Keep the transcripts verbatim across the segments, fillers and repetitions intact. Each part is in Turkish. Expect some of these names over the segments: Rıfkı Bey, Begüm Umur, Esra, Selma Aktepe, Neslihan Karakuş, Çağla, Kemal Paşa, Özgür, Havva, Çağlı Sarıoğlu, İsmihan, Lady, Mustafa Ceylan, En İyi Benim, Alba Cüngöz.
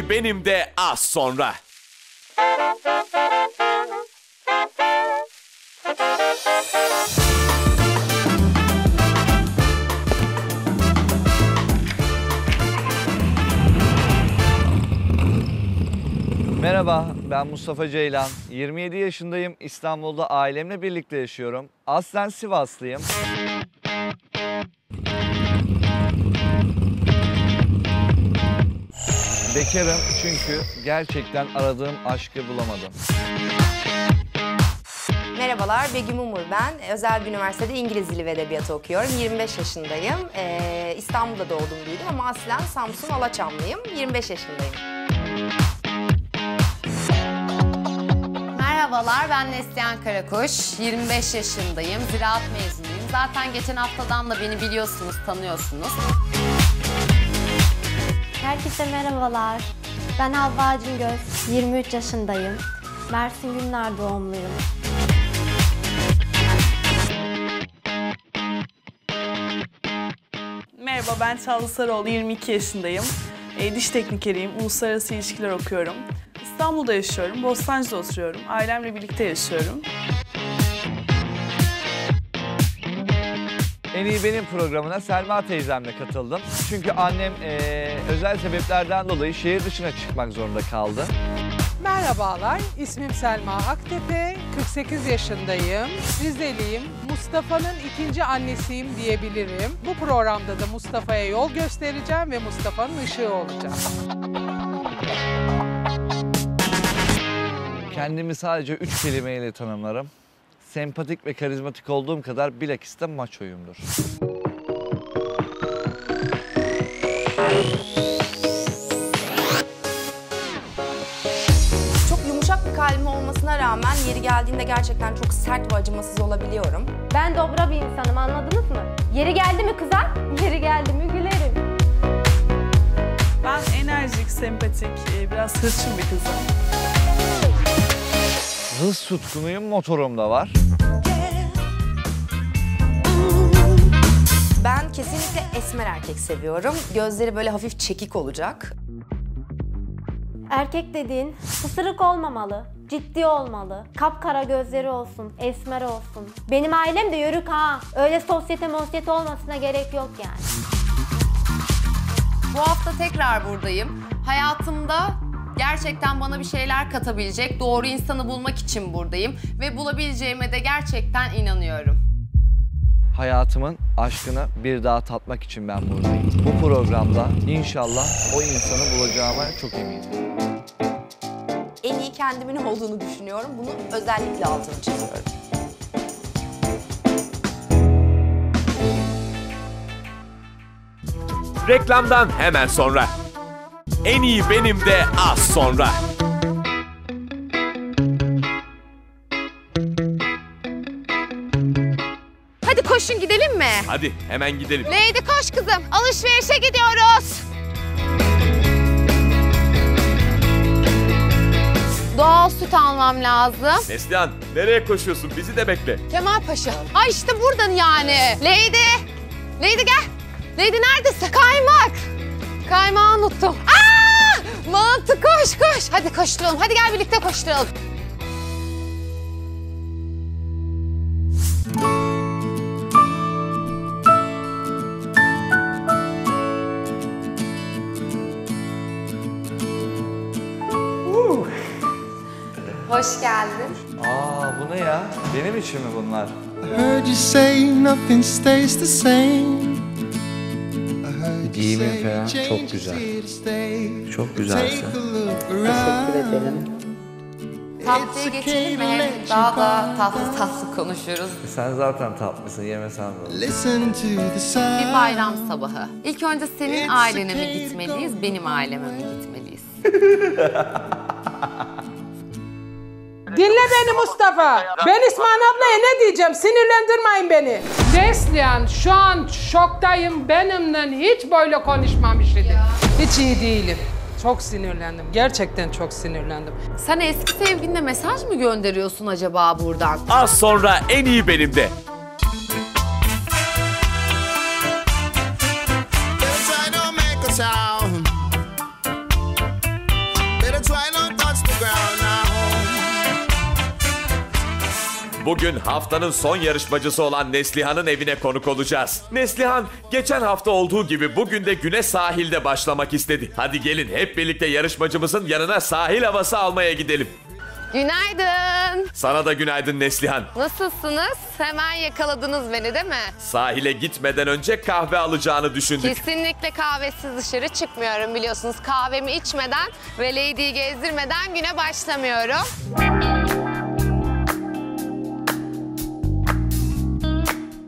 İyi Benim de az sonra. Merhaba, ben Mustafa Ceylan. yirmi yedi yaşındayım. İstanbul'da ailemle birlikte yaşıyorum. Aslen Sivaslıyım. Bekarım çünkü gerçekten aradığım aşkı bulamadım. Merhabalar, Begüm Umur ben. Özel bir üniversitede İngiliz Dili ve Edebiyatı okuyorum. yirmi beş yaşındayım. Ee, İstanbul'da doğdum büyüdüm ama aslen Samsun Alaçamlıyım. yirmi beş yaşındayım. Merhabalar, ben Neslihan Karakuş. yirmi beş yaşındayım, ziraat mezunuyum. Zaten geçen haftadan da beni biliyorsunuz, tanıyorsunuz. Herkese merhabalar. Ben Alba Cüngöz, yirmi üç yaşındayım. Mersin Günler doğumluyum. Merhaba, ben Çağlı Sarıoğlu, yirmi iki yaşındayım. E, diş teknikeriyim, uluslararası ilişkiler okuyorum. İstanbul'da yaşıyorum, Bostancı'da oturuyorum. Ailemle birlikte yaşıyorum. En İyi Benim programına Selma teyzemle katıldım. Çünkü annem e, özel sebeplerden dolayı şehir dışına çıkmak zorunda kaldı. Merhabalar, ismim Selma Aktepe, kırk sekiz yaşındayım, Rizeliyim, Mustafa'nın ikinci annesiyim diyebilirim. Bu programda da Mustafa'ya yol göstereceğim ve Mustafa'nın ışığı olacağım. Kendimi sadece üç kelimeyle tanımlarım. Sempatik ve karizmatik olduğum kadar bilakis de maçoyumdur. Çok yumuşak bir kalbim olmasına rağmen yeri geldiğinde gerçekten çok sert ve acımasız olabiliyorum. Ben dobra bir insanım, anladınız mı? Yeri geldi mi kızar, yeri geldi mi gülerim. Ben enerjik, sempatik, biraz hırçın bir kızım. Hız tutkunuyum, motorum da var. Ben kesinlikle esmer erkek seviyorum. Gözleri böyle hafif çekik olacak. Erkek dediğin pısırık olmamalı, ciddi olmalı. Kapkara gözleri olsun, esmer olsun. Benim ailem de yörük ha. Öyle sosyete mosyete olmasına gerek yok yani. Bu hafta tekrar buradayım. Hayatımda gerçekten bana bir şeyler katabilecek, doğru insanı bulmak için buradayım ve bulabileceğime de gerçekten inanıyorum. Hayatımın aşkını bir daha tatmak için ben buradayım. Bu programda inşallah o insanı bulacağıma çok eminim. En iyi kendimin olduğunu düşünüyorum. Bunu özellikle altını çiziyorum. Reklamdan hemen sonra. En iyi benim de az sonra. Hadi koşun gidelim mi? Hadi hemen gidelim. Lady koş kızım, alışverişe gidiyoruz. Doğal süt almam lazım. Neslihan, nereye koşuyorsun? Bizi de bekle. Kemal Paşa. Ay işte buradan yani. Lady, Lady gel. Lady neredesin? Kaymak. Kaymağı unuttum. Aa! Mantı koş koş. Hadi koşturalım. Hadi gel birlikte koşturalım. Uh. Hoş geldin. Aa bu ne ya? Benim için mi bunlar? Giyimin falan çok güzel. Çok güzelsin. Teşekkür ederim. Tatlıya geçelim mi? Hem daha da tatlı tatlı konuşuyoruz. Sen zaten tatlısın, yemesen de. Bir bayram sabahı. İlk önce senin ailene mi gitmeliyiz, benim aileme mi gitmeliyiz? Dinle beni Mustafa. Ben İsmihan ablaya ne diyeceğim? Sinirlendirmeyin beni. Neslihan şu an şoktayım. Benimle hiç böyle konuşmamış idi. Hiç iyi değilim. Çok sinirlendim. Gerçekten çok sinirlendim. Sen eski sevgiline mesaj mı gönderiyorsun acaba buradan? Az sonra En iyi benim de. Bugün haftanın son yarışmacısı olan Neslihan'ın evine konuk olacağız. Neslihan geçen hafta olduğu gibi bugün de güne sahilde başlamak istedi. Hadi gelin hep birlikte yarışmacımızın yanına sahil havası almaya gidelim. Günaydın. Sana da günaydın Neslihan. Nasılsınız? Hemen yakaladınız beni değil mi? Sahile gitmeden önce kahve alacağını düşündük. Kesinlikle kahvesiz dışarı çıkmıyorum biliyorsunuz. Kahvemi içmeden ve Lady'yi gezdirmeden güne başlamıyorum.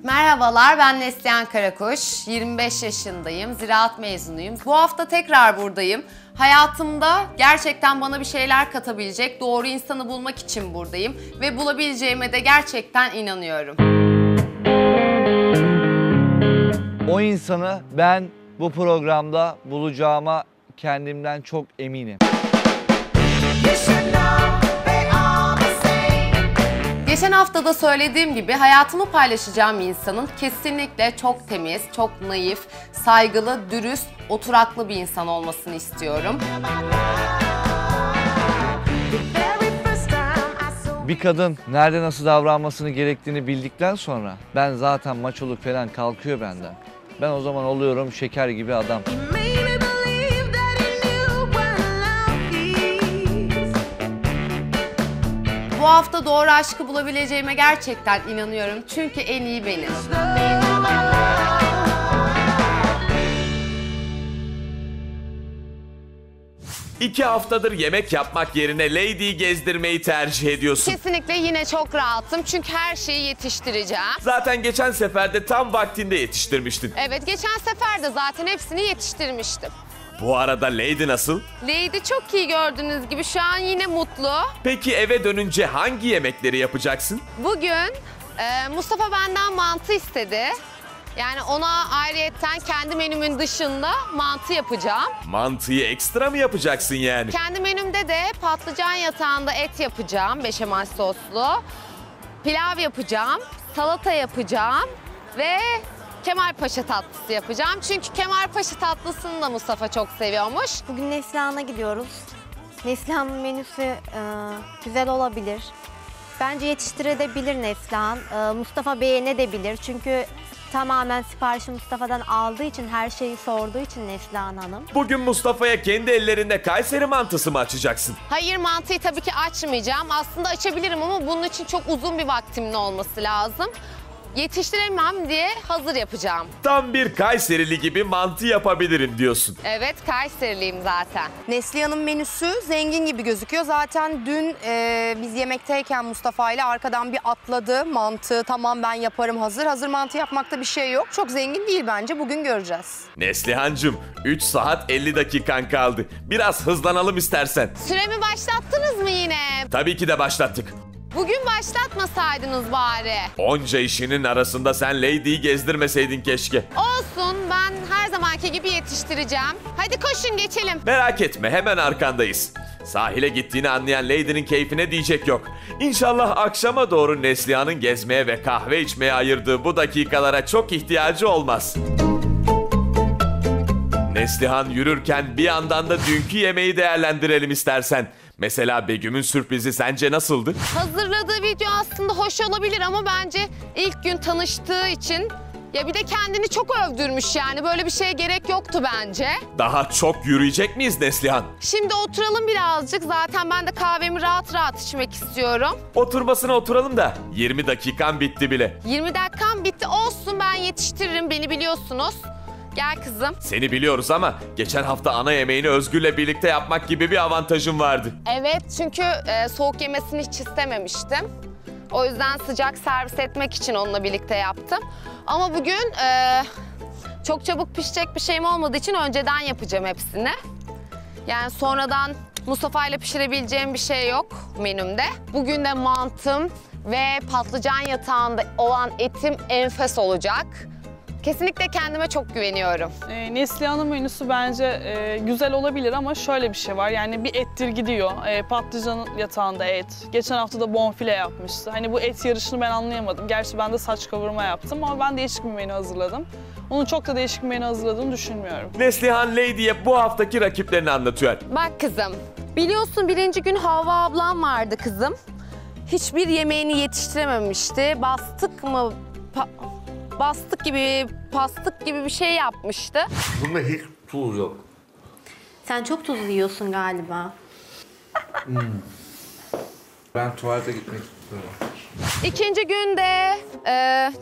Merhabalar, ben Neslihan Karakuş. yirmi beş yaşındayım, ziraat mezunuyum. Bu hafta tekrar buradayım. Hayatımda gerçekten bana bir şeyler katabilecek doğru insanı bulmak için buradayım ve bulabileceğime de gerçekten inanıyorum. O insanı ben bu programda bulacağıma kendimden çok eminim. Geçen hafta da söylediğim gibi hayatımı paylaşacağım insanın kesinlikle çok temiz, çok naif, saygılı, dürüst, oturaklı bir insan olmasını istiyorum. Bir kadın nerede nasıl davranmasını gerektiğini bildikten sonra ben zaten maçoluk falan kalkıyor benden. Ben o zaman oluyorum şeker gibi adam. Bu hafta doğru aşkı bulabileceğime gerçekten inanıyorum. Çünkü en iyi benim. İki haftadır yemek yapmak yerine Lady'yi gezdirmeyi tercih ediyorsun. Kesinlikle yine çok rahatım çünkü her şeyi yetiştireceğim. Zaten geçen sefer de tam vaktinde yetiştirmiştin. Evet, geçen sefer de zaten hepsini yetiştirmiştim. Bu arada Lady nasıl? Lady çok iyi, gördüğünüz gibi şu an yine mutlu. Peki eve dönünce hangi yemekleri yapacaksın? Bugün e, Mustafa benden mantı istedi. Yani ona ayrıyetten kendi menümün dışında mantı yapacağım. Mantıyı ekstra mı yapacaksın yani? Kendi menümde de patlıcan yatağında et yapacağım, beşamel soslu. Pilav yapacağım, salata yapacağım ve Kemal Paşa tatlısı yapacağım. Çünkü Kemal Paşa tatlısını da Mustafa çok seviyormuş. Bugün Neslihan'a gidiyoruz. Neslihan'ın menüsü e, güzel olabilir. Bence yetiştirebilir Neslihan. E, Mustafa beğenebilir. Çünkü tamamen siparişi Mustafa'dan aldığı için, her şeyi sorduğu için Neslihan Hanım. Bugün Mustafa'ya kendi ellerinde Kayseri mantısı mı açacaksın? Hayır, mantıyı tabii ki açmayacağım. Aslında açabilirim ama bunun için çok uzun bir vaktimin olması lazım. Yetiştiremem diye hazır yapacağım. Tam bir Kayserili gibi mantı yapabilirim diyorsun. Evet, Kayseriliyim zaten. Neslihan'ın menüsü zengin gibi gözüküyor. Zaten dün e, biz yemekteyken Mustafa ile arkadan bir atladı mantı. Tamam, ben yaparım, hazır. Hazır mantı yapmakta bir şey yok. Çok zengin değil bence, bugün göreceğiz. Neslihan'cığım, üç saat elli dakikan kaldı. Biraz hızlanalım istersen. Süremi başlattınız mı yine? Tabii ki de başlattık. Bugün başlatmasaydınız bari. Onca işinin arasında sen Lady'yi gezdirmeseydin keşke. Olsun, ben her zamanki gibi yetiştireceğim. Hadi koşun geçelim. Merak etme, hemen arkandayız. Sahile gittiğini anlayan Lady'nin keyfine diyecek yok. İnşallah akşama doğru Neslihan'ın gezmeye ve kahve içmeye ayırdığı bu dakikalara çok ihtiyacı olmaz. Neslihan yürürken bir yandan da dünkü yemeği değerlendirelim istersen. Mesela Begüm'ün sürprizi sence nasıldı? Hazırladığı video aslında hoş olabilir ama bence ilk gün tanıştığı için... Ya bir de kendini çok övdürmüş yani, böyle bir şeye gerek yoktu bence. Daha çok yürüyecek miyiz Neslihan? Şimdi oturalım birazcık, zaten ben de kahvemi rahat rahat içmek istiyorum. Oturmasına oturalım da yirmi dakikan bitti bile. yirmi dakikan bitti, olsun, ben yetiştiririm, beni biliyorsunuz. Gel kızım. Seni biliyoruz ama geçen hafta ana yemeğini Özgür'le birlikte yapmak gibi bir avantajım vardı. Evet, çünkü e, soğuk yemesini hiç istememiştim. O yüzden sıcak servis etmek için onunla birlikte yaptım. Ama bugün e, çok çabuk pişecek bir şeyim olmadığı için önceden yapacağım hepsini. Yani sonradan Mustafa'yla pişirebileceğim bir şey yok menümde. Bugün de mantım ve patlıcan yatağında olan etim enfes olacak. Kesinlikle kendime çok güveniyorum. E, Neslihan'ın menüsü bence e, güzel olabilir ama şöyle bir şey var. Yani bir ettir gidiyor. E, patlıcanın yatağında et. Geçen hafta da bonfile yapmıştı. Hani bu et yarışını ben anlayamadım. Gerçi ben de saç kavurma yaptım ama ben değişik bir menü hazırladım. Onun çok da değişik bir menü hazırladığını düşünmüyorum. Neslihan Lady'ye bu haftaki rakiplerini anlatıyor. Bak kızım, biliyorsun birinci gün Havva ablam vardı kızım. Hiçbir yemeğini yetiştirememişti. Bastık mı? Pa bastık gibi, pastık gibi bir şey yapmıştı. Bunda hiç tuz yok. Sen çok tuzlu yiyorsun galiba. Hmm. Ben tuvalete gitmek istiyorum. İkinci günde e,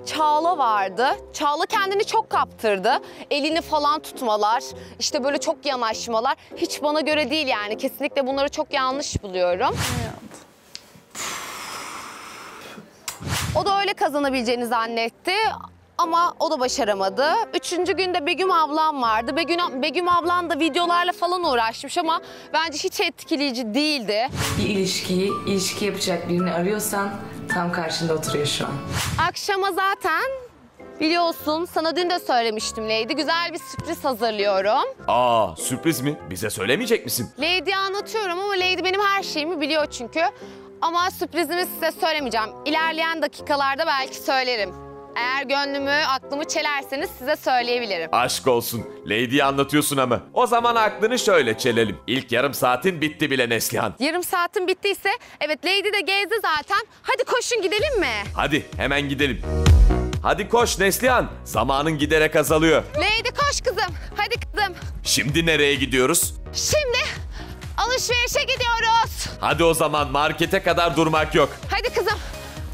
Çağla vardı. Çağla kendini çok kaptırdı. Elini falan tutmalar, işte böyle çok yanaşmalar. Hiç bana göre değil yani. Kesinlikle bunları çok yanlış buluyorum. O da öyle kazanabileceğini zannetti. Ama o da başaramadı. Üçüncü günde Begüm ablam vardı. Begüm, Begüm ablam da videolarla falan uğraşmış ama bence hiç etkileyici değildi. Bir ilişkiyi, ilişki yapacak birini arıyorsan tam karşında oturuyor şu an. Akşama zaten biliyorsun, sana dün de söylemiştim Lady. Güzel bir sürpriz hazırlıyorum. Aa, sürpriz mi? Bize söylemeyecek misin? Lady'ye anlatıyorum ama Lady benim her şeyimi biliyor çünkü. Ama sürprizimi size söylemeyeceğim. İlerleyen dakikalarda belki söylerim. Eğer gönlümü, aklımı çelerseniz size söyleyebilirim. Aşk olsun. Lady'yi anlatıyorsun ama. O zaman aklını şöyle çelelim. İlk yarım saatin bitti bile Neslihan. Yarım saatin bittiyse, evet Lady de gezdi zaten. Hadi koşun gidelim mi? Hadi hemen gidelim. Hadi koş Neslihan. Zamanın giderek azalıyor. Lady koş kızım. Hadi kızım. Şimdi nereye gidiyoruz? Şimdi alışverişe gidiyoruz. Hadi o zaman markete kadar durmak yok. Hadi kızım.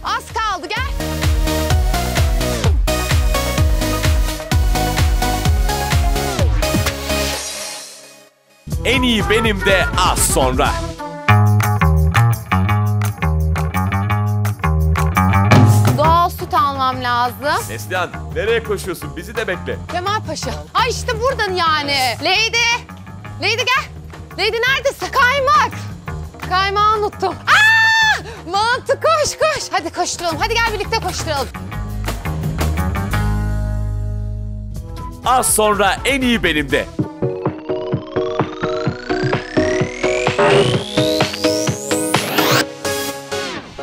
Az kaldı gel. En iyi benim de az sonra. Doğal süt almam lazım. Neslihan nereye koşuyorsun? Bizi de bekle. Kemal Paşa. Ay işte buradan yani. Lady. Lady gel. Lady neredesin? Kaymak. Kaymağı unuttum. Aa! Mantı koş koş. Hadi koşturalım. Hadi gel birlikte koşturalım. Az sonra en iyi benim de.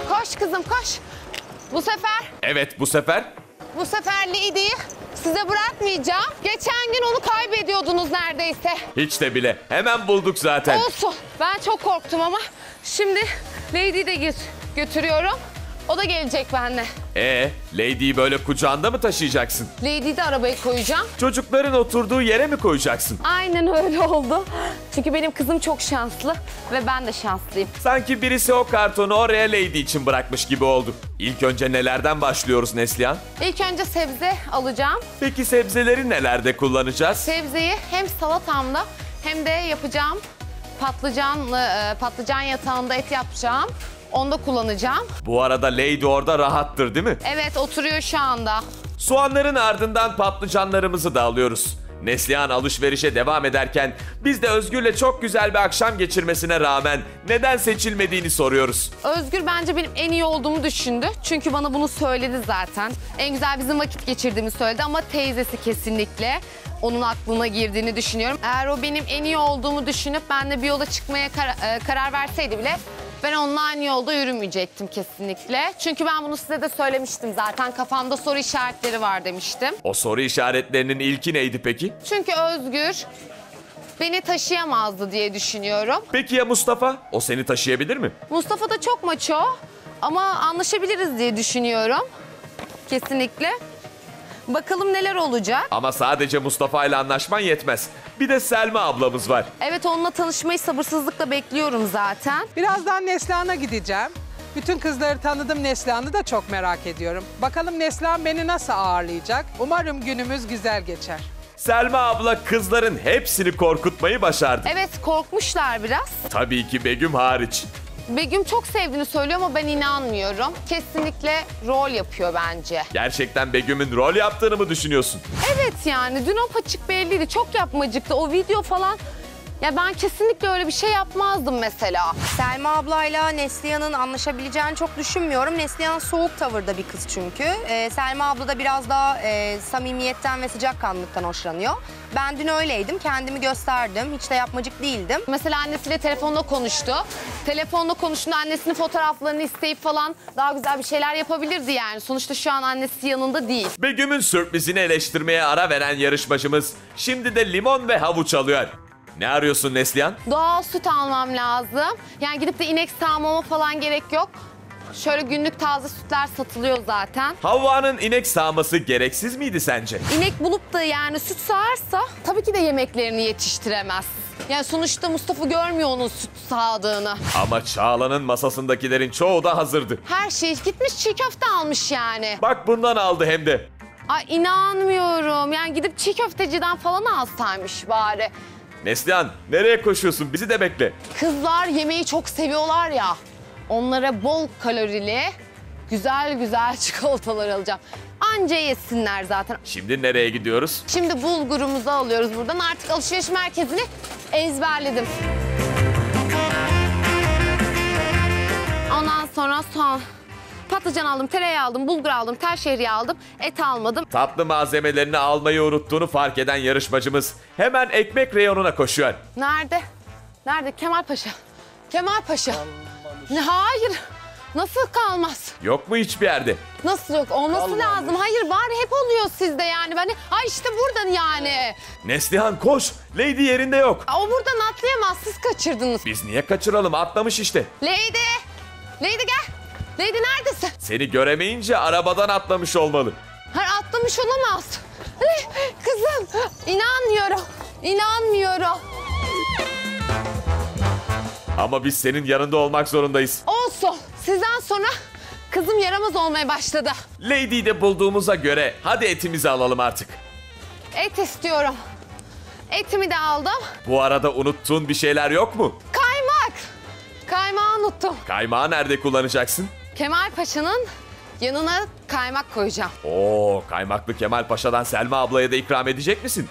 Koş kızım koş. Bu sefer... Evet bu sefer. Bu sefer Lady'yi size bırakmayacağım. Geçen gün onu kaybediyordunuz neredeyse. Hiç de bile. Hemen bulduk zaten. Olsun. Ben çok korktum ama. Şimdi Lady'yi de götürüyorum. O da gelecek benimle. Ee, Lady'yi böyle kucağında mı taşıyacaksın? Lady'yi de arabaya koyacağım. Çocukların oturduğu yere mi koyacaksın? Aynen öyle oldu. Çünkü benim kızım çok şanslı ve ben de şanslıyım. Sanki birisi o kartonu oraya Lady için bırakmış gibi oldu. İlk önce nelerden başlıyoruz Neslihan? İlk önce sebze alacağım. Peki sebzeleri nelerde kullanacağız? Sebzeyi hem salatamda hem de yapacağım patlıcanlı, patlıcan yatağında et yapacağım. Onu da kullanacağım. Bu arada Lady orada rahattır değil mi? Evet oturuyor şu anda. Soğanların ardından patlıcanlarımızı da alıyoruz. Neslihan alışverişe devam ederken biz de Özgür'le çok güzel bir akşam geçirmesine rağmen neden seçilmediğini soruyoruz. Özgür bence benim en iyi olduğumu düşündü. Çünkü bana bunu söyledi zaten. En güzel bizim vakit geçirdiğimi söyledi ama teyzesi kesinlikle onun aklına girdiğini düşünüyorum. Eğer o benim en iyi olduğumu düşünüp benimle bir yola çıkmaya kar- karar verseydi bile... Ben online yolda yürümeyecektim kesinlikle. Çünkü ben bunu size de söylemiştim zaten. Kafamda soru işaretleri var demiştim. O soru işaretlerinin ilki neydi peki? Çünkü Özgür beni taşıyamazdı diye düşünüyorum. Peki ya Mustafa? O seni taşıyabilir mi? Mustafa da çok maço ama anlaşabiliriz diye düşünüyorum. Kesinlikle. Bakalım neler olacak. Ama sadece Mustafa ile anlaşman yetmez. Bir de Selma ablamız var. Evet onunla tanışmayı sabırsızlıkla bekliyorum zaten. Birazdan Neslihan'a gideceğim. Bütün kızları tanıdım, Neslihan'ı da çok merak ediyorum. Bakalım Neslihan beni nasıl ağırlayacak? Umarım günümüz güzel geçer. Selma abla kızların hepsini korkutmayı başardı. Evet korkmuşlar biraz. Tabii ki Begüm hariç. Begüm çok sevdiğini söylüyor ama ben inanmıyorum. Kesinlikle rol yapıyor bence. Gerçekten Begüm'ün rol yaptığını mı düşünüyorsun? Evet yani dün o paçık belliydi. Çok yapmacıktı. O video falan... Ya ben kesinlikle öyle bir şey yapmazdım mesela. Selma ablayla Neslihan'ın anlaşabileceğini çok düşünmüyorum. Neslihan soğuk tavırda bir kız çünkü. Ee, Selma abla da biraz daha e, samimiyetten ve sıcakkanlılıktan hoşlanıyor. Ben dün öyleydim, kendimi gösterdim. Hiç de yapmacık değildim. Mesela annesiyle telefonda konuştu. Telefonda konuştuğunda annesinin fotoğraflarını isteyip falan daha güzel bir şeyler yapabilirdi yani. Sonuçta şu an annesi yanında değil. Begüm'ün sürprizini eleştirmeye ara veren yarışmacımız şimdi de limon ve havuç alıyor. Ne arıyorsun Neslihan? Doğal süt almam lazım. Yani gidip de inek sağmama falan gerek yok. Şöyle günlük taze sütler satılıyor zaten. Havva'nın inek sağması gereksiz miydi sence? İnek bulup da yani süt sağarsa tabii ki de yemeklerini yetiştiremez. Yani sonuçta Mustafa görmüyor onun süt sağdığını. Ama Çağla'nın masasındakilerin çoğu da hazırdı. Her şey gitmiş, çiğ köfte almış yani. Bak bundan aldı hem de. Ay inanmıyorum. Yani gidip çiğ köfteciden falan alsaymış bari. Neslihan nereye koşuyorsun? Bizi de bekle. Kızlar yemeği çok seviyorlar ya. Onlara bol kalorili, güzel güzel çikolatalar alacağım. Anca yesinler zaten. Şimdi nereye gidiyoruz? Şimdi bulgurumuzu alıyoruz buradan. Artık alışveriş merkezini ezberledim. Ondan sonra son... Patlıcan aldım, tereyağı aldım, bulgur aldım, tel şehriye aldım, et almadım. Tatlı malzemelerini almayı unuttuğunu fark eden yarışmacımız hemen ekmek reyonuna koşuyor. Nerede? Nerede? Kemal Paşa. Kemal Paşa. Ne? Hayır. Nasıl kalmaz? Yok mu hiçbir yerde? Nasıl yok? Olması kalmamış. Lazım. Hayır var, hep oluyor sizde yani. Ben... Ay işte buradan yani. Neslihan koş. Lady yerinde yok. O buradan atlayamaz. Siz kaçırdınız. Biz niye kaçıralım? Atlamış işte. Lady. Lady gel. Lady neredesin? Seni göremeyince arabadan atlamış olmalı. Hayır atlamış olamaz. Kızım inanmıyorum. İnanmıyorum. Ama biz senin yanında olmak zorundayız. Olsun. Sizden sonra kızım yaramaz olmaya başladı. Lady'yi de bulduğumuza göre hadi etimizi alalım artık. Et istiyorum. Etimi de aldım. Bu arada unuttuğun bir şeyler yok mu? Kaymak. Kaymağı unuttum. Kaymağı nerede kullanacaksın? Kemal Paşa'nın yanına kaymak koyacağım. Oo, kaymaklı Kemal Paşa'dan Selma ablaya da ikram edecek misin?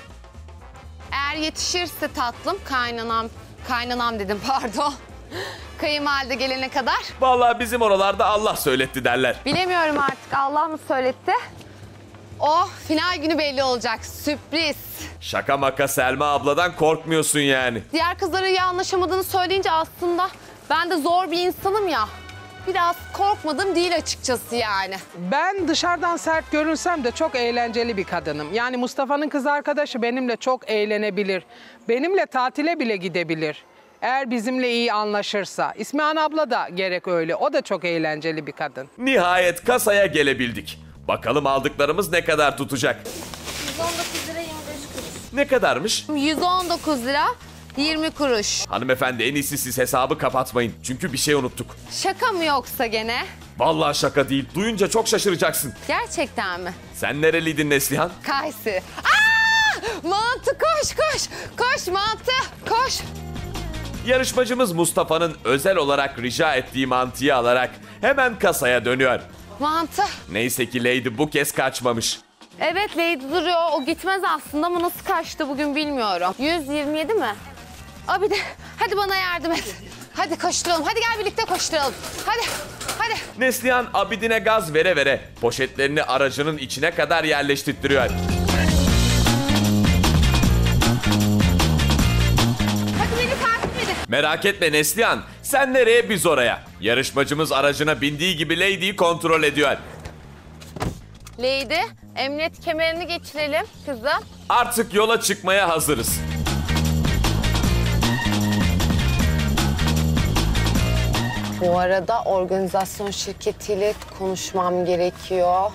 Eğer yetişirse tatlım, kaynanam, kaynanam dedim pardon. Kayınvalide gelene kadar. Vallahi bizim oralarda Allah söyletti derler. Bilemiyorum artık Allah mı söyletti? O final günü belli olacak. Sürpriz. Şaka maka Selma abladan korkmuyorsun yani. Diğer kızlara iyi anlaşamadığını söyleyince aslında ben de zor bir insanım ya. Biraz korkmadım değil açıkçası yani. Ben dışarıdan sert görünsem de çok eğlenceli bir kadınım. Yani Mustafa'nın kız arkadaşı benimle çok eğlenebilir. Benimle tatile bile gidebilir. Eğer bizimle iyi anlaşırsa. İsmihan abla da gerek öyle. O da çok eğlenceli bir kadın. Nihayet kasaya gelebildik. Bakalım aldıklarımız ne kadar tutacak? yüz on dokuz lira yirmi beş kuruş. Ne kadarmış? yüz on dokuz lira yirmi kuruş. Hanımefendi en iyisi siz hesabı kapatmayın. Çünkü bir şey unuttuk. Şaka mı yoksa gene? Vallahi şaka değil. Duyunca çok şaşıracaksın. Gerçekten mi? Sen nereliydin Neslihan? Kaysi. Aa! Mantı koş koş. Koş mantı koş. Yarışmacımız Mustafa'nın özel olarak rica ettiği mantıyı alarak hemen kasaya dönüyor. Mantı. Neyse ki Lady bu kez kaçmamış. Evet Lady duruyor. O gitmez aslında ama nasıl kaçtı bugün bilmiyorum. yüz yirmi yedi mi? Abi de hadi bana yardım et. Hadi koşturalım. Hadi gel birlikte koşturalım. Hadi. Hadi. Neslihan Abidin'e gaz vere vere poşetlerini aracının içine kadar yerleştirtiyor. Hadi beni takip edin. Merak etme Neslihan. Sen nereye biz oraya. Yarışmacımız aracına bindiği gibi Lady'yi kontrol ediyor. Lady, emniyet kemerini geçirelim kızım. Artık yola çıkmaya hazırız. Bu arada organizasyon şirketiyle konuşmam gerekiyor.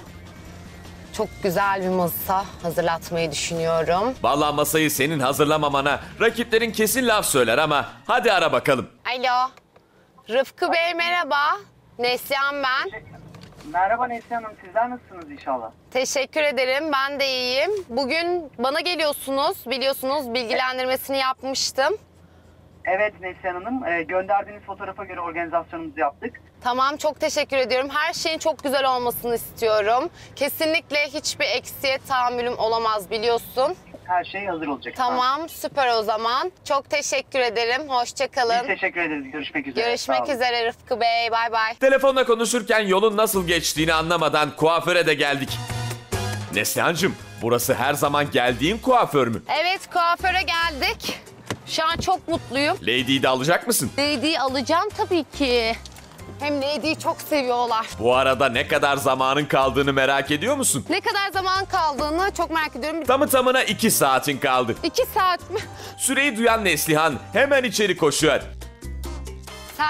Çok güzel bir masa hazırlatmayı düşünüyorum. Vallahi masayı senin hazırlamamana rakiplerin kesin laf söyler ama hadi ara bakalım. Alo. Rıfkı Bey merhaba. Neslihan ben. Merhaba Neslihan Hanım. Sizler nasılsınız inşallah? Teşekkür ederim. Ben de iyiyim. Bugün bana geliyorsunuz. Biliyorsunuz bilgilendirmesini yapmıştım. Evet Neslihan Hanım. E, gönderdiğiniz fotoğrafa göre organizasyonumuzu yaptık. Tamam çok teşekkür ediyorum. Her şeyin çok güzel olmasını istiyorum. Kesinlikle hiçbir eksiğe tahammülüm olamaz biliyorsun. Her şey hazır olacak. Tamam ha. Süper o zaman. Çok teşekkür ederim. Hoşçakalın. Biz teşekkür ederiz. Görüşmek üzere. Görüşmek üzere Rıfkı Bey. Bay bay. Telefonla konuşurken yolun nasıl geçtiğini anlamadan kuaföre de geldik. Neslihan'cığım burası her zaman geldiğin kuaför mü? Evet kuaföre geldik. Şu an çok mutluyum. Lady'yi de alacak mısın? Lady'yi alacağım tabii ki. Hem Lady'yi çok seviyorlar. Bu arada ne kadar zamanın kaldığını merak ediyor musun? Ne kadar zaman kaldığını çok merak ediyorum. Tamı tamına iki saatin kaldı. İki saat mi? Süreyi duyan Neslihan hemen içeri koşuyor.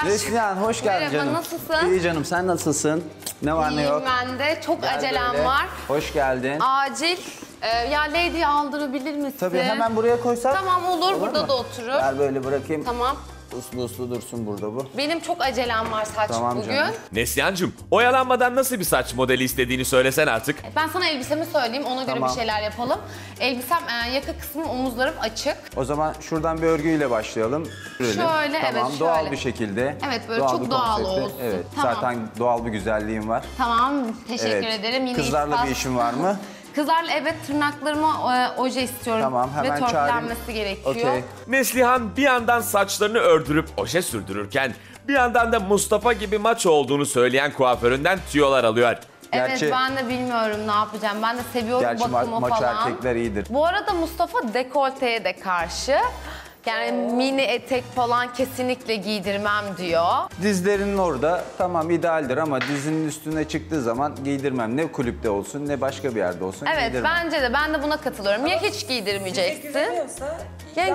Neslihan hoş geldin. Merhaba, canım. Nasılsın? İyi canım, sen nasılsın? Ne var İyiyim ne yok? İyiyim ben de. Çok Gel acelem böyle. var. Hoş geldin. Acil. Ee, ya Lady'yi aldırabilir misin? Tabii, hemen buraya koysak. Tamam, olur, olur burada mu? da oturur. Ver böyle bırakayım. Tamam. Uslu uslu dursun burada bu. Benim çok acelem var saç tamam, bugün. Canım. Neslihan'cığım, oyalanmadan nasıl bir saç modeli istediğini söylesen artık. Ben sana elbisemi söyleyeyim, ona tamam. göre bir şeyler yapalım. Elbisem e, yaka kısmı, omuzlarım açık. O zaman şuradan bir örgüyle başlayalım. Şöyle, tamam, evet şöyle. Doğal bir şekilde. Evet, böyle doğal çok doğal konsepte. olsun. Evet, tamam. Zaten doğal bir güzelliğim var. Tamam, teşekkür evet. ederim. Yine Kızlarla iltifat. bir işin var mı? Kızlarla evet tırnaklarıma e, oje istiyorum tamam, hemen ve törpülenmesi gerekiyor. Okay. Neslihan bir yandan saçlarını ördürüp oje sürdürürken bir yandan da Mustafa gibi maço olduğunu söyleyen kuaföründen tüyolar alıyor. Gerçi, evet ben de bilmiyorum ne yapacağım. Ben de seviyorum bakımı ma falan. Maço erkekler iyidir. Bu arada Mustafa dekolteye de karşı. Yani mini etek falan kesinlikle giydirmem diyor. Dizlerinin orada tamam idealdir ama dizinin üstüne çıktığı zaman giydirmem. Ne kulüpte olsun ne başka bir yerde olsun evet, giydirmem. Evet bence de, ben de buna katılıyorum. Ama ya hiç giydirmeyeceksin. Yani,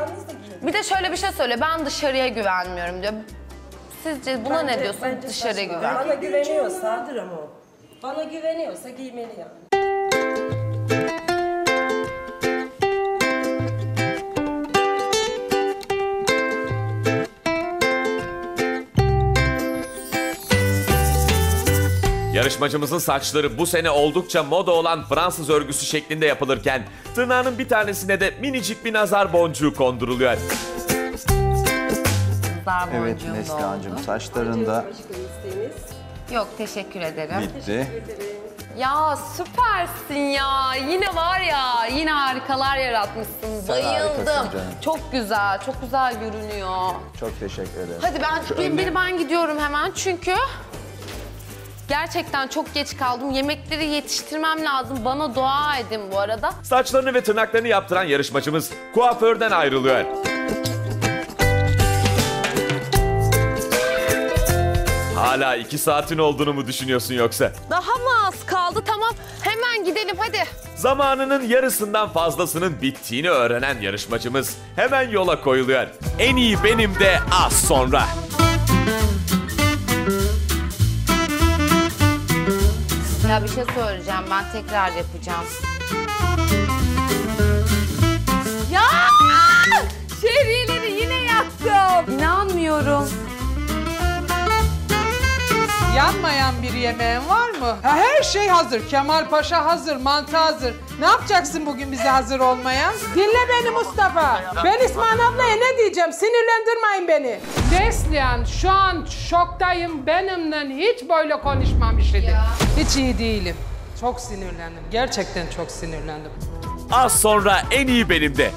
bir de şöyle bir şey söyle, ben dışarıya güvenmiyorum diyor. Sizce buna bence, ne diyorsun dışarıya güven? Bana güveniyorsa, bana güveniyorsa giymeli yani. Yarışmacımızın saçları bu sene oldukça moda olan Fransız örgüsü şeklinde yapılırken tırnağının bir tanesine de minicik bir nazar boncuğu konduruluyor. Nazar evet Neslihan'cığım saçlarında... Yok teşekkür ederim. Bitti. Teşekkür ederim. Ya süpersin ya, yine var ya, yine harikalar yaratmışsın. Bayıldım. Çok güzel, çok güzel görünüyor. Çok teşekkür ederim. Hadi ben çıkayım, biri ben gidiyorum hemen çünkü... Gerçekten çok geç kaldım. Yemekleri yetiştirmem lazım. Bana dua edin bu arada. Saçlarını ve tırnaklarını yaptıran yarışmacımız kuaförden ayrılıyor. Hala iki saatin olduğunu mu düşünüyorsun yoksa? Daha mı az kaldı? Tamam, hemen gidelim hadi. Zamanının yarısından fazlasının bittiğini öğrenen yarışmacımız hemen yola koyuluyor. En iyi benim de az sonra. Ya bir şey söyleyeceğim, ben tekrar yapacağım. Ya! Şehriyeleri yine yaktım. İnanmıyorum. Yanmayan bir yemeğin var mı? Ha, her şey hazır. Kemal Paşa hazır, mantı hazır. Ne yapacaksın bugün bize hazır olmayan? Dinle beni Mustafa. Ben İsmihan ablaya ne diyeceğim? Sinirlendirmeyin beni. Neslihan şu an şoktayım. Benimle hiç böyle konuşmamış idi. Hiç iyi değilim. Çok sinirlendim. Gerçekten çok sinirlendim. Az sonra en iyi benim de.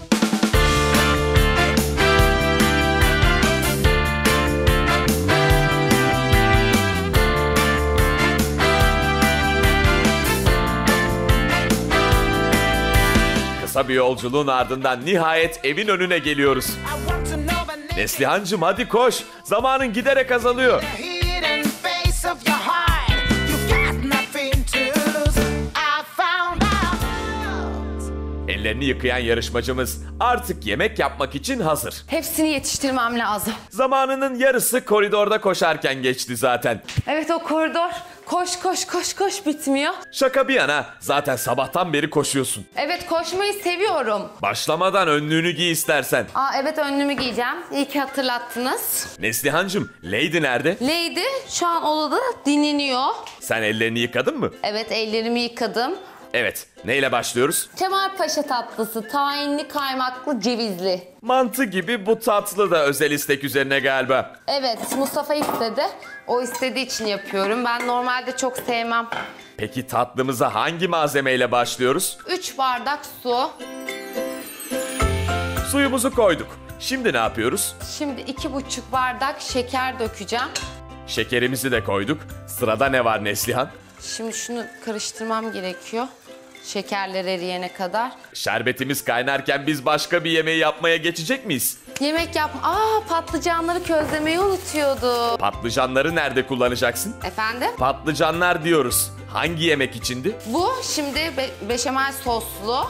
Kısa bir yolculuğun ardından nihayet evin önüne geliyoruz. Neslihan'cığım hadi koş. Zamanın giderek azalıyor. Ellerini yıkayan yarışmacımız artık yemek yapmak için hazır. Hepsini yetiştirmem lazım. Zamanının yarısı koridorda koşarken geçti zaten. Evet o koridor koş koş koş koş bitmiyor. Şaka bir yana zaten sabahtan beri koşuyorsun. Evet koşmayı seviyorum. Başlamadan önlüğünü giy istersen. Aa evet önlüğümü giyeceğim. İyi ki hatırlattınız. Neslihan'cığım Lady nerede? Lady şu an odada dinleniyor. Sen ellerini yıkadın mı? Evet ellerimi yıkadım. Evet, neyle başlıyoruz? Kemal Paşa tatlısı, tahinli, kaymaklı, cevizli. Mantı gibi bu tatlı da özel istek üzerine galiba. Evet, Mustafa istedi. O istediği için yapıyorum. Ben normalde çok sevmem. Peki tatlımıza hangi malzemeyle başlıyoruz? Üç bardak su. Suyumuzu koyduk. Şimdi ne yapıyoruz? Şimdi iki buçuk bardak şeker dökeceğim. Şekerimizi de koyduk. Sırada ne var Neslihan? Şimdi şunu karıştırmam gerekiyor. Şekerler eriyene kadar. Şerbetimiz kaynarken biz başka bir yemeği yapmaya geçecek miyiz? Yemek yap... Aa patlıcanları közlemeyi unutuyordum. Patlıcanları nerede kullanacaksın? Efendim? Patlıcanlar diyoruz. Hangi yemek içindi? Bu şimdi be beşamel soslu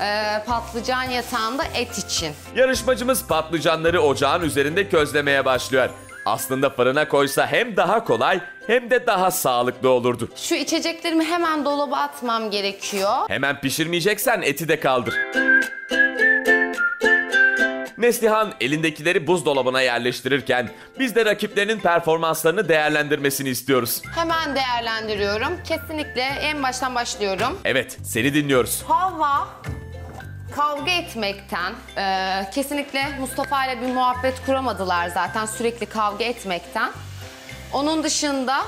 e patlıcan yatağında et için. Yarışmacımız patlıcanları ocağın üzerinde közlemeye başlıyor. Aslında fırına koysa hem daha kolay hem de daha sağlıklı olurdu. Şu içeceklerimi hemen dolaba atmam gerekiyor. Hemen pişirmeyeceksen eti de kaldır. Neslihan elindekileri buzdolabına yerleştirirken biz de rakiplerinin performanslarını değerlendirmesini istiyoruz. Hemen değerlendiriyorum. Kesinlikle en baştan başlıyorum. Evet, seni dinliyoruz. Havva kavga etmekten, e, kesinlikle Mustafa ile bir muhabbet kuramadılar zaten, sürekli kavga etmekten. Onun dışında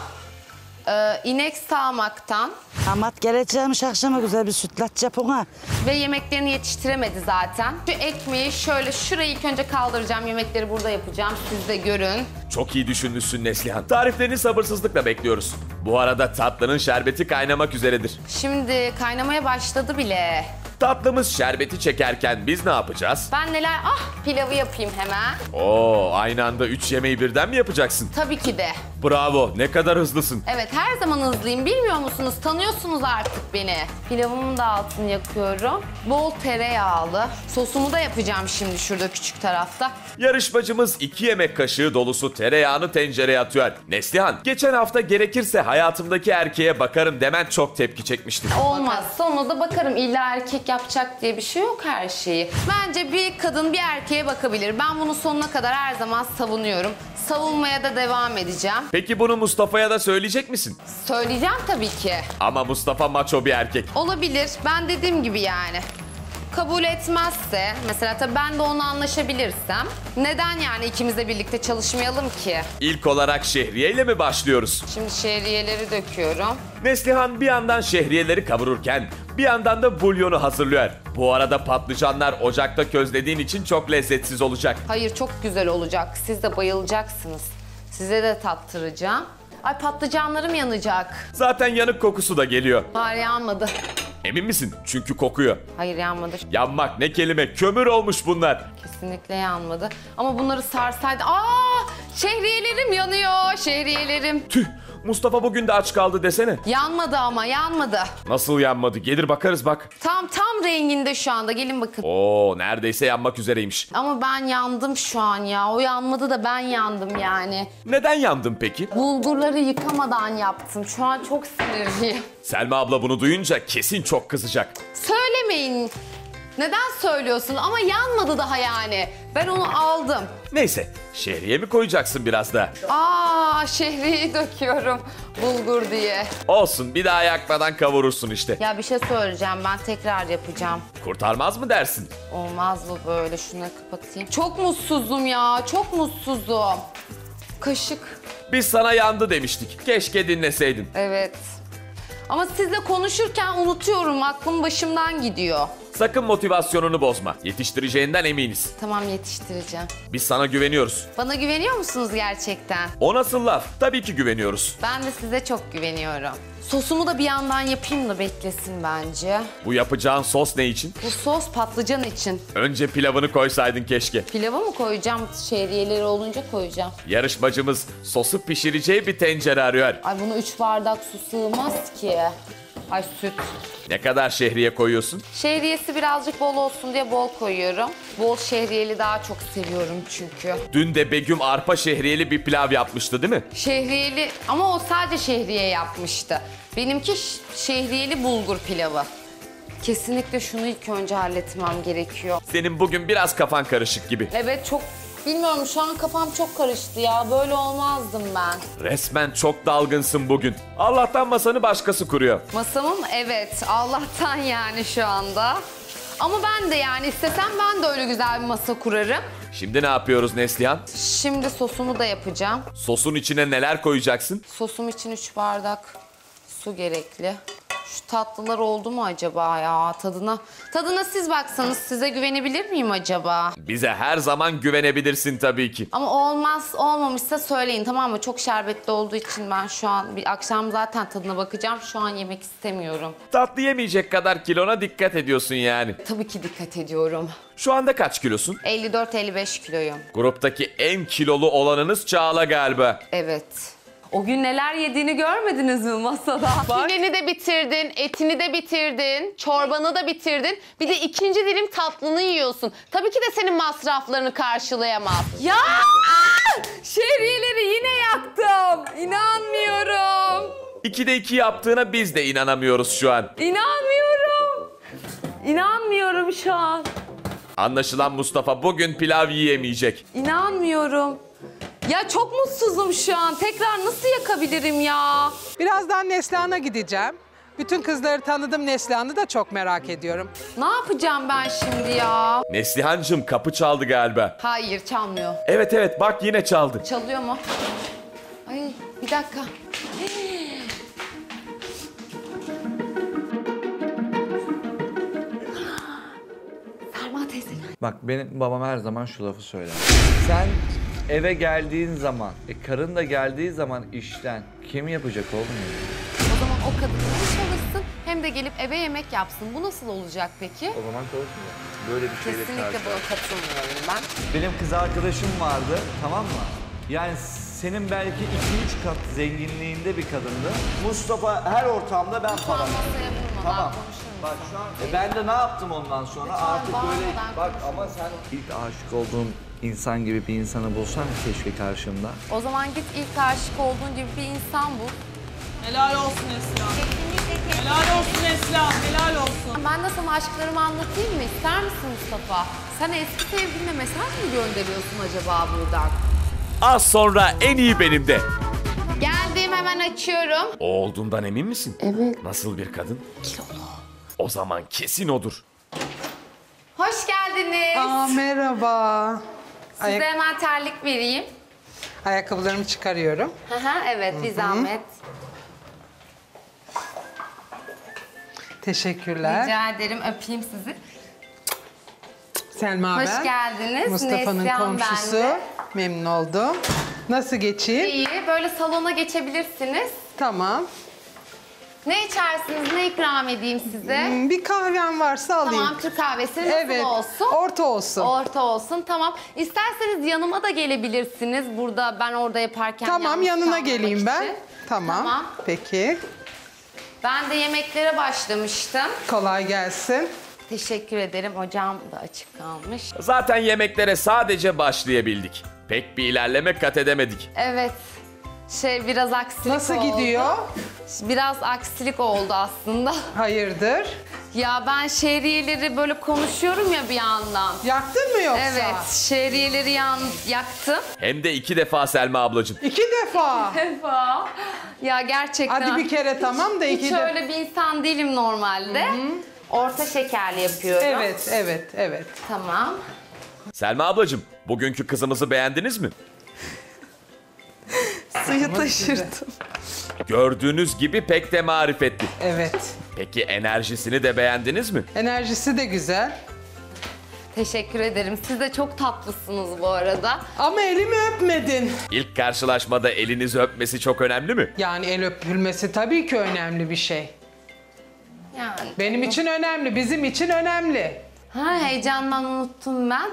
e, inek sağmaktan. Damat geleceğimiş akşama, güzel bir sütlaç yap ona. Ve yemeklerini yetiştiremedi zaten. Şu ekmeği şöyle, şurayı ilk önce kaldıracağım, yemekleri burada yapacağım, siz de görün. Çok iyi düşünmüşsün Neslihan. Tariflerini sabırsızlıkla bekliyoruz. Bu arada tatlının şerbeti kaynamak üzeredir. Şimdi kaynamaya başladı bile. Tatlımız şerbeti çekerken biz ne yapacağız? Ben neler... Ah, pilavı yapayım hemen. Oo, aynı anda üç yemeği birden mi yapacaksın? Tabii ki de. Bravo, ne kadar hızlısın. Evet, her zaman hızlıyım. Bilmiyor musunuz? Tanıyorsunuz artık beni. Pilavımın da altını yakıyorum. Bol tereyağlı. Sosumu da yapacağım şimdi şurada küçük tarafta. Yarışmacımız iki yemek kaşığı dolusu tereyağını tencereye atıyor. Neslihan, geçen hafta gerekirse hayatımdaki erkeğe bakarım demen çok tepki çekmişti. Olmaz, sonra da bakarım. İlla erkek yapacak diye bir şey yok her şeyi. Bence bir kadın bir erkeğe bakabilir. Ben bunu sonuna kadar her zaman savunuyorum. Savunmaya da devam edeceğim. Peki bunu Mustafa'ya da söyleyecek misin? Söyleyeceğim tabii ki. Ama Mustafa maço bir erkek. Olabilir. Ben dediğim gibi yani. Kabul etmezse mesela, tabii ben de onunla anlaşabilirsem, neden yani ikimiz de birlikte çalışmayalım ki? İlk olarak şehriye ile mi başlıyoruz? Şimdi şehriyeleri döküyorum. Neslihan bir yandan şehriyeleri kavururken bir yandan da bulyonu hazırlıyor. Bu arada patlıcanlar ocakta közlediğin için çok lezzetsiz olacak. Hayır, çok güzel olacak. Siz de bayılacaksınız. Size de tattıracağım. Ay, patlıcanlarım yanacak. Zaten yanık kokusu da geliyor. Hayır, yanmadı. Emin misin? Çünkü kokuyor. Hayır, yanmadı. Yanmak ne kelime, kömür olmuş bunlar. Kesinlikle yanmadı. Ama bunları sarsaydı... Aa, şehriyelerim yanıyor, şehriyelerim. Tüh, Mustafa bugün de aç kaldı desene. Yanmadı ama, yanmadı. Nasıl yanmadı? Gelir bakarız bak. Tam tam renginde şu anda, gelin bakın. Oo, neredeyse yanmak üzereymiş. Ama ben yandım şu an ya. O yanmadı da ben yandım yani. Neden yandım peki? Bulgurları yıkamadan yaptım. Şu an çok sinirliyim. Selma abla bunu duyunca kesin çok kızacak. Söylemeyin. Neden söylüyorsun? Ama yanmadı daha yani. Ben onu aldım. Neyse, şehriye mi koyacaksın biraz da? Aa, şehriyi döküyorum bulgur diye. Olsun, bir daha yakmadan kavurursun işte. Ya bir şey söyleyeceğim, ben tekrar yapacağım. Kurtarmaz mı dersin? Olmaz mı böyle? Şunu kapatayım. Çok mutsuzum ya, çok mutsuzum. Kaşık. Biz sana yandı demiştik. Keşke dinleseydin. Evet. Ama sizle konuşurken unutuyorum, aklım başımdan gidiyor. Sakın motivasyonunu bozma. Yetiştireceğinden eminiz. Tamam, yetiştireceğim. Biz sana güveniyoruz. Bana güveniyor musunuz gerçekten? O nasıl laf? Tabii ki güveniyoruz. Ben de size çok güveniyorum. Sosumu da bir yandan yapayım da beklesin bence. Bu yapacağın sos ne için? Bu sos patlıcan için. Önce pilavını koysaydın keşke. Pilava mı koyacağım? Şehriyeleri olunca koyacağım. Yarışmacımız sosu pişireceği bir tencere arıyor. Ay, buna üç bardak su sığmaz ki. Ay, süt. Ne kadar şehriye koyuyorsun? Şehriyesi birazcık bol olsun diye bol koyuyorum. Bol şehriyeli daha çok seviyorum çünkü. Dün de Begüm arpa şehriyeli bir pilav yapmıştı değil mi? Şehriyeli ama o sadece şehriye yapmıştı. Benimki şehriyeli bulgur pilavı. Kesinlikle şunu ilk önce halletmem gerekiyor. Senin bugün biraz kafan karışık gibi. Evet, çok... Bilmiyorum, şu an kafam çok karıştı ya. Böyle olmazdım ben. Resmen çok dalgınsın bugün. Allah'tan masanı başkası kuruyor. Masamım, evet. Allah'tan yani şu anda. Ama ben de yani istesem ben de öyle güzel bir masa kurarım. Şimdi ne yapıyoruz Neslihan? Şimdi sosumu da yapacağım. Sosun içine neler koyacaksın? Sosum için üç bardak su gerekli. Şu tatlılar oldu mu acaba ya, tadına? Tadına siz baksanız, size güvenebilir miyim acaba? Bize her zaman güvenebilirsin tabii ki. Ama olmaz, olmamışsa söyleyin, tamam mı? Çok şerbetli olduğu için ben şu an bir akşam zaten tadına bakacağım. Şu an yemek istemiyorum. Tatlı yemeyecek kadar kilona dikkat ediyorsun yani. Tabii ki dikkat ediyorum. Şu anda kaç kilosun? elli dört elli beş kiloyum. Gruptaki en kilolu olanınız Çağla galiba. Evet. O gün neler yediğini görmediniz mi masada? Pideni de bitirdin, etini de bitirdin, çorbanı da bitirdin. Bir de ikinci dilim tatlını yiyorsun. Tabii ki de senin masraflarını karşılayamaz. Ya! Şehriyeleri yine yaktım. İnanmıyorum. İkide iki yaptığına biz de inanamıyoruz şu an. İnanmıyorum. İnanmıyorum şu an. Anlaşılan Mustafa bugün pilav yiyemeyecek. İnanmıyorum. Ya çok mutsuzum şu an. Tekrar nasıl yakabilirim ya? Birazdan Neslihan'a gideceğim. Bütün kızları tanıdım, Neslihan'ı da çok merak ediyorum. Ne yapacağım ben şimdi ya? Neslihan'cığım kapı çaldı galiba. Hayır, çalmıyor. Evet evet, bak yine çaldı. Çalıyor mu? Ay bir dakika. Selma teyze. Bak benim babam her zaman şu lafı söyler. Sen... Eve geldiğin zaman, e, karın da geldiği zaman işten kim yapacak oğlum? O zaman o kadın hem çalışsın hem de gelip eve yemek yapsın. Bu nasıl olacak peki? O zaman çalışmıyor. Böyle bir şeyle karşı. Kesinlikle buna katılmıyorum ben. Benim kız arkadaşım vardı, tamam mı? Yani senin belki iki üç kat zenginliğinde bir kadındı. Mustafa her ortamda ben falan. Masaya vurma, tamam. Bak şu an e, ben de ne yaptım ondan sonra? Lütfen artık böyle bak konuşalım. Ama sen ilk aşık olduğun İnsan gibi bir insanı bulsan keşke karşımda. O zaman git ilk aşık olduğun gibi bir insan bul. Helal olsun Esra. Kesinlikle. Helal olsun Esra, helal olsun. Ben de sana aşklarımı anlatayım mı? İster misin Mustafa? Sen eski sevgiline mesaj mı gönderiyorsun acaba buradan? Az sonra En iyi Benim'de. Geldim, hemen açıyorum. O olduğundan emin misin? Evet. Nasıl bir kadın? Kilolu. O zaman kesin odur. Hoş geldiniz. Aa, merhaba. Size Ayak... hemen terlik vereyim. Ayakkabılarımı çıkarıyorum. Aha, evet, bir zahmet. Teşekkürler. Rica ederim, öpeyim sizi. Selma Hoş ben. Hoş geldiniz. Mustafa'nın komşusu. Bende. Memnun oldum. Nasıl geçeyim? İyi, böyle salona geçebilirsiniz. Tamam. Ne içersiniz, ne ikram edeyim size? Bir kahvem varsa alayım. Tamam, Türk kahvesi nasıl evet, olsun? Orta olsun. Orta olsun, tamam. İsterseniz yanıma da gelebilirsiniz. Burada, ben orada yaparken... Tamam, yanına geleyim için. ben. Tamam, tamam, peki. Ben de yemeklere başlamıştım. Kolay gelsin. Teşekkür ederim, ocağım da açık kalmış. Zaten yemeklere sadece başlayabildik. Pek bir ilerleme kat edemedik. Evet. Şey biraz aksilik Nasıl oldu. gidiyor? Biraz aksilik oldu aslında. Hayırdır? Ya ben şehriyeleri böyle konuşuyorum ya bir yandan. Yaktın mı yoksa? Evet, şehriyeleri yan, yaktım. Hem de iki defa Selma ablacığım. İki defa? İki defa. Ya gerçekten. Hadi bir kere tamam da iki defa. Hiç de... öyle bir insan değilim normalde. Hı-hı. Orta şekerli yapıyorum. Evet, evet, evet. Tamam. Selma ablacığım, bugünkü kızımızı beğendiniz mi? Suyu taşırdım. Gördüğünüz gibi pek de marifetli. Evet. Peki enerjisini de beğendiniz mi? Enerjisi de güzel. Teşekkür ederim. Siz de çok tatlısınız bu arada. Ama elimi öpmedin. İlk karşılaşmada elinizi öpmesi çok önemli mi? Yani el öpülmesi tabii ki önemli bir şey. Yani. Benim için önemli, bizim için önemli. Ha, heyecandan unuttum ben.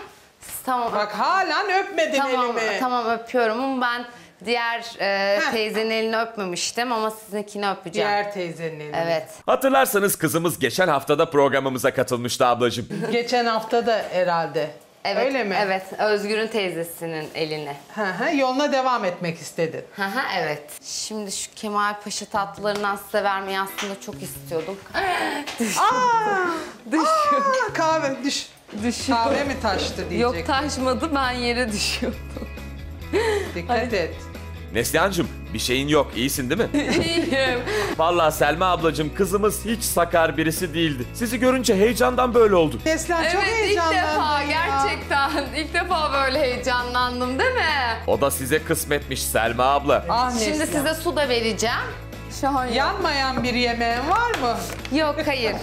Tamam. Bak halen öpmedin tamam, elimi. Tamam öpüyorum ama ben... Diğer e, teyzenin elini öpmemiştim ama sizinkini öpeceğim. Diğer teyzenin elini. Evet. Hatırlarsanız kızımız geçen haftada programımıza katılmıştı ablacığım. Geçen hafta da herhalde. Evet, öyle mi? Evet. Özgür'ün teyzesinin eline. Hı hı. Yoluna devam etmek istedin. Hı hı. Evet. Şimdi şu Kemal Paşa tatlılarından size vermeyi aslında çok istiyordum. Düştü. Aa, kahve düş. Düşüyor. Kahve mi taştı diyecektim. Yok taşmadı, ben yere düşüyordum. Dikkat Hadi. et. Neslihan'cığım bir şeyin yok, iyisin değil mi? İyiyim. Vallahi Selma ablacığım kızımız hiç sakar birisi değildi. Sizi görünce heyecandan böyle oldu. Neslihan evet, çok heyecanlandı. Evet ilk defa ya. gerçekten ilk defa böyle heyecanlandım değil mi? O da size kısmetmiş Selma abla. Ah, Şimdi Neslihan. size su da vereceğim. Şahan Yanmayan bir yemeğin var mı? Yok hayır.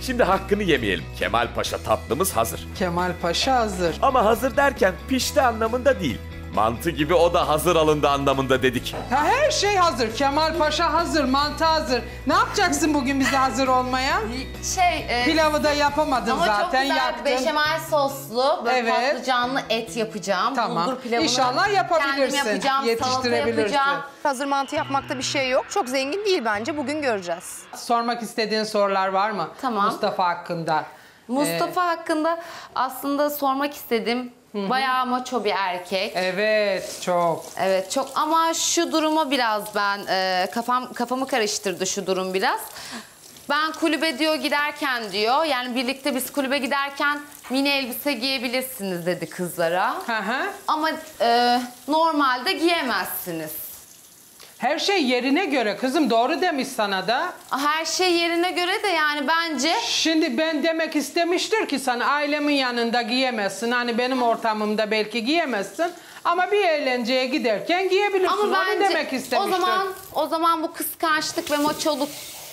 Şimdi hakkını yemeyelim. Kemal Paşa tatlımız hazır. Kemal Paşa hazır. Ama hazır derken pişti anlamında değil. Mantı gibi o da hazır alındı anlamında dedik. Ha, her şey hazır. Kemal Paşa hazır, mantı hazır. Ne yapacaksın bugün bize hazır olmaya? Şey, e, pilavı da yapamadım ama zaten. Ama çok güzel beşamel soslu, böyle evet, patlıcanlı et yapacağım. Tamam. Bulgur pilavını İnşallah yapabilirsin. Kendim yapacağım, yetiştirebilirsin. Yapacağım. Hazır mantı yapmakta bir şey yok. Çok zengin değil bence. Bugün göreceğiz. Sormak istediğin sorular var mı? Tamam. Mustafa hakkında. Mustafa ee... hakkında aslında sormak istedim. Bayağı maço bir erkek. Evet, çok. Evet, çok ama şu duruma biraz ben e, kafam kafamı karıştırdı şu durum biraz. Ben kulübe diyor giderken diyor, yani birlikte biz kulübe giderken mini elbise giyebilirsiniz dedi kızlara. Hı hı. Ama e, normalde giyemezsiniz. Her şey yerine göre kızım, doğru demiş sana da. Her şey yerine göre de yani bence... Şimdi ben demek istemiştir ki sana ailemin yanında giyemezsin. Hani benim ortamımda belki giyemezsin. Ama bir eğlenceye giderken giyebilirsin. Ama bence, onu demek istemiştir. O zaman, o zaman bu kıskançlık ve maçoluk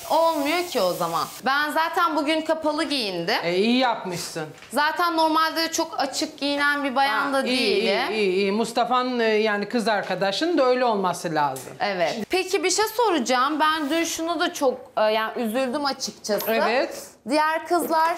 olmuyor ki o zaman. Ben zaten bugün kapalı giyindim. E, iyi yapmışsın. Zaten normalde çok açık giyinen bir bayan ha, da değilim. İyi, iyi, iyi. Mustafa'nın yani kız arkadaşın da öyle olması lazım. Evet. Peki bir şey soracağım. Ben dün şunu da çok yani üzüldüm açıkçası. Evet. Diğer kızlar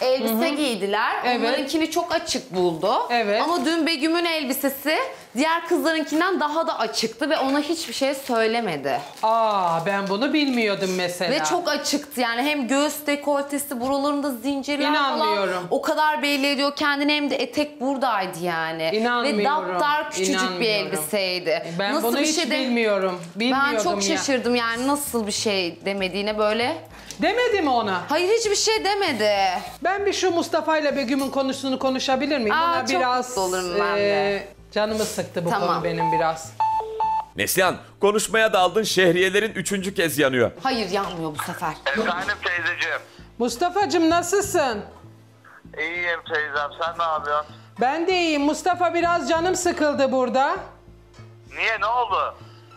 elbise Hı -hı. giydiler. Evet. Onlarınkini çok açık buldu. Evet. Ama dün Begüm'ün elbisesi diğer kızlarınkinden daha da açıktı ve ona hiçbir şey söylemedi. Aa, ben bunu bilmiyordum mesela. Ve çok açıktı yani, hem göğüs dekoltesi, buralarında zincirler İnanmıyorum. Falan o kadar belli ediyor kendini, hem de etek buradaydı yani. İnanmıyorum. Ve daptar küçücük bir elbiseydi. Ben nasıl bunu bir hiç şey de... bilmiyorum. Bilmiyordum ben çok ya. Şaşırdım yani nasıl bir şey demediğine böyle. Demedi mi ona? Hayır, hiçbir şey demedi. Ben bir şu Mustafa ile Begüm'ün konusunu konuşabilir miyim? Aa, ona biraz olurum ben de. E, canımı sıktı bu tamam. konu benim biraz. Neslihan, konuşmaya daldın, şehriyelerin üçüncü kez yanıyor. Hayır, yanmıyor bu sefer. Efendim teyzeciğim. Mustafa'cığım nasılsın? İyiyim teyzem, sen ne yapıyorsun? Ben de iyiyim. Mustafa biraz canım sıkıldı burada. Niye, ne oldu?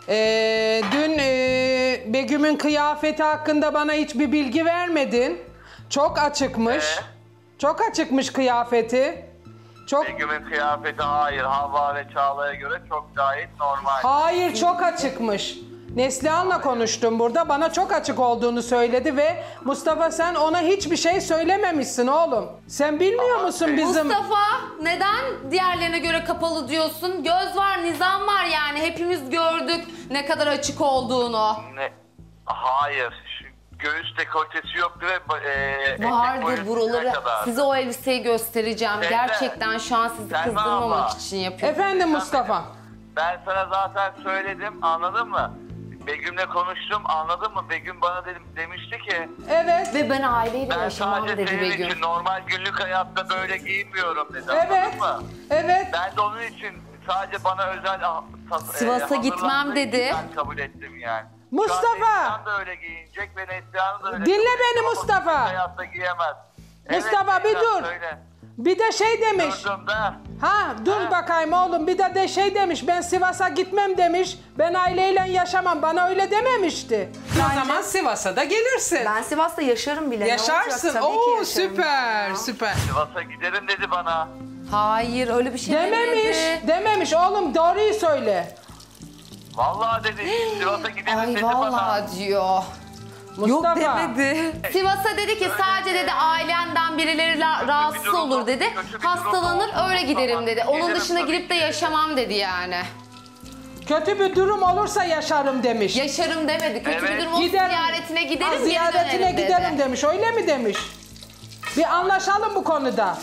Ee, dün e, Begüm'ün kıyafeti hakkında bana hiçbir bilgi vermedin. Çok açıkmış. Ee? Çok açıkmış kıyafeti. Çok... Begüm'ün kıyafeti hayır, Havva ve Çağla'ya göre çok gayet normal. Hayır, çok açıkmış. Neslihan'la konuştum burada, bana çok açık olduğunu söyledi ve Mustafa sen ona hiçbir şey söylememişsin oğlum. Sen bilmiyor Aa, musun bizim... Mustafa neden diğerlerine göre kapalı diyorsun? Göz var, nizam var yani, hepimiz gördük ne kadar açık olduğunu. Ne? Hayır, göğüs dekoltesi yoktu ve... E, vardı buraları, size o elbiseyi göstereceğim. Sen gerçekten de, şu an sizi kızdırmamak abla. için yapıyorum. Efendim sen Mustafa. Benim. Ben sana zaten söyledim, anladın mı? Begüm'le konuştum, anladın mı? Begüm bana dedim, demişti ki... Evet. Ve ben aileyle yaşamam dedi Begüm. Ben sadece senin için normal günlük hayatta böyle giyinmiyorum dedi, evet. anladın mı? Evet. Ben de onun için sadece bana özel... Sivas'a gitmem dedi. Ben kabul ettim yani. Mustafa! Neslihan da öyle giyinecek ve Neslihan'ı da öyle... Dinle beni Mustafa! Hayatta giyemez. Mustafa evet, bir dur! Söyle. Bir de şey demiş. Ha, dur ha. bakayım oğlum. Bir de de şey demiş. Ben Sivas'a gitmem demiş. Ben aileyle yaşamam. Bana öyle dememişti. Bence, o zaman Sivas'a da gelirsin. Ben Sivas'ta yaşarım bile. Yaşarsın. Oo süper, ya. süper. Sivas'a giderim dedi bana. Hayır, öyle bir şey dememiş. Dedi. Dememiş oğlum, doğruyu söyle. Vallahi dedi. Sivas'a giderim dedi bana. Vallahi diyor. Mustafa. Yok demedi. Sivas'a dedi ki sadece dedi ailenden birileri rahatsız bir olur dedi. Hastalanır öyle giderim dedi. Onun dışına gidip de yaşamam dedi yani. Kötü bir durum olursa yaşarım demiş. Yaşarım demedi. Kötü evet. bir durum olursa ziyaretine giderim. Ha, ziyaretine giderim dedi. demiş. Öyle mi demiş? Bir anlaşalım bu konuda.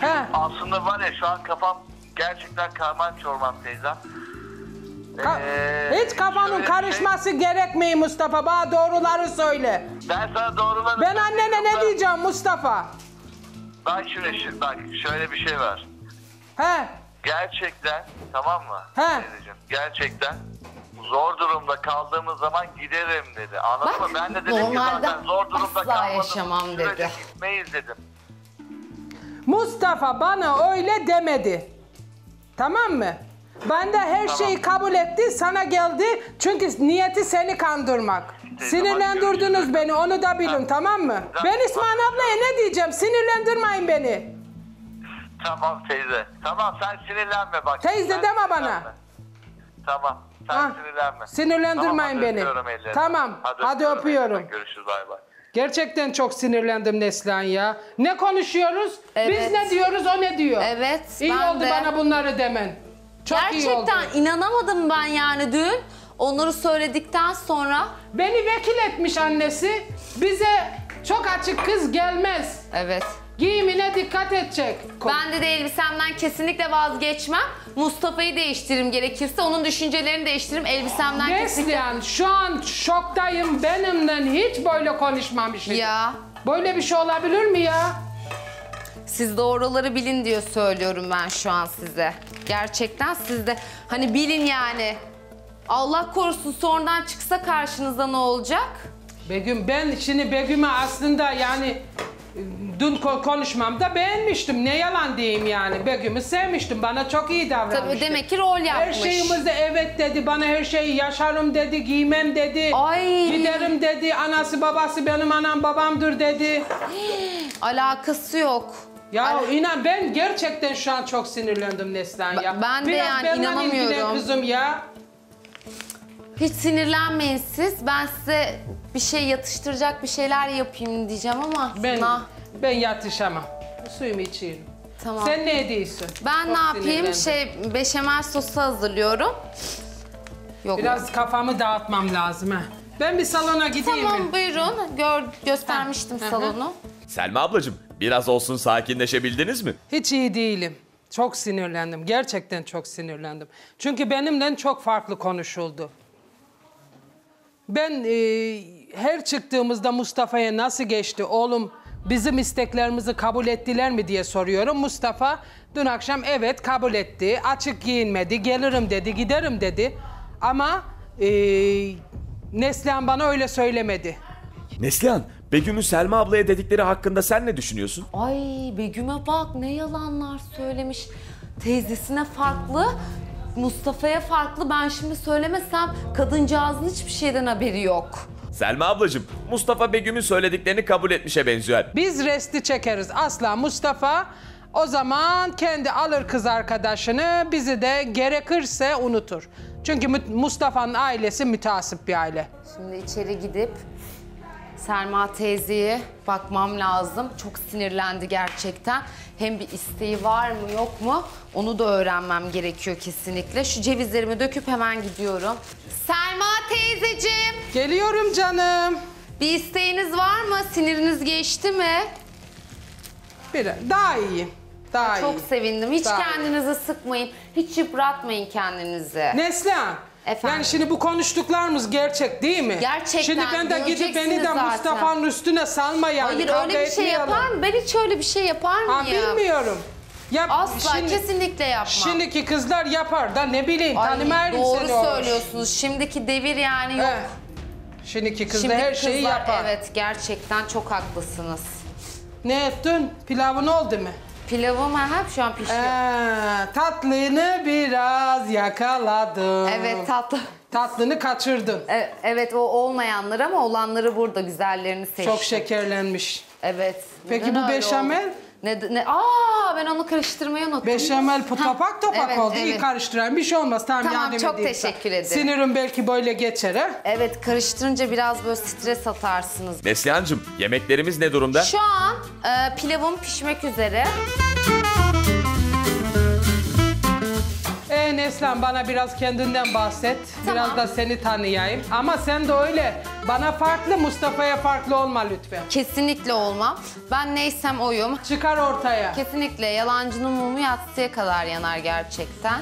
Ha. Aslında var ya şu an kafam gerçekten karman çorman teyzem. Ka ee, hiç kafanın karışması şey... gerekmiyor Mustafa. Bana doğruları söyle. Ben sana doğruları Ben annene ne da... diyeceğim Mustafa? Bak şöyle, bak şöyle bir şey var. He. Gerçekten tamam mı? He. Gerçekten zor durumda kaldığımız zaman giderim dedi. Anladın bak, mı? Ben de dedim ki zaten zor durumda kalmadığımız sürece gitmeyiz dedim. Mustafa bana öyle demedi. Tamam mı? Ben de her tamam. şeyi kabul etti, sana geldi çünkü niyeti seni kandırmak. Sinirlendirdiniz beni, onu da bilin, ha. tamam mı? Ben İsmihan ablaya ne diyeceğim, sinirlendirmeyin beni. Tamam teyze. Tamam sen sinirlenme bak. Teyze sen deme bana. Tamam sen ha. sinirlenme. Sinirlendirmeyin beni. Tamam hadi öpüyorum. Tamam, hadi hadi öpüyorum. öpüyorum. Görüşürüz bay bay. Gerçekten çok sinirlendim Neslihan ya. Ne konuşuyoruz? Evet. Biz ne diyoruz o ne diyor? Evet. İyi oldu de. bana bunları demen. Çok Gerçekten iyi oldu. Gerçekten inanamadım ben yani dün. Onları söyledikten sonra. Beni vekil etmiş annesi. Bize çok açık kız gelmez. Evet. Giyimine dikkat edecek. Ben de, de elbisemden kesinlikle vazgeçmem. Mustafa'yı değiştiririm gerekirse. Onun düşüncelerini değiştiririm. Elbisemden Neslihan, kesinlikle. Neslihan şu an şoktayım. Benimle hiç böyle konuşmamışım. Ya. Böyle bir şey olabilir mi ya? Siz doğruları bilin diye söylüyorum ben şu an size. Gerçekten siz de hani bilin yani. Allah korusun sonradan çıksa karşınıza ne olacak? Begüm ben şimdi Begüm'e aslında yani... Dün konuşmamda beğenmiştim. Ne yalan diyeyim yani. Begüm'ü sevmiştim. Bana çok iyi davranmıştı. Tabii demek ki rol yapmış. Her şeyimizde evet dedi. Bana her şeyi yaşarım dedi. Giymem dedi. Ay. Giderim dedi. Anası babası benim anam babamdır dedi. Alakası yok. Ya Al inan ben gerçekten şu an çok sinirlendim Neslihan ya. Ben de Biraz yani inanamıyorum. Kızım ya. Hiç sinirlenmeyin siz. Ben size bir şey yatıştıracak bir şeyler yapayım diyeceğim ama ben, ben yatışamam. Suyumu içeyim. Tamam. Sen ne ediyorsun? Ben Çok ne yapayım? Şey beşamel sosu hazırlıyorum. Yok Biraz yok. kafamı dağıtmam lazım ha. Ben bir salona gideyim. Tamam mi? buyurun. Gör, göstermiştim ha. salonu. Hı hı. Selma ablacığım, biraz olsun sakinleşebildiniz mi? Hiç iyi değilim. Çok sinirlendim. Gerçekten çok sinirlendim. Çünkü benimle çok farklı konuşuldu. Ben e, her çıktığımızda Mustafa'ya nasıl geçti oğlum bizim isteklerimizi kabul ettiler mi diye soruyorum. Mustafa dün akşam evet kabul etti, açık giyinmedi, gelirim dedi, giderim dedi. Ama e, Neslihan bana öyle söylemedi. Neslihan, Begüm'ün Selma ablaya dedikleri hakkında sen ne düşünüyorsun? Ay Begüm'e bak ne yalanlar söylemiş, teyzesine farklı. Mustafa'ya farklı, ben şimdi söylemesem kadıncağızın hiçbir şeyden haberi yok. Selma ablacığım, Mustafa Begüm'ün söylediklerini kabul etmişe benziyor. Biz resti çekeriz asla Mustafa. O zaman kendi alır kız arkadaşını, bizi de gerekirse unutur. Çünkü Mustafa'nın ailesi mütasip bir aile. Şimdi içeri gidip Selma teyzeye bakmam lazım. Çok sinirlendi gerçekten. Hem bir isteği var mı yok mu onu da öğrenmem gerekiyor kesinlikle. Şu cevizlerimi döküp hemen gidiyorum. Selma teyzeciğim. Geliyorum canım. Bir isteğiniz var mı? Siniriniz geçti mi? Biraz daha iyi. Daha Çok iyi. sevindim. Hiç daha kendinizi iyi. sıkmayın. Hiç yıpratmayın kendinizi. Neslihan. Efendim? Yani şimdi bu konuştuklarımız gerçek değil mi? Gerçekten. Şimdi ben de gidip beni de Mustafa'nın üstüne salma yani. Hayır Kavga öyle bir şey yapar mı? Ben hiç öyle bir şey yapar mıyım? Ha, bilmiyorum. Ya, Asla şimdi, kesinlikle yapmam. Şimdiki kızlar yapar da ne bileyim tanımayın seni. Doğru söylüyorsunuz. Şimdiki devir yani yok. Evet. Şimdiki kızlar şimdiki her şeyi kızlar, yapar. Evet gerçekten çok haklısınız. Ne ettin? Pilavın oldu mu? Pilavım hep şu an pişiyor. Ee, tatlını biraz yakaladım. Evet tatlı. Tatlını kaçırdın. Evet, evet o olmayanları ama olanları burada güzellerini seçtim. Çok şekerlenmiş. Evet. Peki bu beşamel? Ne, ne? Aa ben onu karıştırmayı unuttum. Beşamel bu topak topak evet, oldu. Evet. İyi karıştıran bir şey olmaz. Tamam, tamam çok teşekkür ederim. Sinirim belki böyle geçer ha? Evet karıştırınca biraz böyle stres atarsınız. Neslihan'cığım yemeklerimiz ne durumda? Şu an e, pilavım pişmek üzere. Ee Neslihan bana biraz kendinden bahset. Tamam. Biraz da seni tanıyayım. Ama sen de öyle bana farklı, Mustafa'ya farklı olma lütfen. Kesinlikle olmam. Ben neysem oyum. Çıkar ortaya. Kesinlikle. Yalancının mumu yatsıya kadar yanar gerçekten.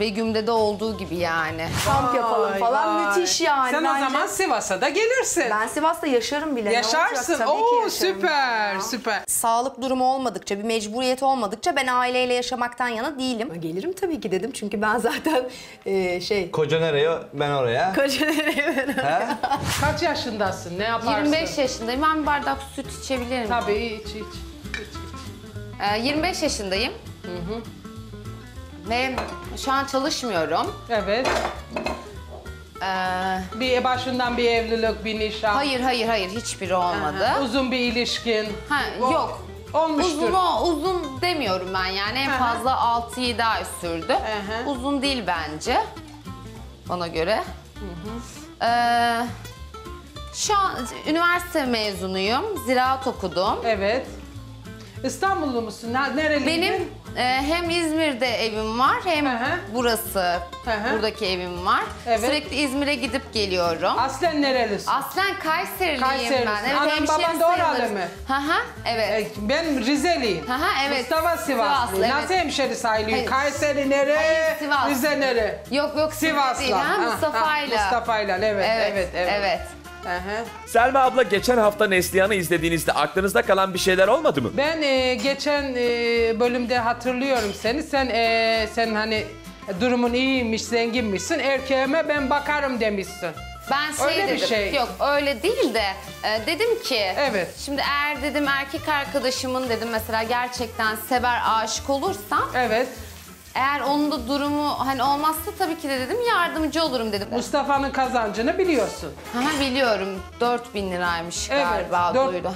Begüm'de de olduğu gibi yani. Kamp yapalım falan vay. müthiş yani. Sen bence... o zaman Sivas'a da gelirsin. Ben Sivas'ta yaşarım bile. Yaşarsın. Oo süper ya. süper. Sağlık durumu olmadıkça, bir mecburiyet olmadıkça ben aileyle yaşamaktan yana değilim. Gelirim tabii ki dedim çünkü ben zaten e, şey... Koca nereye ben oraya. Koca nereye ben oraya. Kaç yaşındasın? Ne yaparsın? yirmi beş yaşındayım. Ben bir bardak süt içebilirim. Tabii iç iç. iç, iç. Ee, yirmi beş yaşındayım. Hı hı. Ve şu an çalışmıyorum. Evet. Ee, bir başından bir evlilik, bir nişan. Hayır, hayır, hayır. Hiçbiri olmadı. Aha. Uzun bir ilişkin. Ha, yok. Olmuştur. Uzun, uzun demiyorum ben yani. En fazla altı yedi ay sürdü. Aha. Uzun değil bence. Bana göre. Hı hı. Ee, şu an üniversite mezunuyum. Ziraat okudum. Evet. İstanbullu musun? Nereliydin? Benim e, hem İzmir'de evim var hem aha, burası, aha, buradaki evim var. Evet. Sürekli İzmir'e gidip geliyorum. Aslen nerelisin? Aslen Kayseriliyim Kayserilisin. Ben. Evet, anam baban da oralı mı? Hı hı, evet. E, ben Rizeliyim. Hı hı, evet. Mustafa Sivaslı. Sivaslı. Nasıl evet, hemşeri sayılıyor? Kayseri nere? Hayır, Sivaslı. Rize nere? Yok yok Sivaslı. Mustafa'yla. Mustafa'yla, evet, evet, evet, evet, evet. Aha. Selma abla, geçen hafta Neslihan'ı izlediğinizde aklınızda kalan bir şeyler olmadı mı? Ben e, geçen e, bölümde hatırlıyorum seni. Sen e, sen hani durumun iyiymiş, zenginmişsin. Erkeğime ben bakarım demişsin. Ben şey öyle dedim. Bir şey. Yok öyle değil de e, dedim ki. Evet. Şimdi eğer dedim erkek arkadaşımın dedim mesela gerçekten sever, aşık olursam. Evet. Eğer onun da durumu hani olmazsa tabii ki de dedim yardımcı olurum dedim. Mustafa'nın kazancını biliyorsun. Ha, biliyorum. dört bin liraymış evet, galiba duydu.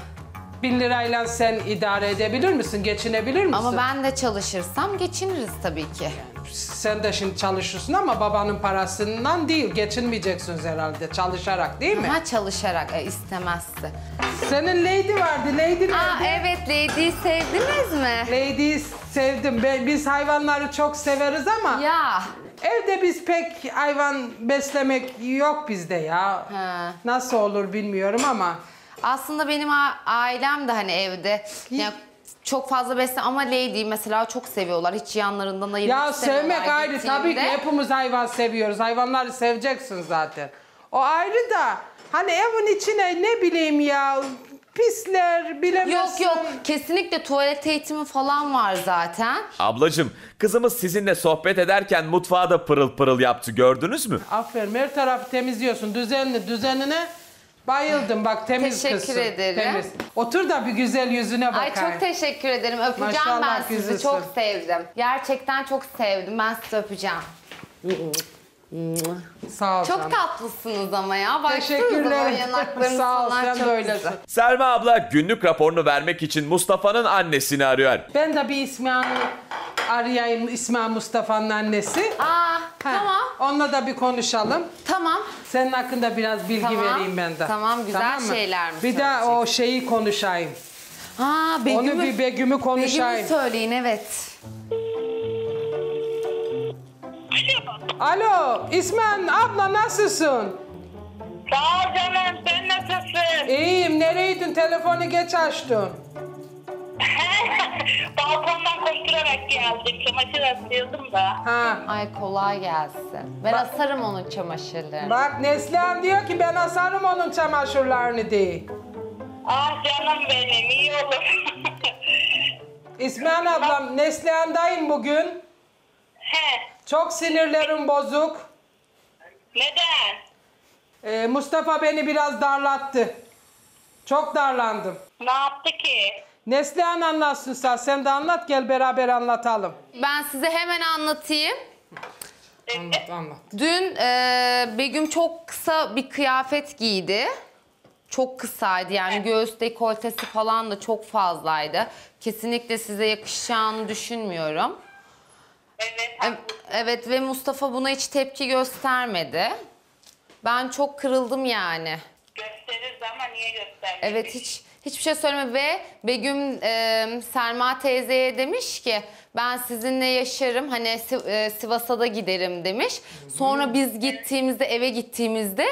bin lirayla sen idare edebilir misin? Geçinebilir misin? Ama ben de çalışırsam geçiniriz tabii ki. Sen de şimdi çalışırsın ama babanın parasından değil. Geçinmeyeceksiniz herhalde. Çalışarak değil mi? Ama çalışarak e, istemezdi. Senin Lady vardı. Lady nerede? Aa, evet, Lady'yi sevdiniz mi? Lady'yi sevdim. Biz hayvanları çok severiz ama... Ya. Evde biz pek hayvan beslemek yok bizde ya. Ha. Nasıl olur bilmiyorum ama... Aslında benim ailem de hani evde yani çok fazla beslen ama Lady'yi mesela çok seviyorlar. Hiç yanlarından ayırmak istemiyorlar. Ya sevmek ayrı tabii ki, hepimiz hayvan seviyoruz. Hayvanları seveceksin zaten. O ayrı da hani evin içine ne bileyim ya pisler bilemezsin. Yok yok kesinlikle tuvalet eğitimi falan var zaten. Ablacığım, kızımız sizinle sohbet ederken mutfağı da pırıl pırıl yaptı, gördünüz mü? Aferin, her tarafı temizliyorsun düzenli düzenine. Bayıldım bak, temiz teşekkür kızsın. Ederim. Temiz. Otur da bir güzel yüzüne bakayım. Ay çok teşekkür ederim. Öpeceğim maşallah ben sizi. Güzelsin. Çok sevdim. Gerçekten çok sevdim. Ben sizi öpeceğim. Sağ ol. Çok sana tatlısınız ama ya. Teşekkürler. Sağ ol, sen böylesin. Selma abla günlük raporunu vermek için Mustafa'nın annesini arıyor. Ben de bir İsmihan'ı arayayım. İsmihan Mustafa'nın annesi. Aa, tamam. Onunla da bir konuşalım. Tamam. Senin hakkında biraz bilgi tamam vereyim ben de. Tamam, güzel tamam şeyler mi? Bir de o şeyi konuşayım. Ha, Begüm'ü. Onu bir Begüm'ü konuşayım. Begüm'ü söyleyin, evet. Alo, İsmihan abla nasılsın? Sağ ol canım, sen nasılsın? İyiyim, nereydin? Telefonu geç açtın. Balkondan koşturarak geldim, çamaşır asıyordum da. Ha. Ay kolay gelsin. Ben bak, asarım onun çamaşırlarını. Bak Neslihan diyor ki ben asarım onun çamaşırlarını diye. Ah canım benim, iyi olur. İsmihan ablam, Neslihan'dayım bugün. He. Çok sinirlerim bozuk. Neden? Ee, Mustafa beni biraz darlattı. Çok darlandım. Ne yaptı ki? Neslihan anlatsın sen. Sen de anlat, gel beraber anlatalım. Ben size hemen anlatayım. Anlat, anlat. Dün e, Begüm çok kısa bir kıyafet giydi. Çok kısaydı yani, evet, göğüs dekoltesi falan da çok fazlaydı. Kesinlikle size yakışacağını düşünmüyorum. Evet, evet ve Mustafa buna hiç tepki göstermedi. Ben çok kırıldım yani. Gösterir ama niye göstermedi? Evet, hiç hiçbir şey söyleme ve Begüm e, Selma teyzeye demiş ki ben sizinle yaşarım hani e, Sivas'a da giderim demiş. Sonra biz gittiğimizde, eve gittiğimizde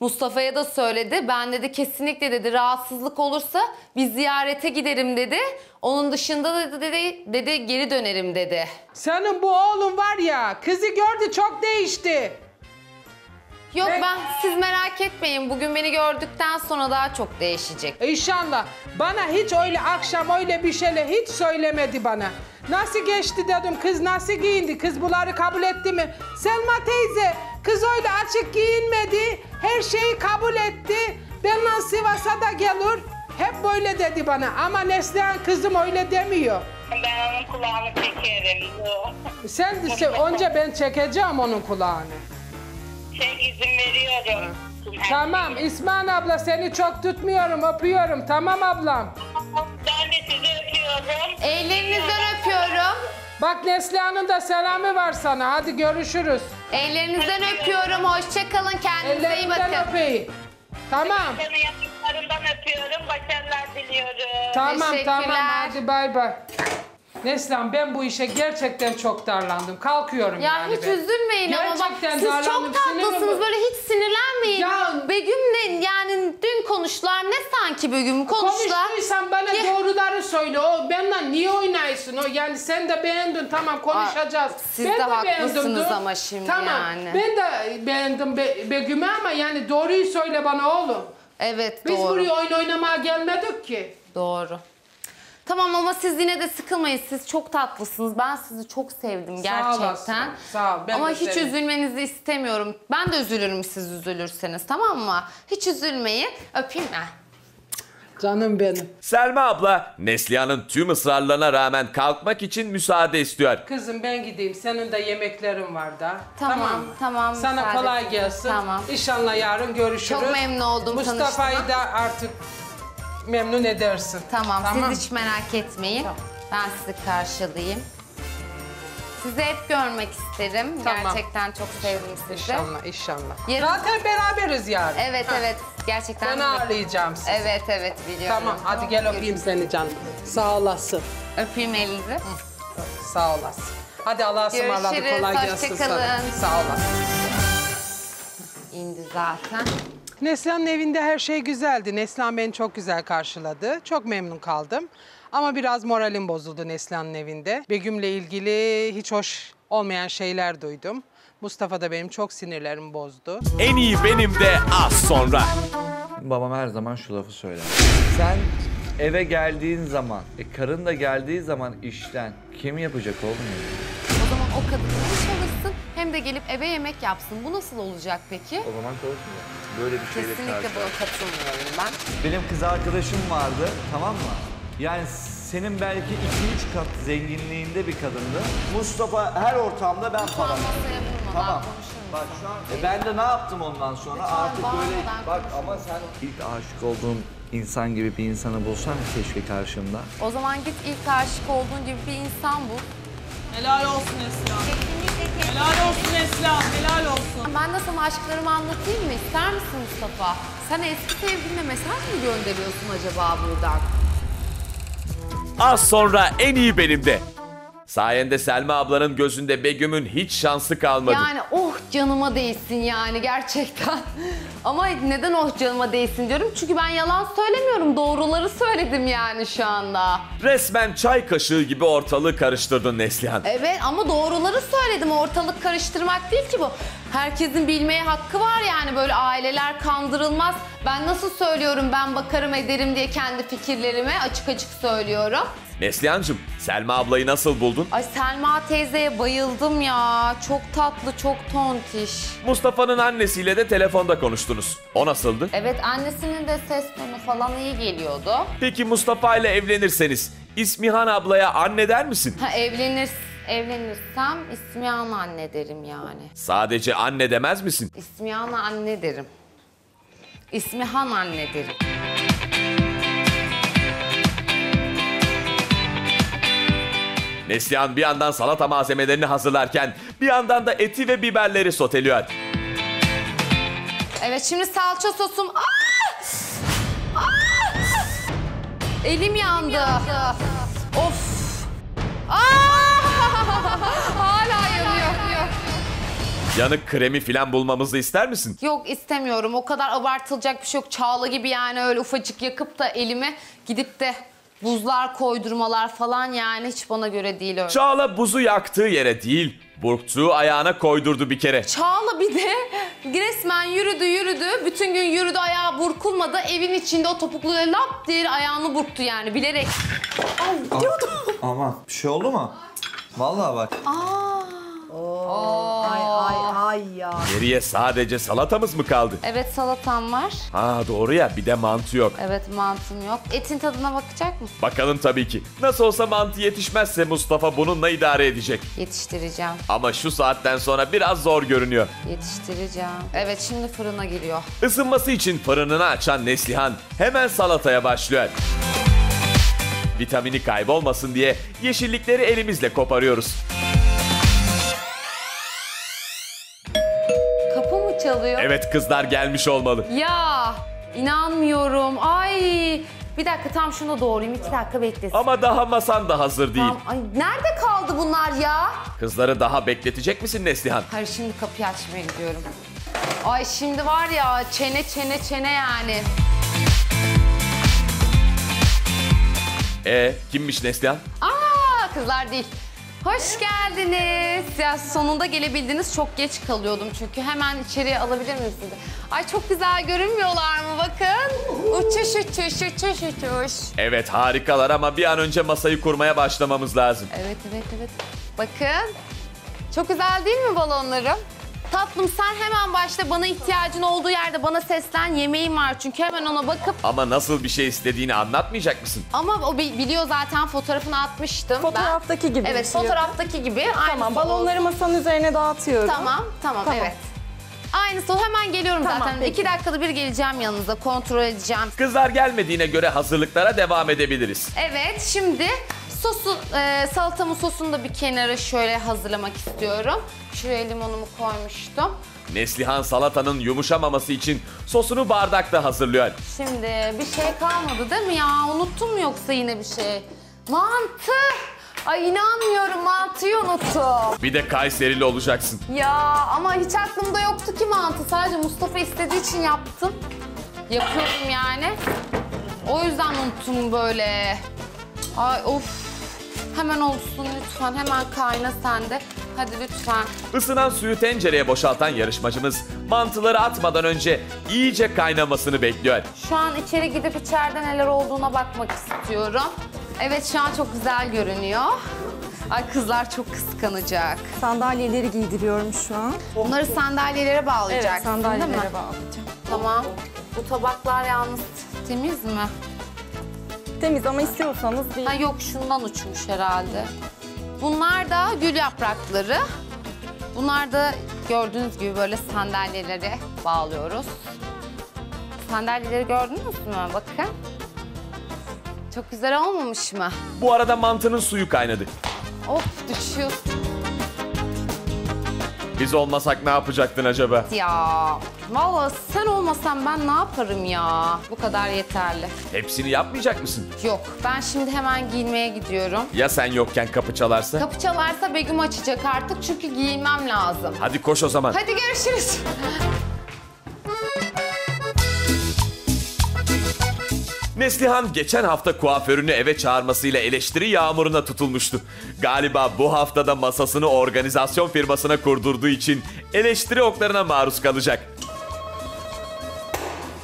Mustafa'ya da söyledi. Ben dedi kesinlikle dedi rahatsızlık olursa bir ziyarete giderim dedi. Onun dışında da dedi, dedi geri dönerim dedi. Senin bu oğlun var ya, kızı gördü çok değişti. Yok ben, ben siz merak etmeyin, bugün beni gördükten sonra daha çok değişecek. İnşallah. Bana hiç öyle akşam öyle bir şeyle hiç söylemedi bana. Nasıl geçti dedim, kız nasıl giyindi, kız bunları kabul etti mi? Selma teyze, kız öyle açık giyinmedi, her şeyi kabul etti. Benimle Sivas'a da gelir, hep böyle dedi bana ama Neslihan kızım öyle demiyor. Ben onun kulağını çekerim. Sen önce ben çekeceğim onun kulağını. Şey, izin veriyorum. Tamam İsmihan abla, seni çok tutmuyorum, öpüyorum tamam ablam. Ben de sizi öpüyorum. öpüyorum. Ellerinizden öpüyorum. Bak Neslihan'ın da selamı var sana. Hadi görüşürüz. Ellerinizden öpüyorum. Hoşça kalın. Kendinize iyi bakın. Ellerinizden öpeyim. Tamam. Seni yaptıklarımdan öpüyorum. Başarılar diliyorum. Tamam tamam. Hadi bay bay. Neslihan ben bu işe gerçekten çok darlandım. Kalkıyorum ya yani. Ya hiç ben. üzülmeyin gerçekten ama bak siz çok tatlısınız. Böyle hiç sinirlenmeyin. Ya, Begüm'le yani dün konuştular. Ne sanki Begüm konuştular? Konuştuysan bana ya. doğruları söyle. O benden niye oynayısın o? Yani sen de beğendin tamam konuşacağız. Aa, siz ben de, de haklısınız ama şimdi tamam. yani. Ben de beğendim Be Begüm'e ama yani doğruyu söyle bana oğlum. Evet Biz doğru. Biz buraya oyun oynamaya gelmedik ki. Doğru. Tamam ama siz yine de sıkılmayın. Siz çok tatlısınız. Ben sizi çok sevdim gerçekten. Sağ, Sağ ol. Ben ama hiç sevindim. üzülmenizi istemiyorum. Ben de üzülürüm siz üzülürseniz. Tamam mı? Hiç üzülmeyin. Öpeyim ben. Canım benim. Selma abla Neslihan'ın tüm ısrarlarına rağmen kalkmak için müsaade istiyor. Kızım ben gideyim. Senin de yemeklerin var da. Tamam. Tamam. tamam Sana kolay edin. gelsin. Tamam. İnşallah yarın görüşürüz. Çok memnun oldum tanıştığıma. Mustafa'yı da artık... memnun edersin. Tamam, tamam, siz hiç merak etmeyin. Tamam. Ben sizi karşılayayım. Sizi hep görmek isterim. Tamam. Gerçekten çok sevdim sizi. İnşallah, inşallah. Yarın... Zaten beraberiz yarın. Evet, ha. evet. Gerçekten. Ben ağırlayacağım sizi. Evet, evet. Biliyorum. Tamam, hadi tamam. gel öpeyim seni canım. Sağ olasın. Öpeyim elinizi. Hı. Sağ olasın. Hadi Allah'a ısmarladık. Kolay gelsin sana. Sağ olasın. İndi zaten. Neslihan'ın evinde her şey güzeldi. Neslihan beni çok güzel karşıladı. Çok memnun kaldım. Ama biraz moralim bozuldu Neslihan'ın evinde. Begüm'le ilgili hiç hoş olmayan şeyler duydum. Mustafa da benim çok sinirlerimi bozdu. En iyi benim de az sonra. Babam her zaman şu lafı söyler. Sen eve geldiğin zaman, e, karın da geldiği zaman işten kim yapacak oğlum? O zaman o kadın çalışsın hem de gelip eve yemek yapsın. Bu nasıl olacak peki? O zaman çalışmıyor. Böyle bir şeyle Kesinlikle buna katılmıyorum ben. Benim kız arkadaşım vardı, tamam mı? Yani senin belki iki üç kat zenginliğinde bir kadındı. Mustafa her ortamda ben para verdim. Tamam. Bak şu an e ben de ne yaptım ondan sonra? Lütfen artık böyle bak ama sen ilk aşık olduğun insan gibi bir insanı bulsan keşke karşımda. O zaman git ilk aşık olduğun gibi bir insan bul. Helal olsun Esra. Helal olsun Esra, helal olsun. Ben de sana aşklarımı anlatayım mı? İster misin Mustafa? Sen eski sevgiline mesaj mı gönderiyorsun acaba buradan? Az sonra en iyi benim de. Sayende Selma ablanın gözünde Begüm'ün hiç şansı kalmadı. Yani oh canıma değsin yani gerçekten. Ama neden oh canıma değsin diyorum? Çünkü ben yalan söylemiyorum. Doğruları söyledim yani şu anda. Resmen çay kaşığı gibi ortalığı karıştırdın Neslihan. Evet ama doğruları söyledim. Ortalık karıştırmak değil ki bu. Herkesin bilmeye hakkı var yani böyle aileler kandırılmaz. Ben nasıl söylüyorum ben bakarım ederim diye kendi fikirlerimi açık açık söylüyorum. Neslihan'cığım Selma ablayı nasıl buldun? Ay Selma teyzeye bayıldım ya. Çok tatlı, çok tontiş. Mustafa'nın annesiyle de telefonda konuştunuz. O nasıldı? Evet annesinin de ses tonu falan iyi geliyordu. Peki Mustafa ile evlenirseniz İsmihan ablaya anne der misin? Ha evlenir, evlenirsem İsmihan anne derim yani. Sadece anne demez misin? İsmihan anne derim. İsmihan anne derim. Neslihan bir yandan salata malzemelerini hazırlarken bir yandan da eti ve biberleri soteliyor. Evet şimdi salça sosum... Aa! Aa! Elim yandı. Elim yandı. Of! Aa! Hala yanıyor. Yanık kremi falan bulmamızı ister misin? Yok istemiyorum. O kadar abartılacak bir şey yok. Çağla gibi yani öyle ufacık yakıp da elime gidip de... Buzlar koydurmalar falan yani hiç bana göre değil öyle. Çağla buzu yaktığı yere değil, burktuğu ayağına koydurdu bir kere. Çağla bir de resmen yürüdü yürüdü, bütün gün yürüdü ayağı burkulmadı. Evin içinde o topukluya lap diye ayağını burktu yani bilerek. Ay diyordum. Aman bir şey oldu mu? Vallahi bak. Aa. Oo. Ay ay ay ya. Geriye sadece salatamız mı kaldı? Evet salatam var. Ha doğru ya bir de mantı yok. Evet mantım yok. Etin tadına bakacak mısın? Bakalım tabii ki. Nasıl olsa mantı yetişmezse Mustafa bununla idare edecek. Yetiştireceğim. Ama şu saatten sonra biraz zor görünüyor. Yetiştireceğim. Evet şimdi fırına giriyor. Isınması için fırınını açan Neslihan hemen salataya başlıyor. Vitamini kaybolmasın diye yeşillikleri elimizle koparıyoruz. Kapı mı çalıyor? Evet, kızlar gelmiş olmalı. Ya inanmıyorum. Ay bir dakika, tam şunu doğrayayım, iki dakika beklesin. Ama daha masan da hazır değil. Tam, ay, nerede kaldı bunlar ya? Kızları daha bekletecek misin Neslihan? Hayır, şimdi kapıyı açmaya gidiyorum. Ay şimdi var ya, çene çene çene yani. Ee, kimmiş Neslihan? Aa, kızlar değil. Hoş geldiniz. Ya sonunda gelebildiniz. Çok geç kalıyordum çünkü. Hemen içeriye alabilir miyim sizi? Ay çok güzel görünmüyorlar mı? Bakın. Uçuş uçuş uçuş uçuş. Evet harikalar ama bir an önce masayı kurmaya başlamamız lazım. Evet evet evet. Bakın. Çok güzel değil mi balonlarım? Tatlım sen hemen başla, bana ihtiyacın olduğu yerde bana seslen, yemeğim var çünkü, hemen ona bakıp... Ama nasıl bir şey istediğini anlatmayacak mısın? Ama o biliyor zaten, fotoğrafını atmıştım. Fotoğraftaki ben... gibi. Evet fotoğraftaki gibi. Tamam, balonları masanın üzerine dağıtıyorum. Tamam tamam, tamam. Evet. Aynısı o, hemen geliyorum tamam, zaten. Peki. İki dakikada bir geleceğim yanınıza, kontrol edeceğim. Kızlar gelmediğine göre hazırlıklara devam edebiliriz. Evet şimdi... Sosu, e, salatamın sosunu da bir kenara şöyle hazırlamak istiyorum. Şuraya limonumu koymuştum. Neslihan salatanın yumuşamaması için sosunu bardakta hazırlıyor. Şimdi bir şey kalmadı değil mi ya? Unuttum mu yoksa yine bir şey? Mantı! Ay inanmıyorum, mantıyı unuttum. Bir de Kayserili olacaksın. Ya ama hiç aklımda yoktu ki mantı. Sadece Mustafa istediği için yaptım. Yapıyorum yani. O yüzden unuttum böyle. Ay of. Hemen olsun lütfen, hemen kayna sen de. Hadi lütfen. Isınan suyu tencereye boşaltan yarışmacımız mantıları atmadan önce iyice kaynamasını bekliyor. Şu an içeri gidip içeride neler olduğuna bakmak istiyorum. Evet şu an çok güzel görünüyor. Ay kızlar çok kıskanacak. Sandalyeleri giydiriyorum şu an. Bunları sandalyelere bağlayacaksın. Evet sandalyelere bağlayacağım. Tamam. Bu tabaklar yalnız temiz mi? Temiz ama istiyorsanız değil. Ha yok, şundan uçmuş herhalde. Bunlar da gül yaprakları. Bunlar da gördüğünüz gibi böyle sandalyelere bağlıyoruz. Sandalyeleri gördünüz mü? Bakın. Çok güzel olmamış mı? Bu arada mantının suyu kaynadı. Of düşüyor. Biz olmasak ne yapacaktın acaba? Ya vallahi sen olmasan ben ne yaparım ya? Bu kadar yeterli. Hepsini yapmayacak mısın? Yok, ben şimdi hemen giyinmeye gidiyorum. Ya sen yokken kapı çalarsa? Kapı çalarsa Begüm açacak artık çünkü giyinmem lazım. Hadi koş o zaman. Hadi görüşürüz. Neslihan geçen hafta kuaförünü eve çağırmasıyla eleştiri yağmuruna tutulmuştu. Galiba bu haftada masasını organizasyon firmasına kurdurduğu için eleştiri oklarına maruz kalacak.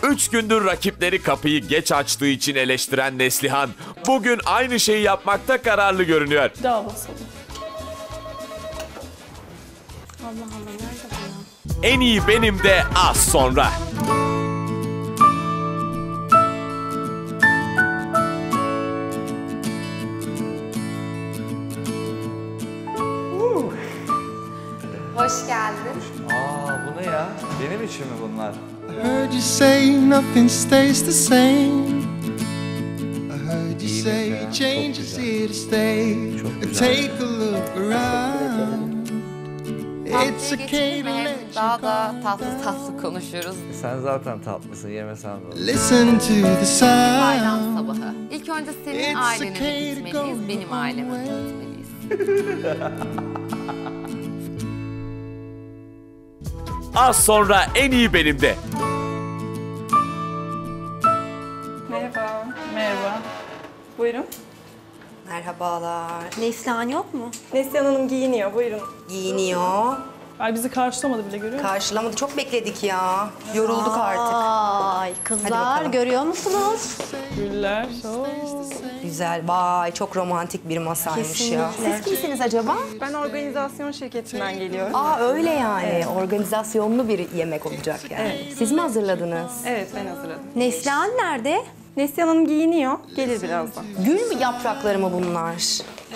Üç gündür rakipleri kapıyı geç açtığı için eleştiren Neslihan bugün aynı şeyi yapmakta kararlı görünüyor. Daha basalım. Allah Allah, nerede bana? En iyi benim de az sonra. Hoş geldin. Aa, bu ne ya? Benim için mi bunlar? Daha da tatlı tatlı konuşuyoruz. Sen zaten tatlısın, yemesen de olur. Bayram sabahı. İlk önce senin ailene gitmeliyiz, benim aileme gitmeliyiz. Az sonra en iyi benim de. Merhaba. Merhaba. Buyurun. Merhabalar. Neslihan yok mu? Neslihan Hanım giyiniyor. Buyurun. Giyiniyor. Ay bizi karşılamadı bile, görüyor musun? Karşılamadı. Çok bekledik ya. Yorulduk Aa, artık. Ay kızlar görüyor musunuz? Güller. Güzel. Vay çok romantik bir masaymış. Kesinlikle. Ya. Siz kimsiniz acaba? Ben organizasyon şirketinden geliyorum. Aa öyle yani. Evet. Organizasyonlu bir yemek olacak yani. Evet. Siz mi hazırladınız? Evet ben hazırladım. Neslihan nerede? Neslihan Hanım giyiniyor. Gelir birazdan. Gül mü yaprakları mı bunlar?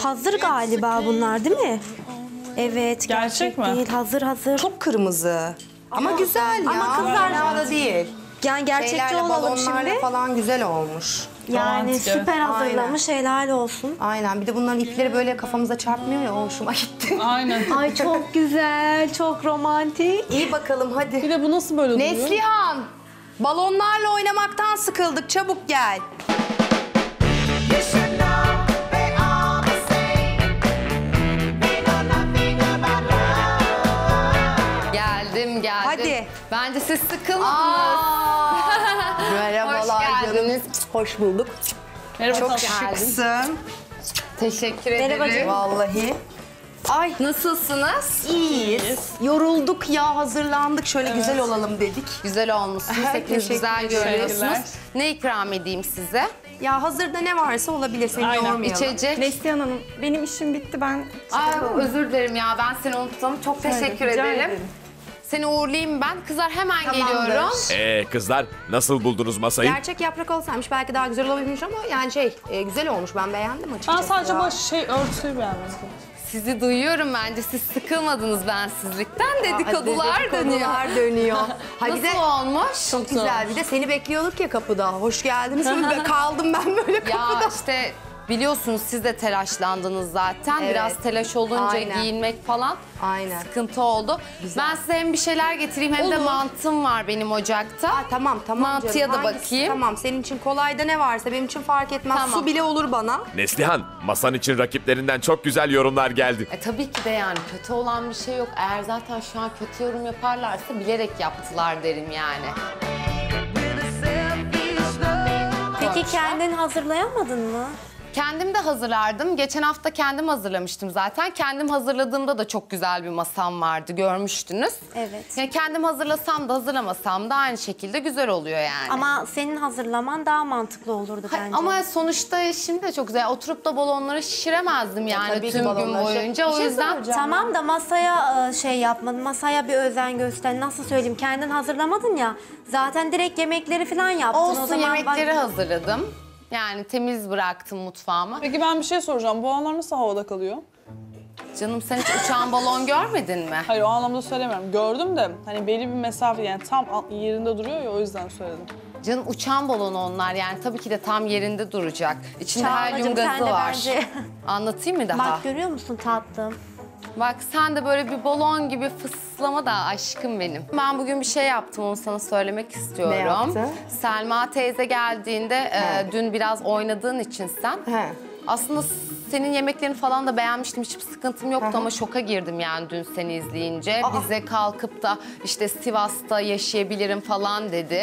Hazır galiba bunlar değil mi? Evet, gerçek, gerçek mi? Değil, hazır hazır. Çok kırmızı. Ama, ama güzel ya. Ama kızlar da değil. Yani gerçekçi olalım şimdi. Balonlarla falan güzel olmuş. Yani süper hazırlamış, helal olsun. Aynen, bir de bunların ipleri böyle kafamıza çarpmıyor ya, hoşuma gitti. Aynen. Ay çok güzel, çok romantik. İyi bakalım hadi. Bir de bu nasıl böyle oluyor? Neslihan, balonlarla oynamaktan sıkıldık, çabuk gel. Geldim, geldim. Hadi. Bence siz sıkılmadınız. Merhabalar, hoş geldiniz. Hoş bulduk. Merhaba, çok şıksın. Teşekkür ederim. Merhaba. Vallahi. Ay, nasılsınız? İyiyiz. İyiyiz. Yorulduk ya, hazırlandık. Şöyle evet, güzel olalım dedik. Güzel olmuşsunuz. Hepiniz güzel görüyorsunuz. Ne ikram edeyim size? Ya hazırda ne varsa olabilir, seni yormayalım. İçecek. Neslihan Hanım, benim işim bitti, ben... Ay, özür dilerim ya, ben seni unuttum. Çok teşekkür evet, ederim. ederim. Seni uğurlayayım ben. Kızlar hemen tamamdır, geliyorum. Ee kızlar, nasıl buldunuz masayı? Gerçek yaprak olsaymış belki daha güzel olabilmiş ama yani şey e, güzel olmuş, ben beğendim açıkçası. Ben sadece ya. baş şey örtüyü beğenmedim. Sizi duyuyorum, bence siz sıkılmadınız bensizlikten. Dedikodular, dedikodular dönüyor. dönüyor. Nasıl de, olmuş? Çok güzel. Olmuş. Bir de seni bekliyorduk ya kapıda. Hoş geldiniz. Kaldım ben böyle kapıda. Ya işte biliyorsunuz siz de telaşlandınız zaten. Evet. Biraz telaş olunca aynen, giyinmek falan aynen, sıkıntı oldu. Güzel. Ben size hem bir şeyler getireyim hem olur, de mantım var benim ocakta. Aa, tamam tamam. Mantıya canım, da hangisi? Bakayım. Tamam, senin için kolay da ne varsa benim için fark etmez. Tamam. Su bile olur bana. Neslihan, masan için rakiplerinden çok güzel yorumlar geldi. E, tabii ki de yani kötü olan bir şey yok. Eğer zaten şu an kötü yorum yaparlarsa bilerek yaptılar derim yani. Peki kendin hazırlayamadın mı? Kendim de hazırlardım. Geçen hafta kendim hazırlamıştım zaten. Kendim hazırladığımda da çok güzel bir masam vardı. Görmüştünüz. Evet. Yani kendim hazırlasam da hazırlamasam da aynı şekilde güzel oluyor yani. Ama senin hazırlaman daha mantıklı olurdu bence. Hayır, ama sonuçta şimdi de çok güzel. Oturup da balonları şişiremezdim yani ya, tüm gün boyunca. O yüzden... Tamam da masaya şey yapmadın. Masaya bir özen göster. Nasıl söyleyeyim? Kendin hazırlamadın ya. Zaten direkt yemekleri falan yaptın. Olsun, o zaman yemekleri bak... hazırladım. Yani temiz bıraktım mutfağıma. Peki ben bir şey soracağım. Bu anlar nasıl havada kalıyor? Canım sen hiç uçan balon görmedin mi? Hayır, o anlamda söylemiyorum. Gördüm de hani belli bir mesafe yani tam yerinde duruyor ya, o yüzden söyledim. Canım uçan balon onlar yani tabii ki de tam yerinde duracak. İçinde helyum gazı var. Bence... Anlatayım mı daha? Bak görüyor musun tatlım? Bak sen de böyle bir balon gibi fıslama da aşkım benim. Ben bugün bir şey yaptım, onu sana söylemek istiyorum. Ne yaptı? Selma teyze geldiğinde e, dün biraz oynadığın için sen. He. Aslında senin yemeklerini falan da beğenmiştim. Hiçbir sıkıntım yoktu Aha. ama şoka girdim yani dün seni izleyince. Aa. Bize kalkıp da işte Sivas'ta yaşayabilirim falan dedi.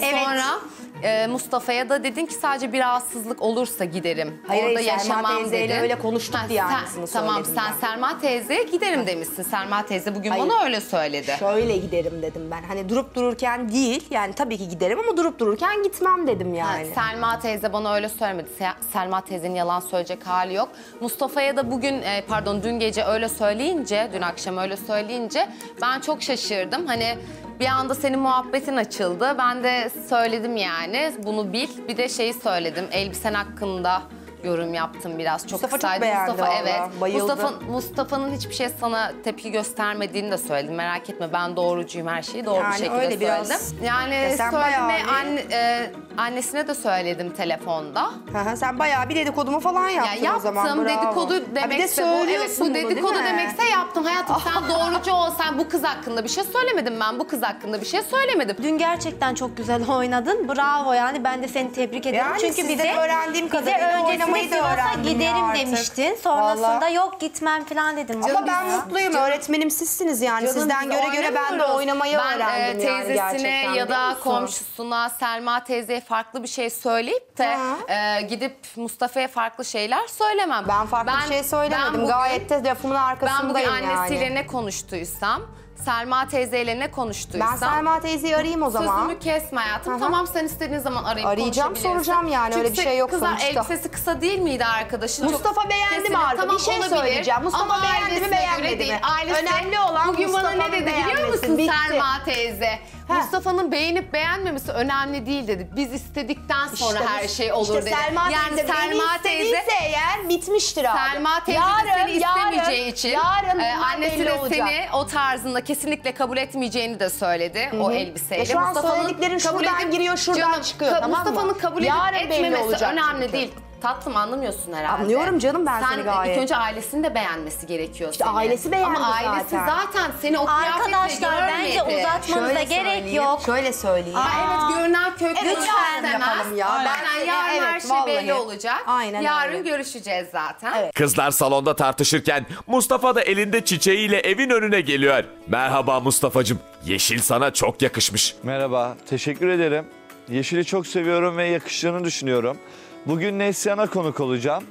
Evet. Sonra... Evet. Ee, Mustafa'ya da dedin ki sadece bir rahatsızlık olursa giderim. Hayır, orada Selma yaşamam dedi. Öyle konuştuk ha, diye sen, tamam sen ben. Selma teyzeye giderim demişsin. Selma teyze bugün Hayır. bana öyle söyledi. Şöyle giderim dedim ben. Hani durup dururken değil. Yani tabii ki giderim ama durup dururken gitmem dedim yani. Ha, Selma teyze bana öyle söylemedi. Selma teyzenin yalan söyleyecek hali yok. Mustafa'ya da bugün pardon dün gece öyle söyleyince, dün akşam öyle söyleyince ben çok şaşırdım. Hani bir anda senin muhabbetin açıldı. Ben de söyledim yani bunu bil. Bir de şeyi söyledim. Elbisen hakkında yorum yaptım biraz. Çok Mustafa kısaydı. Çok Mustafa valla. Evet. Bayıldım. Mustafa Mustafa'nın hiçbir şey sana tepki göstermediğini de söyledim. Merak etme ben doğrucuyum, her şeyi doğru yani bir şekilde öyle biraz söyledim. Yani öyle söyleme anne, e, annesine de söyledim telefonda. Aha, sen bayağı bir dedikodumu falan yaptın ya, yaptım, o zaman. Yaptım dedikodu demekse ha, de bu. Evet, bu dedikodu bunu, demekse yaptım. Hayatım sen doğrucu olsan bu kız hakkında bir şey söylemedim ben. Bu kız hakkında bir şey söylemedim. Dün gerçekten çok güzel oynadın. Bravo yani ben de seni tebrik ederim. Yani çünkü bize öğrendiğim kadarıyla oynadın. Sivas'a giderim demiştin. Sonrasında Vallahi. yok gitmem falan dedim. Ama ben ya. mutluyum. Canım. Öğretmenim sizsiniz yani. Canım, sizden göre göre ben de oynamayı ben, öğrendim. Ben teyzesine yani ya da komşusuna, Selma teyzeye farklı bir şey söyleyip de e, gidip Mustafa'ya farklı şeyler söylemem. Ben farklı ben, bir şey söylemedim. Bugün, Gayet de lafımın arkasındayım yani. Ben bugün annesiyle yani. ne konuştuysam, Selma teyzeyle ne konuştuysam... Ben Selma teyzeyi arayayım o zaman. Sözümü kesme hayatım. Aha. Tamam sen istediğin zaman arayıp Arayacağım soracağım yani Çünkü öyle bir şey yok kızlar, sonuçta. Elbisesi kısa değil miydi arkadaşın? Mustafa beğendi mi artık? Tamam, bir şey olabilir. söyleyeceğim. Mustafa Ama beğendi mi beğenmedi mi? Ailesi... Önemli olan bugün Mustafa'nın beğenmesi. Bugün bana ne dedi biliyor musun Bitti. Selma teyze? Mustafa'nın beğenip beğenmemesi önemli değil dedi. Biz istedikten sonra işte her biz, şey olur işte dedi. Selma yani de Selma teyze eğer bitmiştir abi. Selma teyze yarın, seni istemeyeceği yarın, için yarın e, annesi de seni o tarzında kesinlikle kabul etmeyeceğini de söyledi. Hı-hı. O elbiseyle. E şu an söylediklerin şuradan edip, giriyor şuradan canım, çıkıyor. Tamam Mustafa'nın kabul yarın edip etmemesi önemli çünkü. Değil. Tatlım anlamıyorsun herhalde. Anlıyorum canım ben sen seni gayet. İlk önce ailesini de beğenmesi gerekiyor işte senin. Ailesi beğendi ama zaten. Ama ailesi zaten seni o kıyafetle görmedi. Arkadaşlar bence uzatmanıza gerek yok. Şöyle söyleyeyim. Aa, evet görünen köklü evet, lütfen yapalım ya. Aynen, ben yarın evet, her şey belli olacak. Aynen yarın öyle. Görüşeceğiz zaten. Evet. Kızlar salonda tartışırken Mustafa da elinde çiçeğiyle evin önüne geliyor. Merhaba Mustafa'cığım. Yeşil sana çok yakışmış. Merhaba teşekkür ederim. Yeşili çok seviyorum ve yakıştığını düşünüyorum. Bugün Neslihan'a konuk olacağım.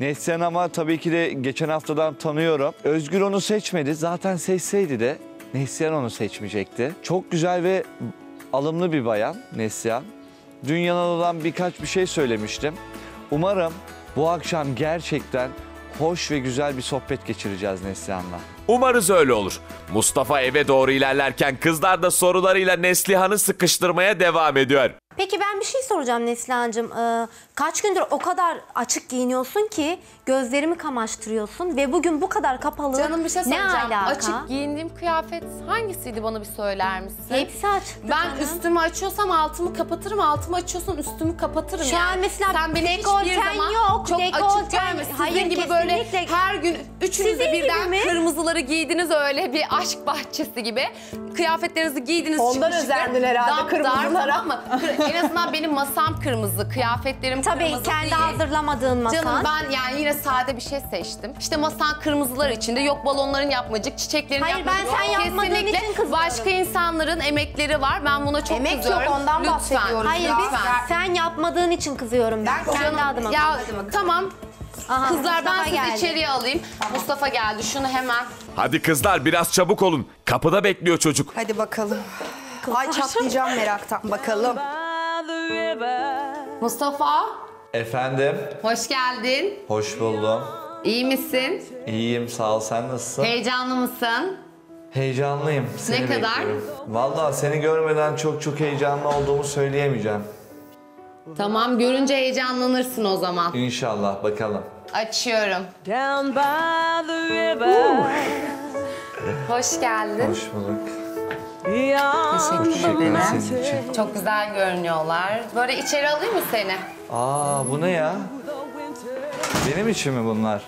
Neslihan ama tabii ki de geçen haftadan tanıyorum. Özgür onu seçmedi. Zaten seçseydi de Neslihan onu seçmeyecekti. Çok güzel ve alımlı bir bayan Neslihan. Dün yanına olan birkaç bir şey söylemiştim. Umarım bu akşam gerçekten hoş ve güzel bir sohbet geçireceğiz Neslihan'la. Umarız öyle olur. Mustafa eve doğru ilerlerken kızlar da sorularıyla Neslihan'ı sıkıştırmaya devam ediyor. Peki ben bir şey soracağım Neslihan'cığım. Ee, kaç gündür o kadar açık giyiniyorsun ki gözlerimi kamaştırıyorsun ve bugün bu kadar kapalı. Canım bir şey soracağım. Ne alaka? Açık giyindiğim kıyafet hangisiydi bana bir söyler misin? Hepsi açık. Ben canım. Üstümü açıyorsam altımı kapatırım, altımı açıyorsam üstümü kapatırım. Şu yani. An mesela sen beni hiçbir zaman yok, çok açık görmesin. Hayır, sizin gibi kesinlikle. Böyle her gün üçünüz de birden kırmızıları giydiniz öyle bir aşk bahçesi gibi. Kıyafetlerinizi giydiniz. Ondan özendin herhalde kırmızılara ama. En azından benim masam kırmızı, kıyafetlerim tabii kırmızı değil. Tabii kendi hazırlamadığın masan. Canım ben yani yine sade bir şey seçtim. İşte masan kırmızılar içinde, yok balonların yapmacık, çiçeklerin hayır, yapmacık. Hayır ben sen yapmadığın kesinlikle için kızıyorum. Başka insanların emekleri var, ben buna çok emek kızıyorum. Emek yok ondan lütfen. Bahsediyoruz. Hayır ya. Biz sen yapmadığın için kızıyorum ben. Ben kendi adıma kızıyorum. Tamam. Aha, kızlar Mustafa ben sizi geldi. İçeriye alayım. Tamam. Mustafa geldi şunu hemen. Hadi kızlar biraz çabuk olun. Kapıda bekliyor çocuk. Hadi bakalım. Kız, ay çatlayacağım meraktan bakalım. Mustafa. Efendim. Hoş geldin. Hoş buldum. İyi misin? İyiyim sağ ol. Sen nasılsın? Heyecanlı mısın? Heyecanlıyım. Seni ne kadar? Bekliyorum. Vallahi seni görmeden çok çok heyecanlı olduğumu söyleyemeyeceğim. Tamam görünce heyecanlanırsın o zaman. İnşallah bakalım. Açıyorum. Uh. Hoş geldin. Hoş bulduk. Teşekkür ederim. Çok güzel görünüyorlar. Böyle içeri alayım mı seni? Aa bu ne ya? Benim için mi bunlar?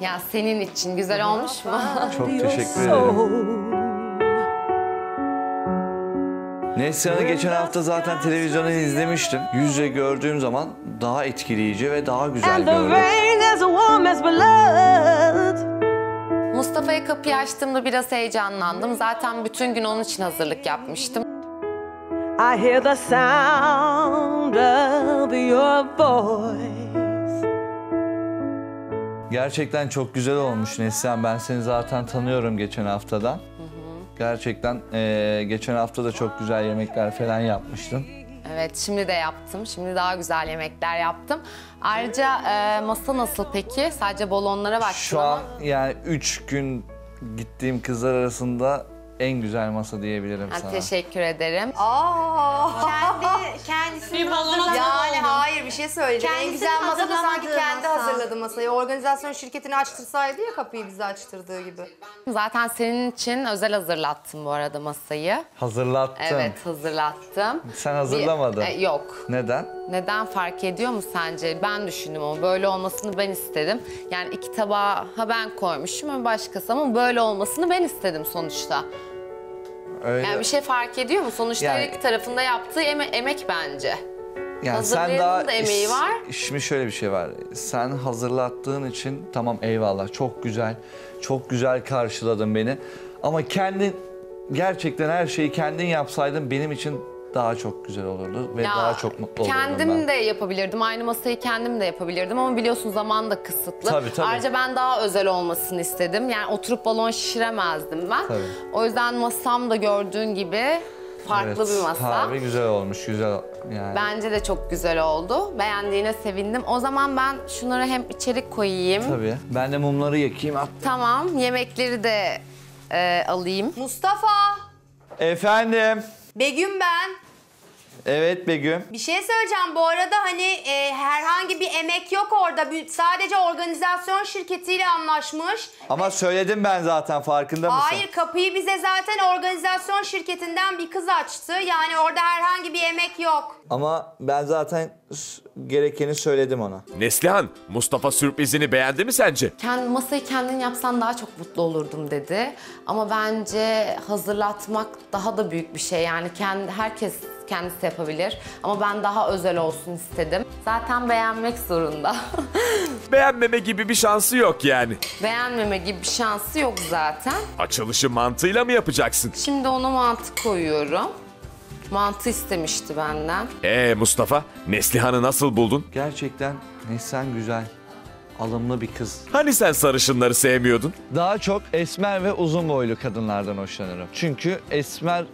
Ya senin için. Güzel olmuş mu? Çok teşekkür ederim. Neslihan'ı geçen hafta zaten televizyonda izlemiştim. Yüzle gördüğüm zaman daha etkileyici ve daha güzel gördüm. Mustafa'ya kapıyı açtığımda biraz heyecanlandım. Zaten bütün gün onun için hazırlık yapmıştım. I hear the sound of your voice. Gerçekten çok güzel olmuş Neslihan. Ben seni zaten tanıyorum geçen haftadan. Hı hı. Gerçekten e, geçen hafta da çok güzel yemekler falan yapmıştın. Evet şimdi de yaptım. Şimdi daha güzel yemekler yaptım. Ayrıca e, masa nasıl peki? Sadece balonlara baktım şu an ama. Yani üç gün gittiğim kızlar arasında en güzel masa diyebilirim ha, sana. Teşekkür ederim. Aa, kendi kendisinin hazırladığı. Yani hayır bir şey söyleyeceğim. En güzel masa da sanki kendi masa. Hazırladı masayı. Organizasyon şirketini açtırsaydı ya kapıyı bize açtırdığı gibi. Zaten senin için özel hazırlattım bu arada masayı. Hazırlattım. Evet hazırlattım. Sen hazırlamadın. Bir, e, yok. Neden? Neden fark ediyor mu sence? Ben düşündüm ama böyle olmasını ben istedim. Yani iki tabağa ben koymuşum ama başkası ama böyle olmasını ben istedim sonuçta. Öyle. Yani bir şey fark ediyor mu? Sonuçta yani, iki tarafında yaptığı eme emek bence. Yani sen daha da emeği var. Şimdi şöyle bir şey var. Sen hazırlattığın için tamam eyvallah çok güzel, çok güzel karşıladın beni. Ama kendin gerçekten her şeyi kendin yapsaydın benim için daha çok güzel olurdu ve ya, daha çok mutlu olurdum ben. Kendim de yapabilirdim. Aynı masayı kendim de yapabilirdim ama biliyorsun zaman da kısıtlı. Tabii, tabii. Ayrıca ben daha özel olmasını istedim. Yani oturup balon şişiremezdim ben. Tabii. O yüzden masam da gördüğün gibi farklı evet, bir masa. Tabii güzel olmuş, güzel yani. Bence de çok güzel oldu. Beğendiğine sevindim. O zaman ben şunları hem içeri koyayım. Tabii. Ben de mumları yakayım. Tamam, yemekleri de e, alayım. Mustafa! Efendim. Begüm ben. Evet Begüm. Bir şey söyleyeceğim. Bu arada hani e, herhangi bir emek yok orada. Bir, sadece organizasyon şirketiyle anlaşmış. Ama Ve... söyledim ben zaten, farkında mısın? Hayır, kapıyı bize zaten organizasyon şirketinden bir kız açtı. Yani orada herhangi bir emek yok. Ama ben zaten gerekeni söyledim ona. Neslihan, Mustafa sürprizini beğendi mi sence? Kendi, masayı kendin yapsan daha çok mutlu olurdum dedi. Ama bence hazırlatmak daha da büyük bir şey. Yani kendi, herkes kendisi yapabilir. Ama ben daha özel olsun istedim. Zaten beğenmek zorunda. Beğenmeme gibi bir şansı yok yani. Beğenmeme gibi bir şansı yok zaten. Açılışı mantıyla mı yapacaksın? Şimdi ona mantı koyuyorum. Mantı istemişti benden. Ee Mustafa, Neslihan'ı nasıl buldun? Gerçekten Neslihan güzel, alımlı bir kız. Hani sen sarışınları sevmiyordun? Daha çok esmer ve uzun boylu kadınlardan hoşlanırım. Çünkü esmer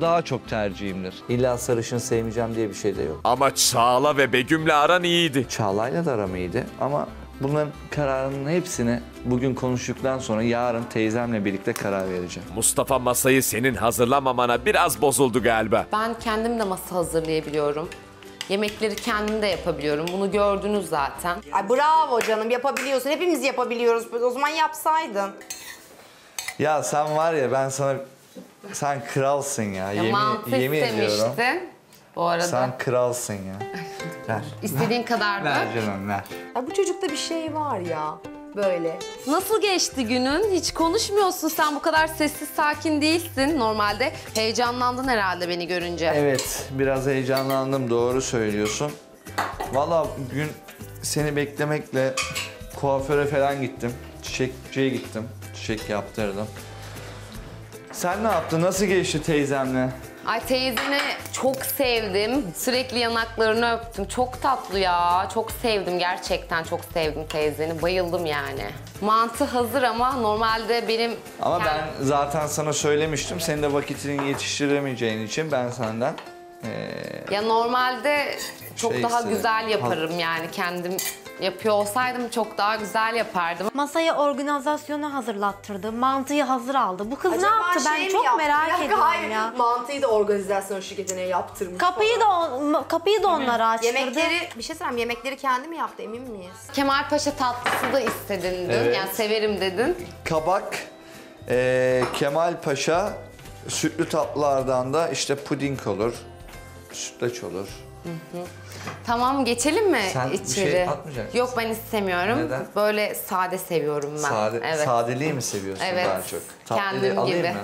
daha çok tercihimdir. İlla sarışın sevmeyeceğim diye bir şey de yok. Ama Çağla ve Begüm'le aran iyiydi. Çağla'yla da aram iyiydi ama bunların kararının hepsini bugün konuştuktan sonra yarın teyzemle birlikte karar vereceğim. Mustafa masayı senin hazırlamamana biraz bozuldu galiba. Ben kendim de masa hazırlayabiliyorum. Yemekleri kendim de yapabiliyorum. Bunu gördünüz zaten. Ay bravo canım, yapabiliyorsun. Hepimiz yapabiliyoruz. O zaman yapsaydın. Ya sen var ya, ben sana... Sen kralsın ya. ya yemin, yemin ediyorum. Bu arada. Sen kralsın ya. Ver. İstediğin kadar ver. Ver canım, ver. Ya bu çocukta bir şey var ya. Böyle. Nasıl geçti günün? Hiç konuşmuyorsun sen, bu kadar sessiz sakin değilsin normalde. Heyecanlandın herhalde beni görünce. Evet, biraz heyecanlandım, doğru söylüyorsun. Vallahi bugün seni beklemekle kuaföre falan gittim. Çiçekçiye gittim. Çiçek yaptırdım. Sen ne yaptın? Nasıl geçti teyzemle? Ay teyzemi çok sevdim. Sürekli yanaklarını öptüm. Çok tatlı ya. Çok sevdim. Gerçekten çok sevdim teyzeni. Bayıldım yani. Mantı hazır ama normalde benim... Ama kendim... ben zaten sana söylemiştim. Evet. Senin de vakitini yetiştiremeyeceğin için ben senden... Ee... Ya normalde çok şey daha istedim. Güzel yaparım yani kendim. Yapıyor olsaydım çok daha güzel yapardım. Masaya organizasyonu hazırlattırdı. Mantıyı hazır aldı. Bu kız acaba ne yaptı? Ben çok yaptı? merak ya, ediyorum hayır. ya. Mantıyı da organizasyon şirketine yaptırmış. Kapıyı falan. da kapıyı da onlara açtırdı. Yemekleri, bir şey söyleyeyim, yemekleri kendi mi yaptı, emin miyiz? Kemal Paşa tatlısı da istedin, evet. Yani severim dedin. Kabak, ee, Kemal Paşa, sütlü tatlılardan da işte puding olur, sütlaç olur. Hı hı. Tamam, geçelim mi Sen içeri? Sen bir şey atmayacak mısın? Yok, ben istemiyorum. Neden? Böyle sade seviyorum ben. Sade, evet. Sadeliği mi seviyorsun evet. daha çok? Tatlıyı kendim alayım gibi. mı?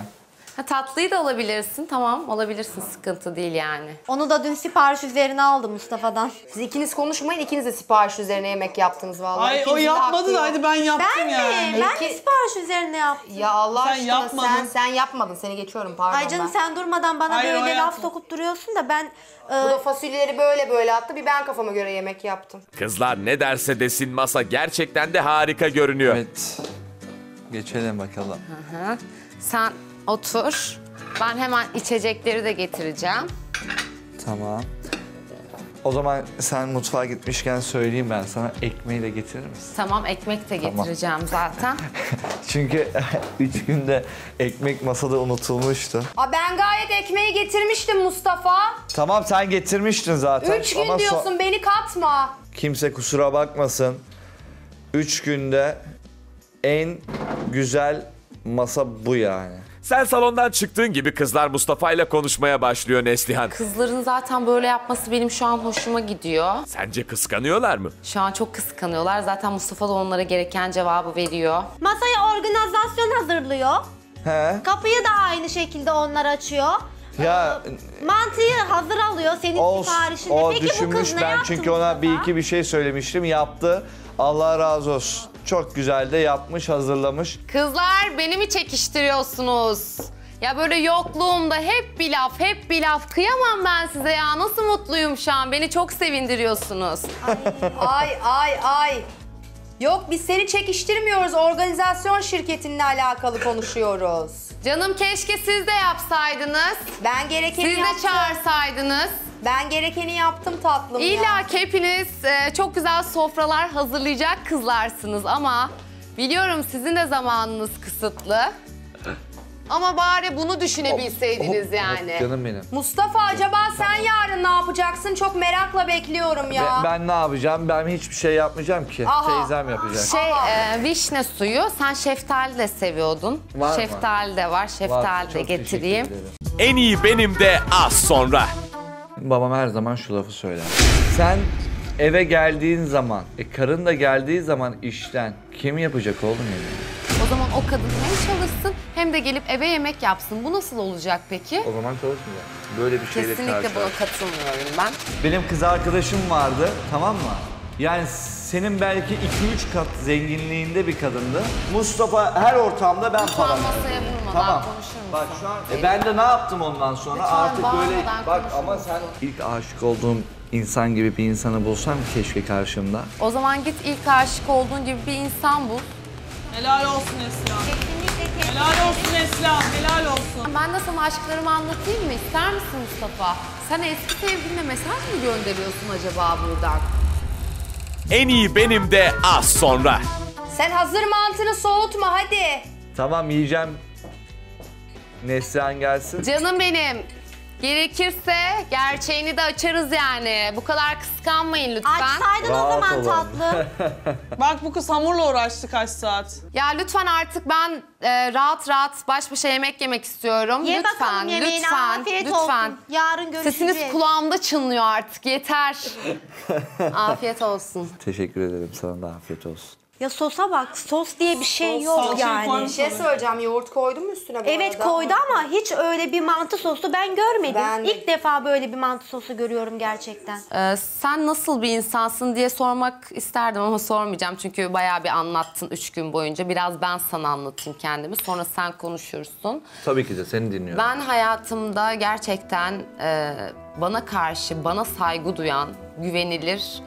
Ha, tatlıyı da alabilirsin, tamam alabilirsin, sıkıntı değil yani. Onu da dün sipariş üzerine aldım Mustafa'dan. Siz ikiniz konuşmayın, ikiniz de sipariş üzerine yemek yaptınız vallahi. Ay, o yapmadı da hadi ben yaptım ben yani. Ben mi? Ben İki... sipariş üzerine yaptım. Ya Allah sen aşkına yapmadın. sen sen yapmadın, seni geçiyorum pardon. Ay canım, ben. sen durmadan bana Ay, böyle laf sokup duruyorsun da ben... Bu e... da fasulyeleri böyle böyle attı, bir ben kafama göre yemek yaptım. Kızlar ne derse desin masa gerçekten de harika görünüyor. Evet, geçelim bakalım. Hı hı. Sen... Otur. Ben hemen içecekleri de getireceğim. Tamam. O zaman sen mutfağa gitmişken söyleyeyim ben sana, ekmeği de getirir misin? Tamam, ekmek de getireceğim tamam. zaten. Çünkü üç günde ekmek masada unutulmuştu. Aa, ben gayet ekmeği getirmiştim Mustafa. Tamam, sen getirmiştin zaten. Üç gün Ama diyorsun, so beni katma. Kimse kusura bakmasın. Üç günde en güzel masa bu yani. Sen salondan çıktığın gibi kızlar Mustafa'yla konuşmaya başlıyor Neslihan. Kızların zaten böyle yapması benim şu an hoşuma gidiyor. Sence kıskanıyorlar mı? Şu an çok kıskanıyorlar. Zaten Mustafa da onlara gereken cevabı veriyor. Masaya organizasyon hazırlıyor. He. Kapıyı da aynı şekilde onlar açıyor. Ya mantıyı hazır alıyor senin o, siparişinde. O Peki düşünmüş bu kız ne ben yaptı çünkü ona bir iki bir şey söylemiştim, yaptı. Allah razı olsun. Çok güzel de yapmış, hazırlamış. Kızlar beni mi çekiştiriyorsunuz? Ya böyle yokluğumda hep bir laf, hep bir laf. Kıyamam ben size ya. Nasıl mutluyum şu an? Beni çok sevindiriyorsunuz. Ay ay ay. ay. Yok, biz seni çekiştirmiyoruz. Organizasyon şirketinle alakalı konuşuyoruz. Canım keşke siz de yapsaydınız. Ben gerekeni yaptım. Siz de çağırsaydınız. Ben gerekeni yaptım tatlım ya. İlla ki hepiniz çok güzel sofralar hazırlayacak kızlarsınız ama biliyorum sizin de zamanınız kısıtlı. Ama bari bunu düşünebilseydiniz oh, oh, yani. Oh, canım benim. Mustafa acaba sen tamam. yarın ne yapacaksın? Çok merakla bekliyorum ya. Ben, ben ne yapacağım? Ben hiçbir şey yapmayacağım ki. Aha. Teyzem yapacak. Şey e, vişne suyu. Sen şeftali de seviyordun. Var şeftali mı? de var. Şeftali var. de getireyim. En iyi benim de az sonra. Babam her zaman şu lafı söyler. Sen eve geldiğin zaman, e, karın da geldiği zaman işten kim yapacak oğlum evi? O zaman o kadın hem çalışsın hem de gelip eve yemek yapsın. Bu nasıl olacak peki? O zaman çalışmıyor. Böyle bir şeyle karşılaştım. Kesinlikle buna katılmıyorum ben. Benim kız arkadaşım vardı, tamam mı? Yani senin belki iki üç kat zenginliğinde bir kadındı. Mustafa her ortamda ben para verdim. Masaya vurmadan tamam. konuşur Bak şu an e, ben de ne yaptım ondan sonra Lütfen artık böyle... Bak ama sen ilk aşık olduğum insan gibi bir insanı bulsam keşke karşımda. O zaman git ilk aşık olduğun gibi bir insan bul. Helal olsun Esra. Kesinlikle. Helal olsun Esra, helal olsun. Ben de sana aşklarımı anlatayım mı? İster misin Mustafa? Sen eski sevgiline mesaj mı gönderiyorsun acaba buradan? En iyi benim de az sonra. Sen hazır mantını soğutma hadi. Tamam yiyeceğim. Neslihan gelsin. Canım benim. Gerekirse gerçeğini de açarız yani. Bu kadar kıskanmayın lütfen. Açsaydın Rahat o zaman olalım. tatlı. Bak bu kız hamurla uğraştı kaç saat. Ya lütfen artık ben e, rahat rahat baş başa yemek yemek istiyorum. Ye lütfen, bakalım yemeğini lütfen, afiyet lütfen. olsun. Yarın görüşürüz. Sesiniz kulağımda çınlıyor artık yeter. Afiyet olsun. Teşekkür ederim, sana da afiyet olsun. Ya sosa bak, sos diye bir şey sos, yok yani. Bir şey söyleyeceğim, yoğurt koydun mu üstüne bu Evet arada? koydu ama hiç öyle bir mantı sosu ben görmedim. Ben... İlk defa böyle bir mantı sosu görüyorum gerçekten. Ee, sen nasıl bir insansın diye sormak isterdim ama sormayacağım. Çünkü bayağı bir anlattın üç gün boyunca. Biraz ben sana anlatayım kendimi, sonra sen konuşursun. Tabii ki de, seni dinliyorum. Ben hayatımda gerçekten e, bana karşı, bana saygı duyan, güvenilir...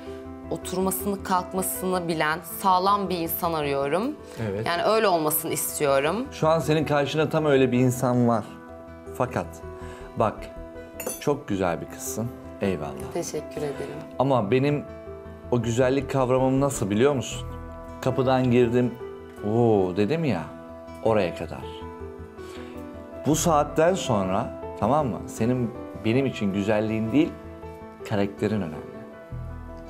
Oturmasını, kalkmasını bilen sağlam bir insan arıyorum. Evet. Yani öyle olmasını istiyorum. Şu an senin karşında tam öyle bir insan var. Fakat bak çok güzel bir kızsın. Eyvallah. Teşekkür ederim. Ama benim o güzellik kavramım nasıl biliyor musun? Kapıdan girdim. Oo dedim ya. Oraya kadar. Bu saatten sonra tamam mı? Senin benim için güzelliğin değil, karakterin önemli.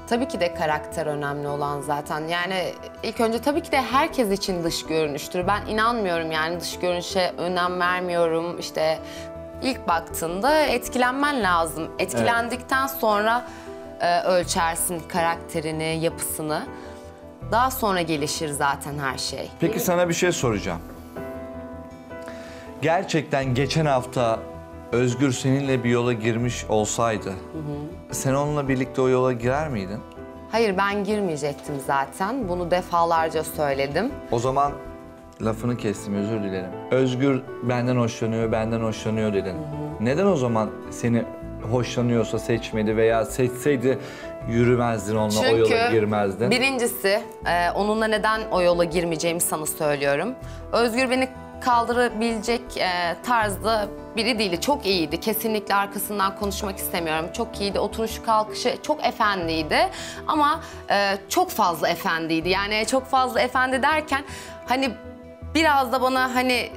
Tabii ki de karakter önemli olan zaten. Yani ilk önce tabii ki de herkes için dış görünüştür. Ben inanmıyorum yani dış görünüşe önem vermiyorum. İşte ilk baktığında etkilenmen lazım. Etkilendikten evet. sonra e, ölçersin karakterini, yapısını. Daha sonra gelişir zaten her şey. Peki Değil sana mi? bir şey soracağım. Gerçekten geçen hafta Özgür seninle bir yola girmiş olsaydı, hı hı. sen onunla birlikte o yola girer miydin? Hayır, ben girmeyecektim zaten. Bunu defalarca söyledim. O zaman lafını kestim, özür dilerim. Özgür benden hoşlanıyor, benden hoşlanıyor dedin. Hı hı. Neden o zaman seni hoşlanıyorsa seçmedi veya seçseydi yürümezdin onunla, Çünkü o yola girmezdin? Çünkü birincisi, onunla neden o yola girmeyeceğimi sana söylüyorum. Özgür beni... kaldırabilecek e, tarzda biri değildi. Çok iyiydi. Kesinlikle arkasından konuşmak istemiyorum. Çok iyiydi. Oturuşu, kalkışı çok efendiydi. Ama e, çok fazla efendiydi. Yani çok fazla efendi derken hani biraz da bana hani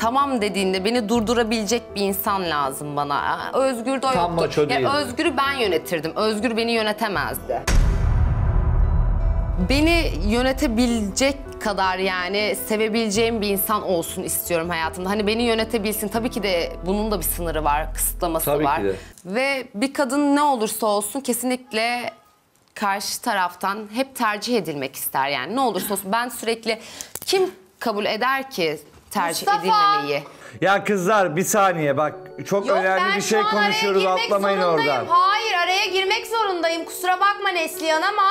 tamam dediğinde beni durdurabilecek bir insan lazım bana. Özgür de o Tam yoktu. Ya, Özgür'ü ben yönetirdim. Özgür beni yönetemezdi. Beni yönetebilecek kadar yani sevebileceğim bir insan olsun istiyorum hayatımda. Hani beni yönetebilsin. Tabii ki de bunun da bir sınırı var, kısıtlaması Tabii var. Ki de. Ve bir kadın ne olursa olsun kesinlikle karşı taraftan hep tercih edilmek ister yani. Ne olursa olsun ben sürekli kim kabul eder ki tercih Mustafa. edilmemeyi? Ya kızlar bir saniye bak çok Yok, önemli bir şey konuşuyoruz atlamayın oradan. Hayır araya girmek zorundayım kusura bakma Neslihan ama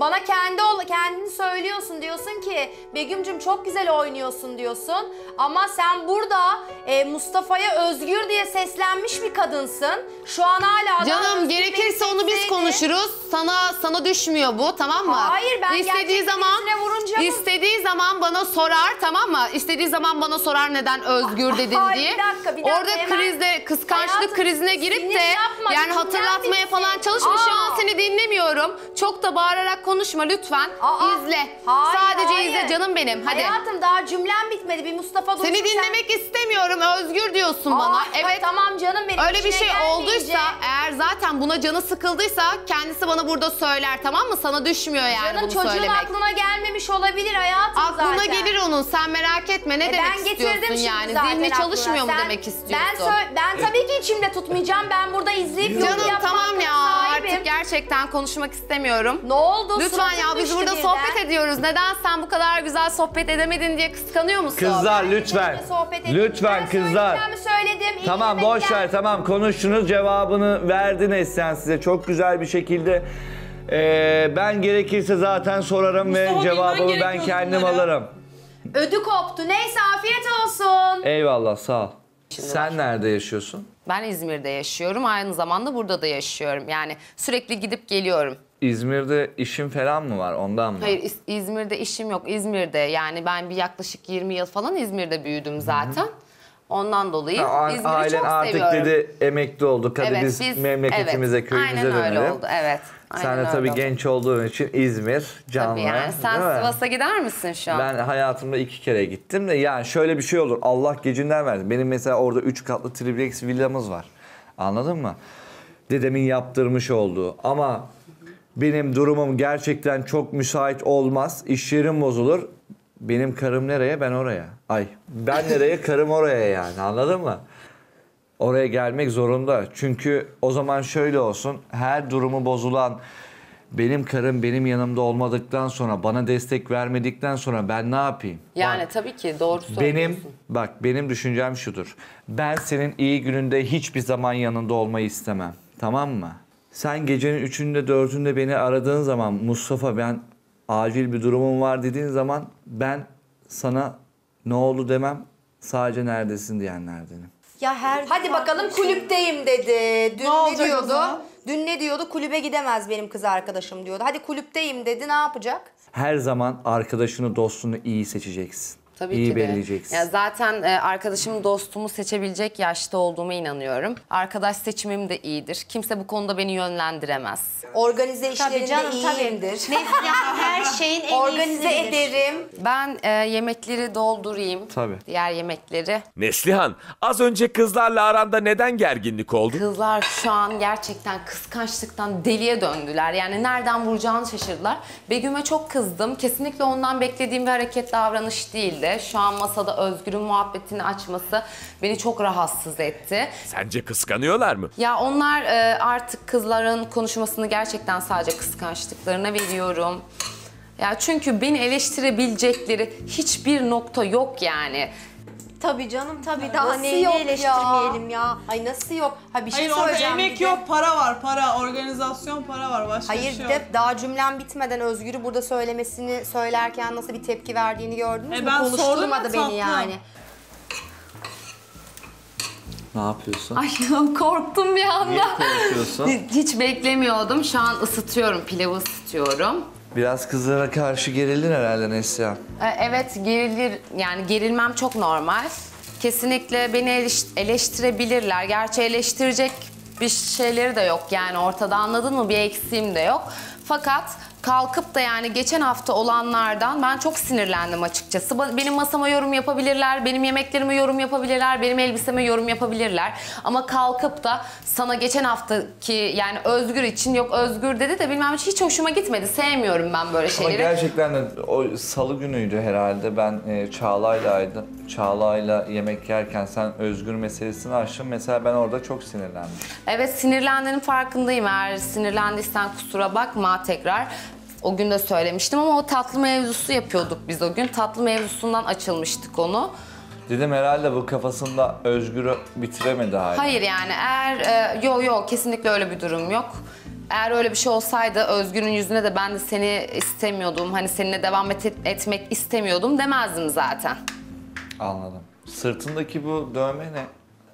bana kendi ol, kendini söylüyorsun diyorsun ki Begüm'cüm çok güzel oynuyorsun diyorsun. Ama sen burada e, Mustafa'ya Özgür diye seslenmiş bir kadınsın. Şu an hala... Canım gerekirse onu biz konuşuruz. Sana sana düşmüyor bu tamam mı? Hayır ben istediği zaman vurunca istediği zaman bana sorar tamam mı? İstediği zaman bana sorar neden Özgür dedi. Hayır, diye. Bir dakika, bir dakika, Orada hemen... krizde, kıskançlık Hayatım, krizine girip de yapma, yani hatırlatmaya falan çalışmış. Aa. Şu an seni dinlemiyorum. Çok da bağırarak konuşma lütfen. Aa, izle. Hayır, sadece hayır. izle canım benim. Hadi. Hayatım daha cümlem bitmedi. Bir Mustafa dursun. Seni dinlemek sen... istemiyorum. Özgür diyorsun Aa, bana. Evet. Tamam canım benim. Öyle bir şey gelmeyince... olduysa eğer zaten buna canı sıkıldıysa kendisi bana burada söyler, tamam mı? Sana düşmüyor yani canım, bunu söylemek. Canım çocuğun aklına gelmemiş olabilir hayatım aklına zaten. Aklına gelir onun. Sen merak etme. Ne e, demek istiyorsun yani? Zihni çalışmıyor aklına. mu sen, demek istiyorsun? Ben, ben tabii ki içimde tutmayacağım. Ben burada izleyip canım tamam ya sahibim. Artık gerçekten konuşmak istemiyorum. Ne oldu? Lütfen ya biz burada birden. sohbet ediyoruz. Neden sen bu kadar güzel sohbet edemedin diye kıskanıyor musun? Kızlar ben lütfen. Lütfen ben kızlar. Söyledim. Tamam boş ver, tamam konuştunuz, cevabını verdi Neslihan size çok güzel bir şekilde. Ee, ben gerekirse zaten sorarım Mustafa ve cevabımı ben kendim bunları. alırım. Ödü koptu. Neyse afiyet olsun. Eyvallah sağ ol. Şimdi sen başladım. nerede yaşıyorsun? Ben İzmir'de yaşıyorum. Aynı zamanda burada da yaşıyorum. Yani sürekli gidip geliyorum. İzmir'de işim falan mı var? Ondan mı? Hayır, İzmir'de işim yok. İzmir'de yani ben bir yaklaşık yirmi yıl falan İzmir'de büyüdüm zaten. Hı-hı. Ondan dolayı İzmir'i çok artık seviyorum. Artık dedi emekli olduk. Hadi evet, biz, biz memleketimize, evet, köyümüze dönelim. Aynen öyle oldu. Evet. Sen de tabii oldu. genç olduğun için İzmir canlı. Tabii yani sen Sivas'a gider misin şu an? Ben hayatımda iki kere gittim de yani şöyle bir şey olur. Allah gecinden versin. Benim mesela orada üç katlı triplex villamız var. Anladın mı? Dedemin yaptırmış olduğu ama benim durumum gerçekten çok müsait olmaz. İş yerim bozulur. Benim karım nereye ben oraya. Ay ben nereye karım oraya yani, anladın mı? Oraya gelmek zorunda. Çünkü o zaman şöyle olsun, her durumu bozulan benim karım benim yanımda olmadıktan sonra, bana destek vermedikten sonra ben ne yapayım? Yani bak, tabii ki doğru söylüyorsun. Benim, bak benim düşüncem şudur. Ben senin iyi gününde hiçbir zaman yanında olmayı istemem. Tamam mı? Sen gecenin üçünde dördünde beni aradığın zaman Mustafa ben... acil bir durumum var dediğin zaman ben sana ne oldu demem, sadece neredesin diyenlerdenim. Ya her Hadi bakalım şey... kulüpteyim dedi. Dün ne, ne diyordu? Kıza? Dün ne diyordu? Kulübe gidemez benim kız arkadaşım diyordu. Hadi kulüpteyim dedi, ne yapacak? Her zaman arkadaşını, dostunu iyi seçeceksin. Tabii İyi ki belirleyeceksin. Ya zaten arkadaşım, dostumu seçebilecek yaşta olduğuma inanıyorum. Arkadaş seçimim de iyidir. Kimse bu konuda beni yönlendiremez. Organize işlerinde iyiyimdir. Yani her şeyin en Organize iyisidir. ederim. Ben e, yemekleri doldurayım. Tabii. Diğer yemekleri. Neslihan, az önce kızlarla aranda neden gerginlik oldu? Kızlar şu an gerçekten kıskançlıktan deliye döndüler. Yani nereden vuracağını şaşırdılar. Begüm'e çok kızdım. Kesinlikle ondan beklediğim bir hareket, davranış değildi. Şu an masada Özgür'ün muhabbetini açması beni çok rahatsız etti. Sence kıskanıyorlar mı? Ya onlar e, artık kızların konuşmasını gerçekten sadece kıskançlıklarına veriyorum. Ya çünkü beni eleştirebilecekleri hiçbir nokta yok yani. Tabii canım tabii, daha neyi eleştirmeyelim ya. ya. Ay nasıl yok? Ha bir Hayır, şey söyleyeceğim. Hayır, emek yok, para var, para, organizasyon, para var, başka Hayır, bir şey yok. Hayır, daha cümlem bitmeden Özgür'ü burada söylemesini, söylerken nasıl bir tepki verdiğini gördünüz e, mü? Konuşturmadı beni yani. Ne yapıyorsun? Ay korktum bir anda. Niye korkuyorsun? Hiç beklemiyordum. Şu an ısıtıyorum, pilavı ısıtıyorum. Biraz kızlara karşı gerilir herhalde Neslihan. Evet gerilir, yani gerilmem çok normal. Kesinlikle beni eleştirebilirler. Gerçi eleştirecek bir şeyleri de yok yani ortada, anladın mı? Bir eksiğim de yok. Fakat kalkıp da yani geçen hafta olanlardan ben çok sinirlendim açıkçası. Benim masama yorum yapabilirler, benim yemeklerime yorum yapabilirler, benim elbiseme yorum yapabilirler. Ama kalkıp da sana geçen haftaki yani Özgür için yok Özgür dedi de bilmem, hiç hoşuma gitmedi. Sevmiyorum ben böyle şeyleri. Ama gerçekten de o salı günüydü herhalde, ben e, Çağla'ylaydı. Çağla'yla yemek yerken sen Özgür meselesini açtın. Mesela ben orada çok sinirlendim. Evet, sinirlendiğinin farkındayım. Eğer sinirlendiysen kusura bakma tekrar. O gün de söylemiştim ama o tatlı mevzusu yapıyorduk biz o gün. Tatlı mevzusundan açılmıştık onu. Dedim herhalde bu kafasında Özgür'ü bitiremedi hala. Hayır yani eğer... E, yo yo kesinlikle öyle bir durum yok. Eğer öyle bir şey olsaydı Özgür'ün yüzüne de ben de seni istemiyordum, hani seninle devam et, etmek istemiyordum demezdim zaten. Anladım. Sırtındaki bu dövme ne?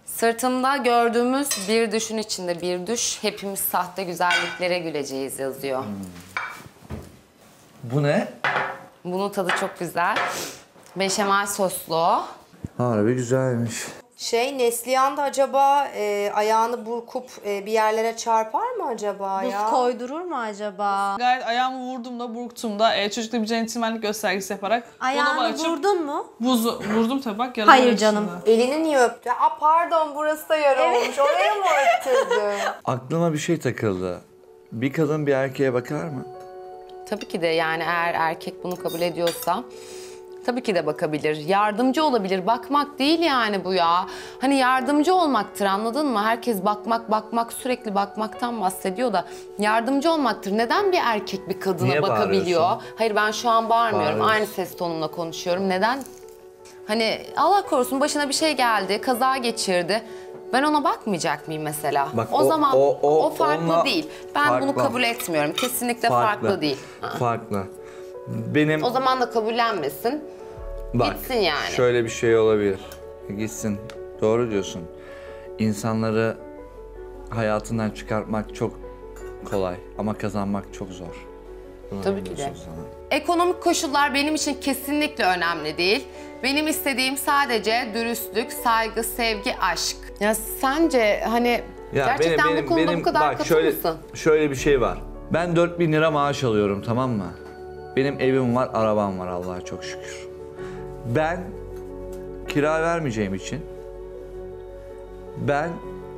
Sırtımda gördüğümüz bir düşün içinde bir düş, hepimiz sahte güzelliklere güleceğiz yazıyor. Hmm. Bu ne? Bunun tadı çok güzel. Beşamel soslu. Harbi güzelmiş. Şey Neslihan da acaba e, ayağını burkup e, bir yerlere çarpar mı acaba ya? Buz koydurur mu acaba? Gayet ayağımı vurdum da burktum da e, çocukla bir centilmenlik göstergesi yaparak. Ayağını açıp, vurdun mu? Buzu vurdum tabii bak. Hayır canım. Içinde. Elini niye öptü? Aa pardon burası da yara evet. olmuş. Oraya mı öptürdü? Aklıma bir şey takıldı. Bir kadın bir erkeğe bakar mı? Tabii ki de yani eğer erkek bunu kabul ediyorsa. Tabii ki de bakabilir. Yardımcı olabilir. Bakmak değil yani bu ya. Hani yardımcı olmaktır anladın mı? Herkes bakmak, bakmak, sürekli bakmaktan bahsediyor da yardımcı olmaktır. Neden bir erkek bir kadına niye bakabiliyor? Hayır ben şu an bağırmıyorum. Aynı ses tonumla konuşuyorum. Neden? Hani Allah korusun başına bir şey geldi, kaza geçirdi. Ben ona bakmayacak mıyım mesela? Bak, o, o zaman o, o, o farklı değil. Ben farklı. Bunu kabul etmiyorum. Kesinlikle farklı, farklı değil. Ha. Farklı. Benim... O zaman da kabullenmesin. Bak, gitsin yani. Şöyle bir şey olabilir. Gitsin. Doğru diyorsun. İnsanları hayatından çıkartmak çok kolay ama kazanmak çok zor. Bunu tabii ki de. Sana. Ekonomik koşullar benim için kesinlikle önemli değil. Benim istediğim sadece dürüstlük, saygı, sevgi, aşk. Ya sence hani ya gerçekten benim, bu konuda benim, bu kadar bak, katı mısın? Şöyle bir şey var. Ben dört bin lira maaş alıyorum tamam mı? Benim evim var, arabam var Allah'a çok şükür. Ben kira vermeyeceğim için ben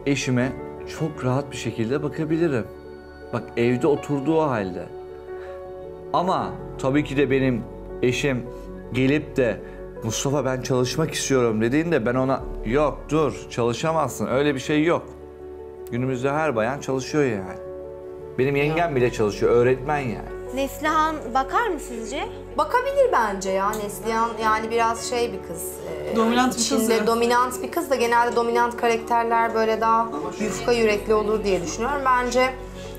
eşime çok rahat bir şekilde bakabilirim. Bak evde oturduğu halde. Ama tabii ki de benim eşim gelip de Mustafa ben çalışmak istiyorum dediğinde ben ona yok dur çalışamazsın öyle bir şey yok. Günümüzde her bayan çalışıyor yani. Benim yengem bile çalışıyor, öğretmen yani. Neslihan bakar mı sizce? Bakabilir bence ya Neslihan yani biraz şey bir kız. Dominant bir kız da. Dominant bir kız da genelde dominant karakterler böyle daha yufka yürekli olur diye düşünüyorum. Bence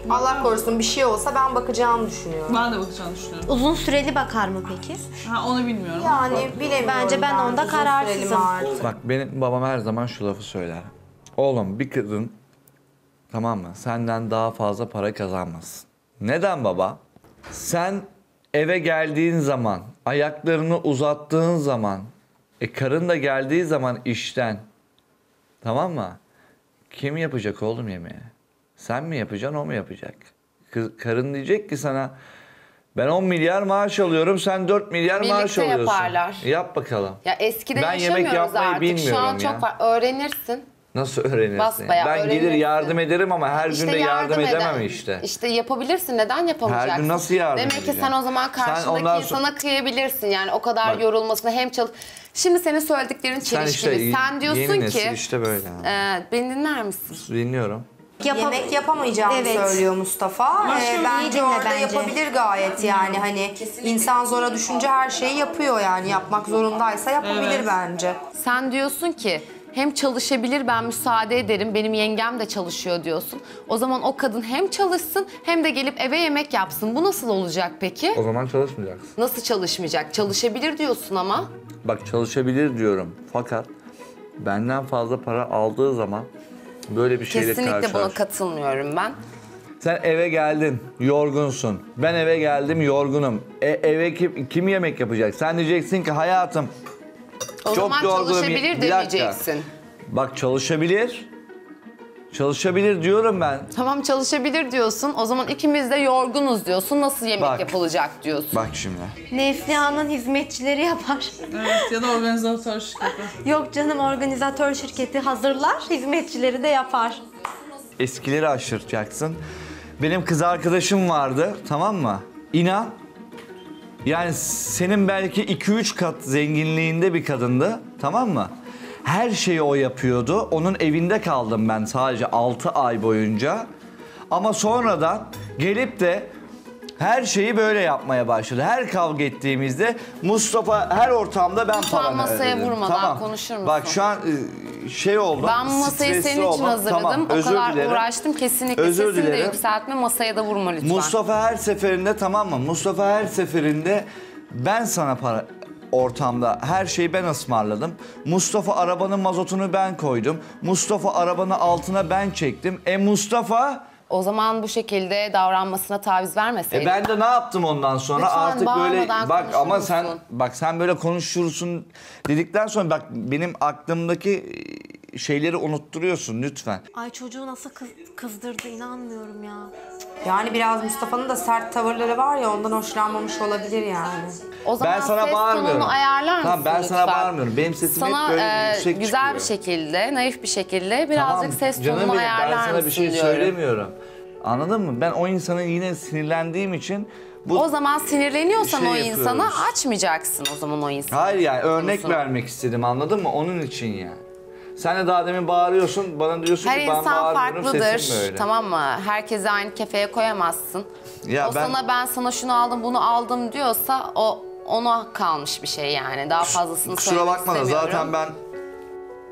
Allah korusun bir şey olsa ben bakacağımı düşünüyorum. Ben de bakacağımı düşünüyorum. Uzun süreli bakar mı peki? Ha onu bilmiyorum. Yani bak, bilemiyorum. Bence ben onda uzun kararsızım. Bak benim babam her zaman şu lafı söyler. Oğlum bir kadın tamam mı senden daha fazla para kazanmasın. Neden baba? Sen eve geldiğin zaman, ayaklarını uzattığın zaman, e karın da geldiği zaman işten, tamam mı? Kim yapacak oğlum yemeği? Sen mi yapacaksın, o mu yapacak? Kız, karın diyecek ki sana, ben on milyar maaş alıyorum, sen dört milyar birlikte maaş alıyorsun. Yaparlar. Yap bakalım. Ya eskiden ben yemek yapmayı artık. Bilmiyorum şu an ya. Çok var. Öğrenirsin. Nasıl öğrenirsin? Basbayağı ben öğrenirsin. Gelir yardım ederim ama her işte gün de yardım, yardım edemem işte. İşte yapabilirsin. Neden yapamayacaksın? Her gün nasıl yardım edeceğim? Demek ki sen o zaman karşındaki sonra... insana kıyabilirsin. Yani o kadar bak, yorulmasına hem çalış... Şimdi senin söylediklerin çelişkili. Sen, işte, sen diyorsun ki... işte böyle. E, beni dinler misin? Dinliyorum. Yap yemek yapamayacağını evet. söylüyor Mustafa. Ee, bence orada bence. Yapabilir gayet yani hani kesinlikle. İnsan zora düşünce her şeyi yapıyor yani yapmak zorundaysa yapabilir evet. bence. Sen diyorsun ki hem çalışabilir ben müsaade ederim benim yengem de çalışıyor diyorsun. O zaman o kadın hem çalışsın hem de gelip eve yemek yapsın. Bu nasıl olacak peki? O zaman çalışmayacaksın. Nasıl çalışmayacak? Çalışabilir diyorsun ama. Bak çalışabilir diyorum fakat benden fazla para aldığı zaman böyle bir şeyle karşılaştım. Kesinlikle buna katılmıyorum ben. Sen eve geldin, yorgunsun. Ben eve geldim, yorgunum. E, eve kim, kim yemek yapacak? Sen diyeceksin ki hayatım o çok yorgunum. O zaman çalışabilir demeyeceksin. Bak çalışabilir. Çalışabilir diyorum ben. Tamam çalışabilir diyorsun. O zaman ikimiz de yorgunuz diyorsun. Nasıl yemek bak, yapılacak diyorsun. Bak şimdi. Neslihan'ın hizmetçileri yapar. Evet ya da organizatör şirketi. Yok canım organizatör şirketi hazırlar. Hizmetçileri de yapar. Eskileri aşırtacaksın. Benim kız arkadaşım vardı tamam mı? İnan. Yani senin belki iki üç kat zenginliğinde bir kadındı tamam mı? Her şeyi o yapıyordu. Onun evinde kaldım ben sadece altı ay boyunca. Ama sonradan gelip de her şeyi böyle yapmaya başladı. Her kavga ettiğimizde Mustafa her ortamda ben falan masaya vurmadan tamam. konuşur musun? Bak şu an şey oldu. Ben masayı senin için olma. Hazırladım. Tamam, o kadar dilerim. Uğraştım kesinlikle. Özür sesini dilerim. De yükseltme masaya da vurma lütfen. Mustafa her seferinde tamam mı? Mustafa her seferinde ben sana para... ortamda her şeyi ben ısmarladım. Mustafa arabanın mazotunu ben koydum. Mustafa arabanın altına ben çektim. E Mustafa... O zaman bu şekilde davranmasına taviz vermeseydin. E ben de ne yaptım ondan sonra? Lütfen artık böyle bak ama sen bak sen böyle konuşursun dedikten sonra bak benim aklımdaki şeyleri unutturuyorsun lütfen. Ay çocuğu nasıl kız, kızdırdı inanmıyorum ya. Yani biraz Mustafa'nın da sert tavırları var ya, ondan hoşlanmamış olabilir yani. O zaman ben sana ses bağırmıyorum. Ayarlar tamam, ben lütfen? Sana bağırmıyorum. Benim sesim sana, hep böyle e, yüksek çıkıyor. Güzel bir şekilde, naif bir şekilde birazcık tamam, ses tonunu benim, ayarlar mısın? Ben sana bir şey diyorum. Söylemiyorum. Anladın mı? Ben o insanın yine sinirlendiğim için... Bu o zaman sinirleniyorsan şey o yapıyoruz. İnsana açmayacaksın o zaman o insanı. Hayır yani örnek konusunu. Vermek istedim anladın mı? Onun için yani. Sen de daha demin bağırıyorsun, bana diyorsun her ki ben bağırıyorum, sesim böyle. Tamam mı? Herkesi aynı kefeye koyamazsın. Ya o ben... sana ben sana şunu aldım, bunu aldım diyorsa o ona kalmış bir şey yani. Daha fazlasını Kus, söylemek kusura bakma da zaten ben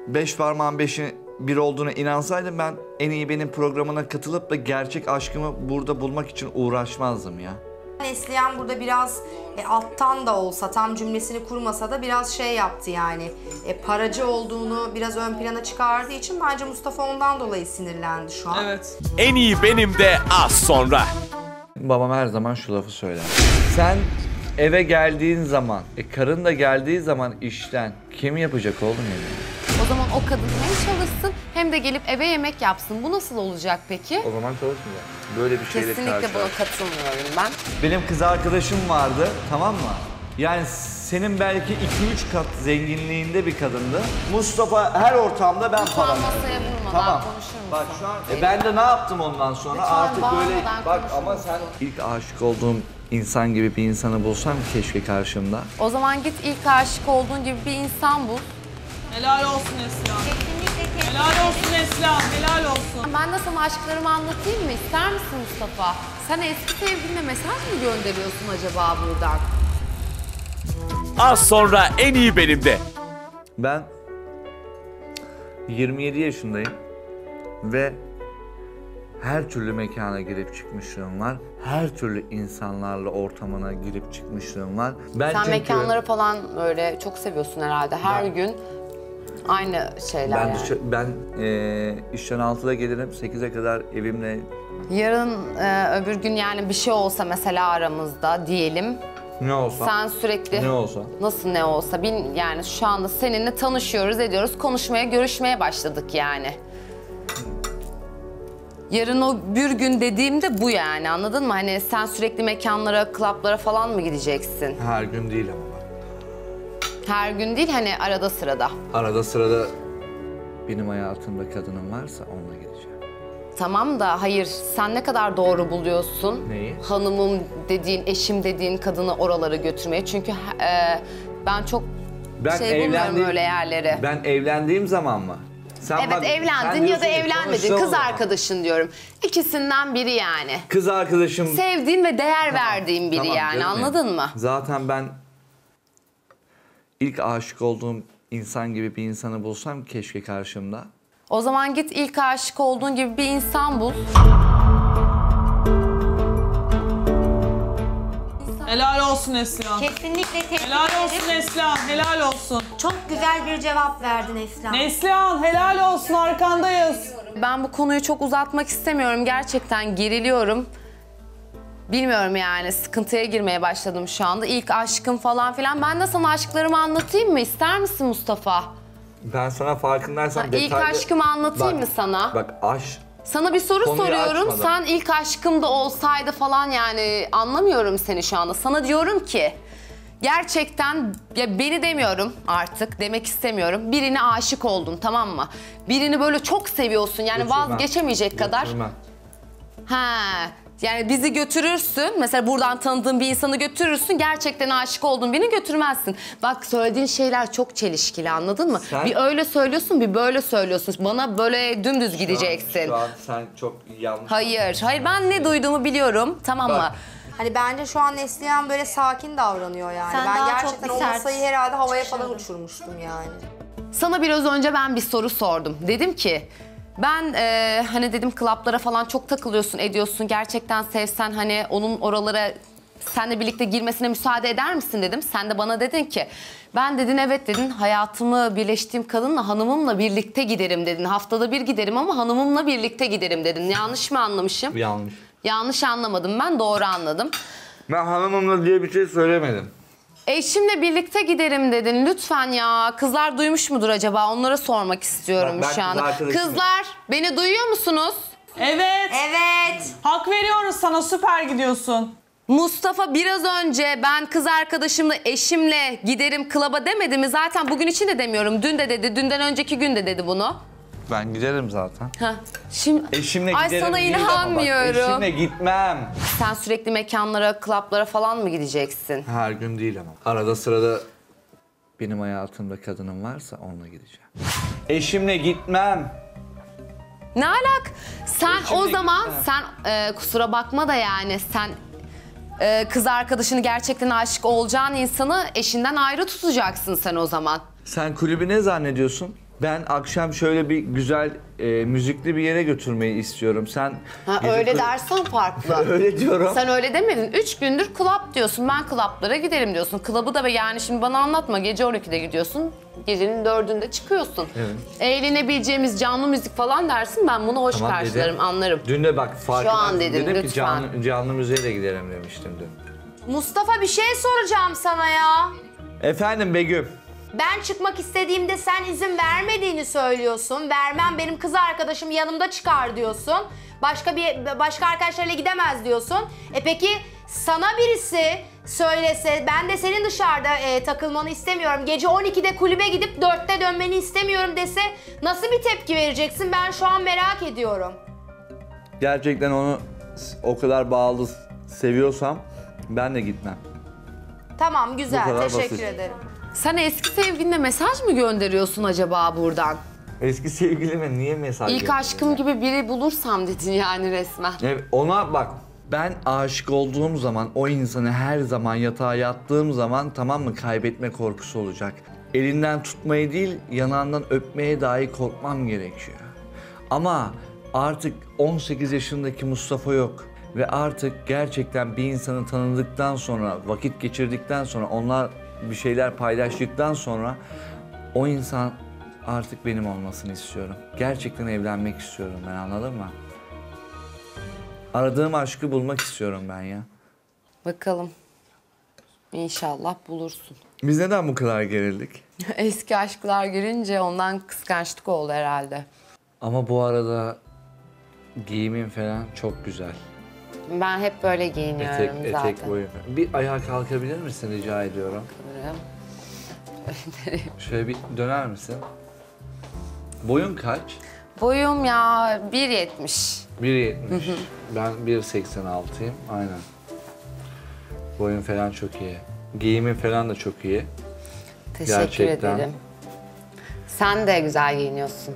beş parmağın beşi bir olduğuna inansaydım ben En iyi Benim programına katılıp da gerçek aşkımı burada bulmak için uğraşmazdım ya. Neslihan burada biraz e, alttan da olsa, tam cümlesini kurmasa da biraz şey yaptı yani. E, paracı olduğunu biraz ön plana çıkardığı için bence Mustafa ondan dolayı sinirlendi şu an. Evet. En iyi benim de az sonra. Babam her zaman şu lafı söyler. Sen eve geldiğin zaman, e, karın da geldiği zaman işten kim yapacak oğlum evi? O zaman o kadın hem çalışsın hem de gelip eve yemek yapsın. Bu nasıl olacak peki? O zaman çalışmıyor. Böyle bir şeyle karşılaştım. Kesinlikle buna katılmıyorum ben. Benim kız arkadaşım vardı, tamam mı? Yani senin belki iki üç kat zenginliğinde bir kadındı. Mustafa her ortamda ben para verdim. Masaya vurmadan tamam. Konuşur bak şu an e, ben de ne yaptım ondan sonra lütfen artık böyle bak ama sen ilk aşık olduğum insan gibi bir insanı bulsam keşke karşımda. O zaman git ilk aşık olduğun gibi bir insan bul. Helal olsun Esra. Kesinlikle. Helal olsun Esra, helal olsun. Ben de sana aşklarımı anlatayım mı? İster misin Mustafa? Sen eski sevgiline mesaj mı gönderiyorsun acaba buradan? Az sonra En iyi Benim'de. Ben yirmi yedi yaşındayım ve her türlü mekana girip çıkmışlığım var. Her türlü insanlarla ortamına girip çıkmışlığım var. Ben sen çünkü... mekanları falan böyle çok seviyorsun herhalde her ben... gün. Aynı şeyler ben yani. Dışarı, ben e, işten altıda gelirim, sekize kadar evimle... Yarın e, öbür gün yani bir şey olsa mesela aramızda diyelim... Ne olsa? Sen sürekli... Ne olsa? Nasıl ne olsa? Bin, yani şu anda seninle tanışıyoruz, ediyoruz, konuşmaya, görüşmeye başladık yani. Yarın o bir gün dediğimde bu yani anladın mı? Hani sen sürekli mekanlara, klaplara falan mı gideceksin? Her gün değil ama. Her gün değil, hani arada sırada. Arada sırada benim hayatımda kadınım varsa onunla gideceğim. Tamam da hayır, sen ne kadar doğru buluyorsun? Neyi? Hanımım dediğin, eşim dediğin kadını oralara götürmeye. Çünkü e, ben çok ben şey bulmuyorum öyle yerlere. Ben evlendiğim zaman mı? Sen evet, bak, evlendin ya da evlenmedin. Kız arkadaşın diyorum. İkisinden biri yani. Kız arkadaşım... Sevdiğin ve değer tamam, verdiğin biri tamam, yani, anladın mı? Zaten ben... İlk aşık olduğum insan gibi bir insanı bulsam keşke karşımda. O zaman git ilk aşık olduğun gibi bir insan bul. Helal olsun Neslihan. Kesinlikle tebrik ederim. Helal olsun Neslihan, helal olsun. Çok güzel bir cevap verdin Neslihan. Neslihan helal olsun, arkandayız. Ben bu konuyu çok uzatmak istemiyorum. Gerçekten geriliyorum. Bilmiyorum yani, sıkıntıya girmeye başladım şu anda. İlk aşkım falan filan. Ben de sana aşklarımı anlatayım mı? İster misin Mustafa? Ben sana farkındaysan ha, detaylı... İlk aşkımı anlatayım bak, mı sana? Bak aşk... Sana bir soru konuyu soruyorum. Açmadım. Sen ilk aşkımda olsaydı falan yani anlamıyorum seni şu anda. Sana diyorum ki gerçekten ya beni demiyorum artık, demek istemiyorum. Birine aşık oldun, tamam mı? Birini böyle çok seviyorsun yani Götürmem. vazgeçemeyecek Götürmem. kadar. Ha. Yani bizi götürürsün, mesela buradan tanıdığın bir insanı götürürsün, gerçekten aşık olduğun birini götürmezsin. Bak söylediğin şeyler çok çelişkili, anladın mı? Sen... Bir öyle söylüyorsun, bir böyle söylüyorsun. Bana böyle dümdüz şu gideceksin. An, şu an sen çok yanlış... Hayır, hayır ben ne duyduğumu biliyorum, tamam Bak. mı? Hani bence şu an Neslihan böyle sakin davranıyor yani. Sen ben gerçekten o masayı herhalde havaya falan uçurmuştum yani. Sana biraz önce ben bir soru sordum. Dedim ki... Ben e, hani dedim klaplara falan çok takılıyorsun, ediyorsun. Gerçekten sevsen hani onun oralara seninle birlikte girmesine müsaade eder misin dedim. Sen de bana dedin ki ben dedin evet dedin hayatımı birleştiğim kadınla hanımımla birlikte giderim dedin. Haftada bir giderim ama hanımımla birlikte giderim dedin. Yanlış mı anlamışım? Yanlış. Yanlış anlamadım ben, doğru anladım. Ben hanımımla diye bir şey söylemedim. Eşimle birlikte giderim dedin. Lütfen ya. Kızlar duymuş mudur acaba? Onlara sormak istiyorum ben, ben şu an. Kız kızlar beni duyuyor musunuz? Evet. Evet. Hak veriyoruz sana. Süper gidiyorsun. Mustafa biraz önce ben kız arkadaşımla eşimle giderim klaba demedi mi? Zaten bugün için de demiyorum. Dün de dedi. Dünden önceki gün de dedi bunu. Ben giderim zaten. Ha. Şimdi eşimle giderim. Ay sana inanmıyorum. Bak, eşimle gitmem. Sen sürekli mekanlara, klaplara falan mı gideceksin? Her gün değil ama. Arada sırada benim hayatımda kadınım varsa onunla gideceğim. Eşimle gitmem. Ne alak? Sen eşimle o zaman gitmem. Sen e, kusura bakma da yani sen e, kız arkadaşını gerçekten aşık olacağın insanı eşinden ayrı tutacaksın sen o zaman. Sen kulübü ne zannediyorsun? Ben akşam şöyle bir güzel e, müzikli bir yere götürmeyi istiyorum. Sen ha, öyle dersen farklı. Öyle diyorum. Sen öyle demedin. Üç gündür club diyorsun. Ben club'lara giderim diyorsun. Club'ı da yani şimdi bana anlatma. Gece on ikide gidiyorsun. Gecenin dördünde çıkıyorsun. Evet. Eğlenebileceğimiz canlı müzik falan dersin. Ben bunu hoş tamam, karşılarım, dedim. Anlarım. Dün de bak fark ettim. Dedim, dedim ki canlı, canlı müziğe de giderim demiştim dün. Mustafa bir şey soracağım sana ya. Efendim Begüm. Ben çıkmak istediğimde sen izin vermediğini söylüyorsun. Vermem, benim kız arkadaşım yanımda çıkar diyorsun. Başka bir başka arkadaşlarla gidemez diyorsun. E peki sana birisi söylese ben de senin dışarıda e, takılmanı istemiyorum. Gece on ikide kulübe gidip dörtte dönmeni istemiyorum dese nasıl bir tepki vereceksin? Ben şu an merak ediyorum. Gerçekten onu o kadar bağlı seviyorsam ben de gitmem. Tamam güzel, teşekkür basit. Ederim. Sen eski sevgiline mesaj mı gönderiyorsun acaba buradan? Eski sevgilime niye mesaj İlk aşkım ya? Gibi biri bulursam dedin yani resmen. Evet, ona bak, ben aşık olduğum zaman o insanı her zaman yatağa yattığım zaman tamam mı kaybetme korkusu olacak. Elinden tutmayı değil yanağından öpmeye dahi korkmam gerekiyor. Ama artık on sekiz yaşındaki Mustafa yok. Ve artık gerçekten bir insanı tanıdıktan sonra, vakit geçirdikten sonra onlar... bir şeyler paylaştıktan sonra o insan artık benim olmasını istiyorum. Gerçekten evlenmek istiyorum ben, anladın mı? Aradığım aşkı bulmak istiyorum ben ya. Bakalım. İnşallah bulursun. Biz neden bu kadar gerildik? Eski aşklar görünce ondan kıskançlık oldu herhalde. Ama bu arada giyimin falan çok güzel. Ben hep böyle giyiniyorum etek, etek zaten. Etek boyu. Bir ayağa kalkabilir misin rica ediyorum? Kalkabilirim. Şöyle bir döner misin? Boyun kaç? Boyum ya bir yetmiş. bir yetmiş. Ben bir seksen altıyım. Aynen. Boyun falan çok iyi. Giyimin falan da çok iyi. Teşekkür gerçekten. Ederim. Sen de güzel giyiniyorsun.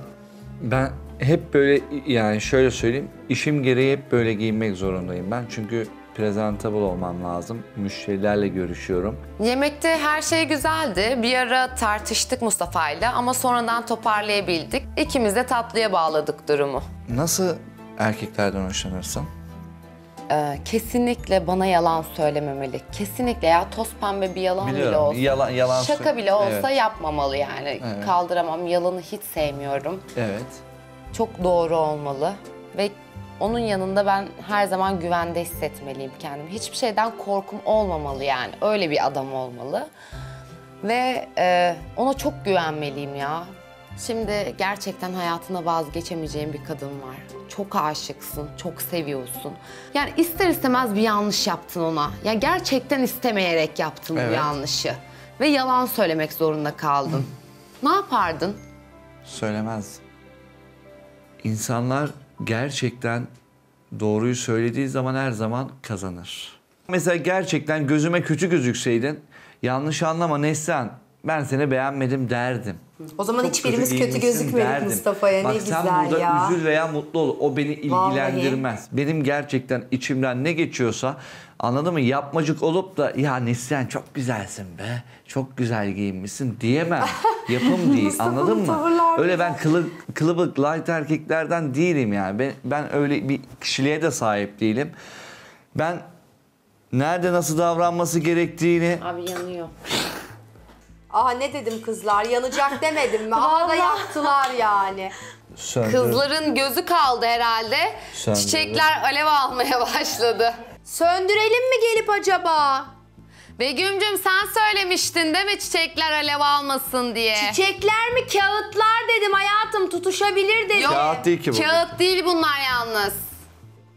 Ben... Hep böyle yani şöyle söyleyeyim, işim gereği hep böyle giyinmek zorundayım ben. Çünkü presentable olmam lazım, müşterilerle görüşüyorum. Yemekte her şey güzeldi. Bir ara tartıştık Mustafa'yla ama sonradan toparlayabildik. İkimiz de tatlıya bağladık durumu. Nasıl erkeklerden hoşlanırsın? Ee, kesinlikle bana yalan söylememeli. Kesinlikle ya toz pembe bir yalan biliyorum, bile olsa, yalan, yalan şaka bile olsa evet. Yapmamalı yani. Evet. Kaldıramam, yalanı hiç sevmiyorum. Evet. Çok doğru olmalı ve onun yanında ben her zaman güvende hissetmeliyim kendimi. Hiçbir şeyden korkum olmamalı yani. Öyle bir adam olmalı. Ve e, ona çok güvenmeliyim ya. Şimdi gerçekten hayatına vazgeçemeyeceğim bir kadın var. Çok aşıksın, çok seviyorsun. Yani ister istemez bir yanlış yaptın ona. Yani gerçekten istemeyerek yaptın evet. Bu yanlışı. Ve yalan söylemek zorunda kaldın. Ne yapardın? Söylemezdim. İnsanlar gerçekten doğruyu söylediği zaman her zaman kazanır. Mesela gerçekten gözüme kötü gözükseydin, yanlış anlama Neslihan, ben seni beğenmedim derdim. O zaman çok hiçbirimiz kötü, kötü gözükmedik Mustafa'ya, ne güzel ya. Bak sen burada üzül veya mutlu ol, o beni ilgilendirmez. Vallahi. Benim gerçekten içimden ne geçiyorsa, anladın mı? Yapmacık olup da, ya Neslihan çok güzelsin be, çok güzel giyinmişsin diyemem. Yapım değil, anladın mı? Öyle ben kılı, kılıbık, light erkeklerden değilim yani. Ben, ben öyle bir kişiliğe de sahip değilim. Ben nerede nasıl davranması gerektiğini... Abi yanıyor. Aha ne dedim kızlar, yanacak demedim mi? Aha da yaktılar yani. Söndürün. Kızların gözü kaldı herhalde. Söndürün. Çiçekler alev almaya başladı. Söndürelim mi gelip acaba? Begüm'cüm sen söylemiştin değil mi çiçekler alev almasın diye? Çiçekler mi kağıtlar dedim hayatım, tutuşabilir dedim. Yok, kağıt değil ki bu. Kağıt değil bunlar yalnız.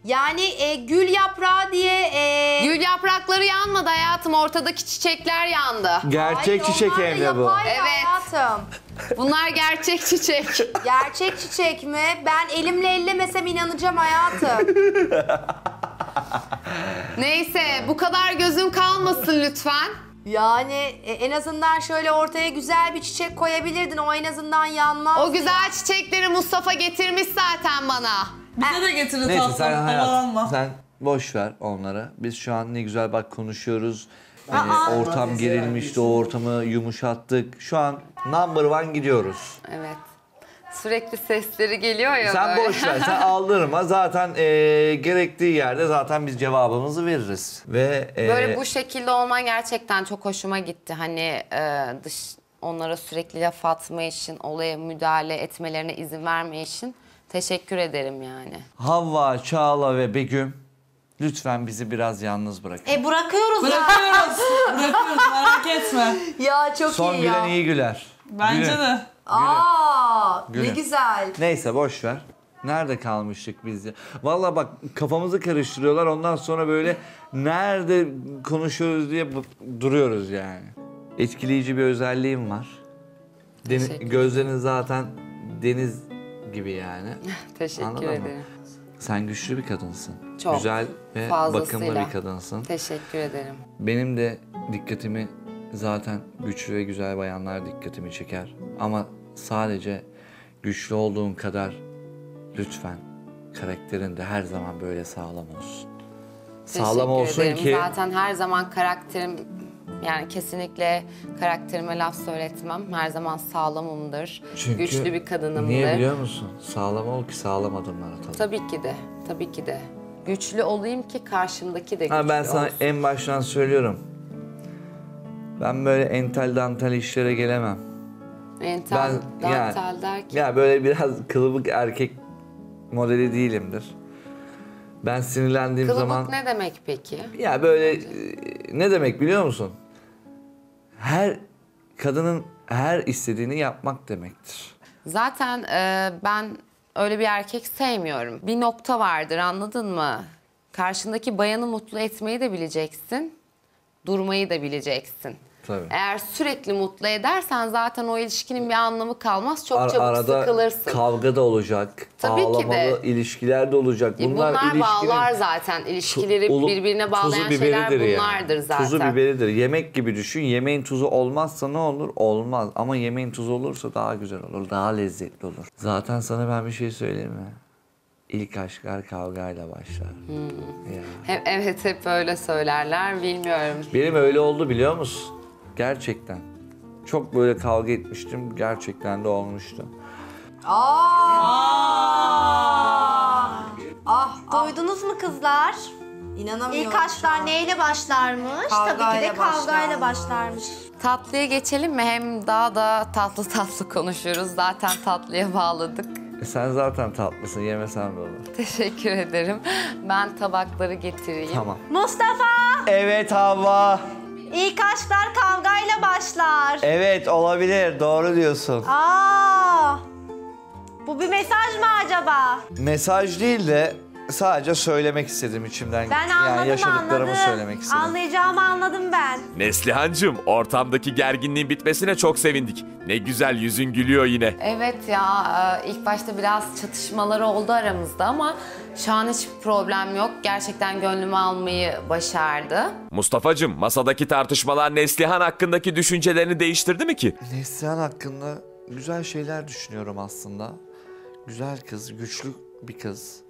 Yani e, gül yaprağı diye... E... Gül yaprakları yanmadı hayatım, ortadaki çiçekler yandı. Gerçek hayır, çiçek evde bu. Evet hayatım. Bunlar gerçek çiçek. Gerçek çiçek mi? Ben elimle ellemesem inanacağım hayatım. Neyse bu kadar gözüm kalmasın lütfen. Yani e, en azından şöyle ortaya güzel bir çiçek koyabilirdin, o en azından yanmaz. O güzel ya. Çiçekleri Mustafa getirmiş zaten bana. Bize de getirin tatlım. Neyse sen hayat, sen boş ver onlara. Biz şu an ne güzel bak konuşuyoruz. Yani aa, ortam gerilmişti, o ortamı yumuşattık. Şu an number one gidiyoruz. Evet. Sürekli sesleri geliyor ya. Sen böyle. Boş ver, sen aldırma. Zaten e, gerektiği yerde zaten biz cevabımızı veririz. Ve e, böyle bu şekilde olman gerçekten çok hoşuma gitti. Hani e, dış onlara sürekli laf atma için, olaya müdahale etmelerine izin verme için. Teşekkür ederim yani. Havva, Çağla ve Begüm lütfen bizi biraz yalnız bırakın. E bırakıyoruz. Bırakıyoruz. Bırakıyoruz merak etme. Ya çok son iyi ya. Son gülen iyi güler. Bence gülün. De. Aaa ne güzel. Neyse boş ver. Nerede kalmıştık biz ya? Vallahi bak kafamızı karıştırıyorlar ondan sonra böyle nerede konuşuyoruz diye duruyoruz yani. Etkileyici bir özelliğim var. Deni gözlerin zaten deniz gibi yani. Teşekkür anladın ederim. Mı? Sen güçlü bir kadınsın. Çok. Güzel ve fazlasıyla. Bakımlı bir kadınsın. Teşekkür ederim. Benim de dikkatimi zaten güçlü ve güzel bayanlar dikkatimi çeker. Ama sadece güçlü olduğun kadar lütfen karakterin de her zaman böyle sağlam olsun. Teşekkür sağlam olsun ederim. Ki... Zaten her zaman karakterim yani kesinlikle karakterime laf söyletmem. Her zaman sağlamımdır. Çünkü güçlü bir kadınımdır. Niye biliyor musun? Sağlam ol ki sağlam adımlar atalım. Tabii ki de. Tabii ki de. Güçlü olayım ki karşımdaki de güçlü olsun. Ben sana en baştan söylüyorum. Ben böyle entel dantel işlere gelemem. Entel ben, dantel yani, derken? Ya böyle biraz kılıbık erkek modeli değilimdir. Ben sinirlendiğim kılıbık zaman... Kılıbık ne demek peki? Ya böyle e, ne demek biliyor musun? Her kadının her istediğini yapmak demektir. Zaten e, ben öyle bir erkek sevmiyorum. Bir nokta vardır anladın mı? Karşındaki bayanı mutlu etmeyi de bileceksin. Durmayı da bileceksin. Tabii. Eğer sürekli mutlu edersen zaten o ilişkinin bir anlamı kalmaz. Çok Ar çabuk arada sıkılırsın. Kavga da olacak. Tabii ağlamalı ki de. İlişkiler de olacak. Bunlar, bunlar bağlar zaten. İlişkileri birbirine bağlayan şeyler bunlardır yani. Zaten. Tuzu biberidir. Yemek gibi düşün. Yemeğin tuzu olmazsa ne olur? Olmaz. Ama yemeğin tuzu olursa daha güzel olur. Daha lezzetli olur. Zaten sana ben bir şey söyleyeyim mi? İlk aşklar kavgayla başlar. Hmm. Hep, evet hep öyle söylerler. Bilmiyorum. Benim öyle oldu biliyor musun? Gerçekten. Çok böyle kavga etmiştim. Gerçekten de olmuştu. Aa! Ah, duydunuz mu kızlar? İnanamıyorum. İlk aşklar neyle başlarmış? Kavgayla tabii ki de kavgayla başlarmış. Tatlıya geçelim mi? Hem daha da tatlı tatlı konuşuyoruz. Zaten tatlıya bağladık. Sen zaten tatlısın, yemesen de olur. Teşekkür ederim. Ben tabakları getireyim. Tamam. Mustafa! Evet Havva. İlk aşklar kavgayla başlar. Evet olabilir, doğru diyorsun. Aa! Bu bir mesaj mı acaba? Mesaj değil de sadece söylemek istedim içimden. Ben anladım, yani yaşadıklarımı anladım. Söylemek istedim. Anlayacağımı anladım ben. Neslihan'cığım ortamdaki gerginliğin bitmesine çok sevindik. Ne güzel yüzün gülüyor yine. Evet ya ilk başta biraz çatışmalar oldu aramızda ama şu an hiç problem yok. Gerçekten gönlümü almayı başardı. Mustafa'cığım masadaki tartışmalar Neslihan hakkındaki düşüncelerini değiştirdi mi ki? Neslihan hakkında güzel şeyler düşünüyorum aslında. Güzel kız, güçlü bir kız.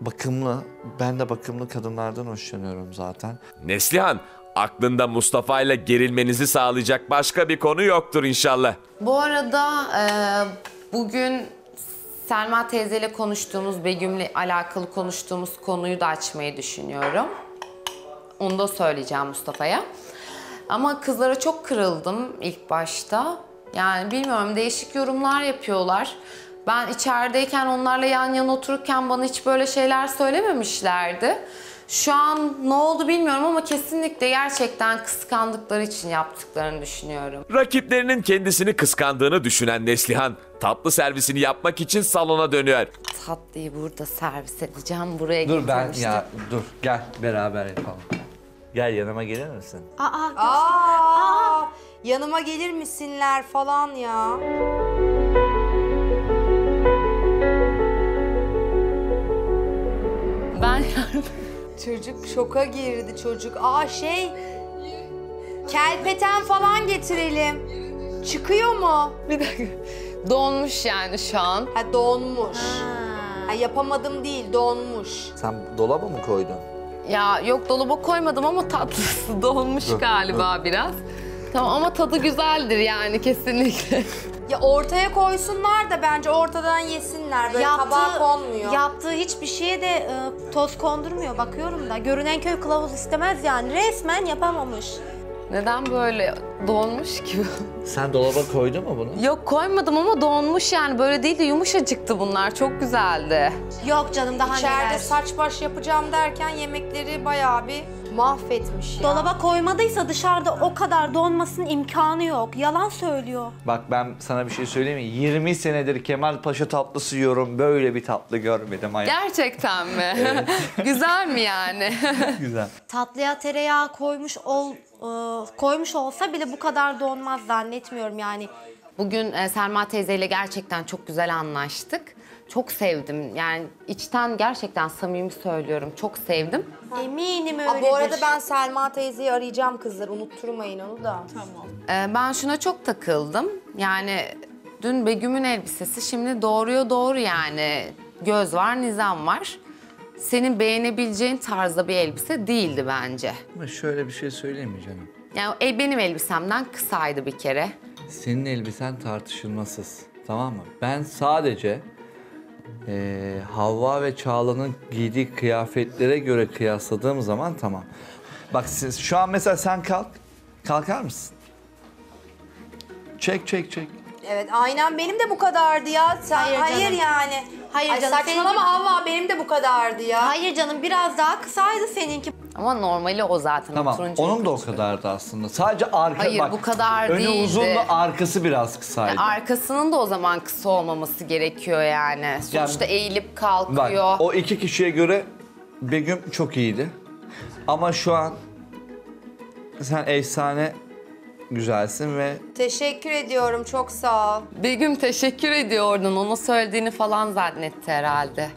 Bakımlı, ben de bakımlı kadınlardan hoşlanıyorum zaten. Neslihan, aklında Mustafa ile gerilmenizi sağlayacak başka bir konu yoktur inşallah. Bu arada e, bugün Selma teyzeyle konuştuğumuz, Begüm'le alakalı konuştuğumuz konuyu da açmayı düşünüyorum. Onu da söyleyeceğim Mustafa'ya. Ama kızlara çok kırıldım ilk başta. Yani bilmiyorum, değişik yorumlar yapıyorlar. Ben içerideyken onlarla yan yana otururken bana hiç böyle şeyler söylememişlerdi. Şu an ne oldu bilmiyorum ama kesinlikle gerçekten kıskandıkları için yaptıklarını düşünüyorum. Rakiplerinin kendisini kıskandığını düşünen Neslihan, tatlı servisini yapmak için salona dönüyor. Tatlıyı burada servis edeceğim, buraya dur ben ya, dur gel beraber yapalım. Gel yanıma gelir misin? Aa, aa, aa, yanıma gelir misinler falan ya. Ben çocuk şoka girdi çocuk. Aa şey, kelpeten falan getirelim. Çıkıyor mu? Bir dakika. Donmuş yani şu an. Ha donmuş. Ha. Ha, yapamadım değil, donmuş. Sen dolaba mı koydun? Ya yok dolaba koymadım ama tatlısı donmuş galiba biraz. Tamam ama tadı güzeldir yani kesinlikle. Ya ortaya koysunlar da bence ortadan yesinler. Böyle yaptığı, tabağa konmuyor. Yaptığı hiçbir şeye de e, toz kondurmuyor bakıyorum da. Görünen köy kılavuz istemez yani. Resmen yapamamış. Neden böyle donmuş ki? Sen dolaba koydun mu bunu? Yok koymadım ama donmuş yani. Böyle değil de yumuşacıktı bunlar. Çok güzeldi. Yok canım daha İçeride neler. İçeride saç baş yapacağım derken yemekleri bayağı bir mahvetmiş ya. Dolaba koymadıysa dışarıda o kadar donmasının imkanı yok. Yalan söylüyor. Bak ben sana bir şey söyleyeyim mi? yirmi senedir Kemal Paşa tatlısı yiyorum. Böyle bir tatlı görmedim hayatım. Gerçekten mi? Evet. Güzel mi yani? Güzel. Tatlıya tereyağı koymuş ol e, koymuş olsa bile bu kadar donmaz zannetmiyorum yani. Bugün e, Selma teyzeyle gerçekten çok güzel anlaştık. Çok sevdim yani içten gerçekten samimi söylüyorum çok sevdim. Eminim öyledir. Aa, bu arada ben Selma teyzeyi arayacağım kızlar unutturmayın onu da. Tamam. Ee, ben şuna çok takıldım yani dün Begüm'ün elbisesi şimdi doğruya doğru yani göz var nizam var. Senin beğenebileceğin tarzda bir elbise değildi bence. Ama şöyle bir şey söyleyeyim mi canım? Yani benim elbisemden kısaydı bir kere. Senin elbisen tartışılmasız tamam mı? Ben sadece... Ee, Havva ve Çağla'nın giydiği kıyafetlere göre kıyasladığım zaman tamam. Bak siz, şu an mesela sen kalk, kalkar mısın? Çek çek çek. Evet aynen benim de bu kadardı ya. Sen, hayır, hayır yani. Hayır Ay, canım. Saçmalama Havva benim de bu kadardı ya. Hayır canım biraz daha kısaydı seninki. Ama normali o zaten. Tamam onun da o kadardı aslında. Sadece arka Hayır, bak. bu kadar önü değildi. Önü uzun da arkası biraz kısaydı. Yani arkasının da o zaman kısa olmaması gerekiyor yani. Sonuçta yani, eğilip kalkıyor. Bak, o iki kişiye göre Begüm çok iyiydi. Ama şu an sen efsane güzelsin ve... Teşekkür ediyorum çok sağ ol. Begüm teşekkür ediyordun. Ona söylediğini falan zannetti herhalde.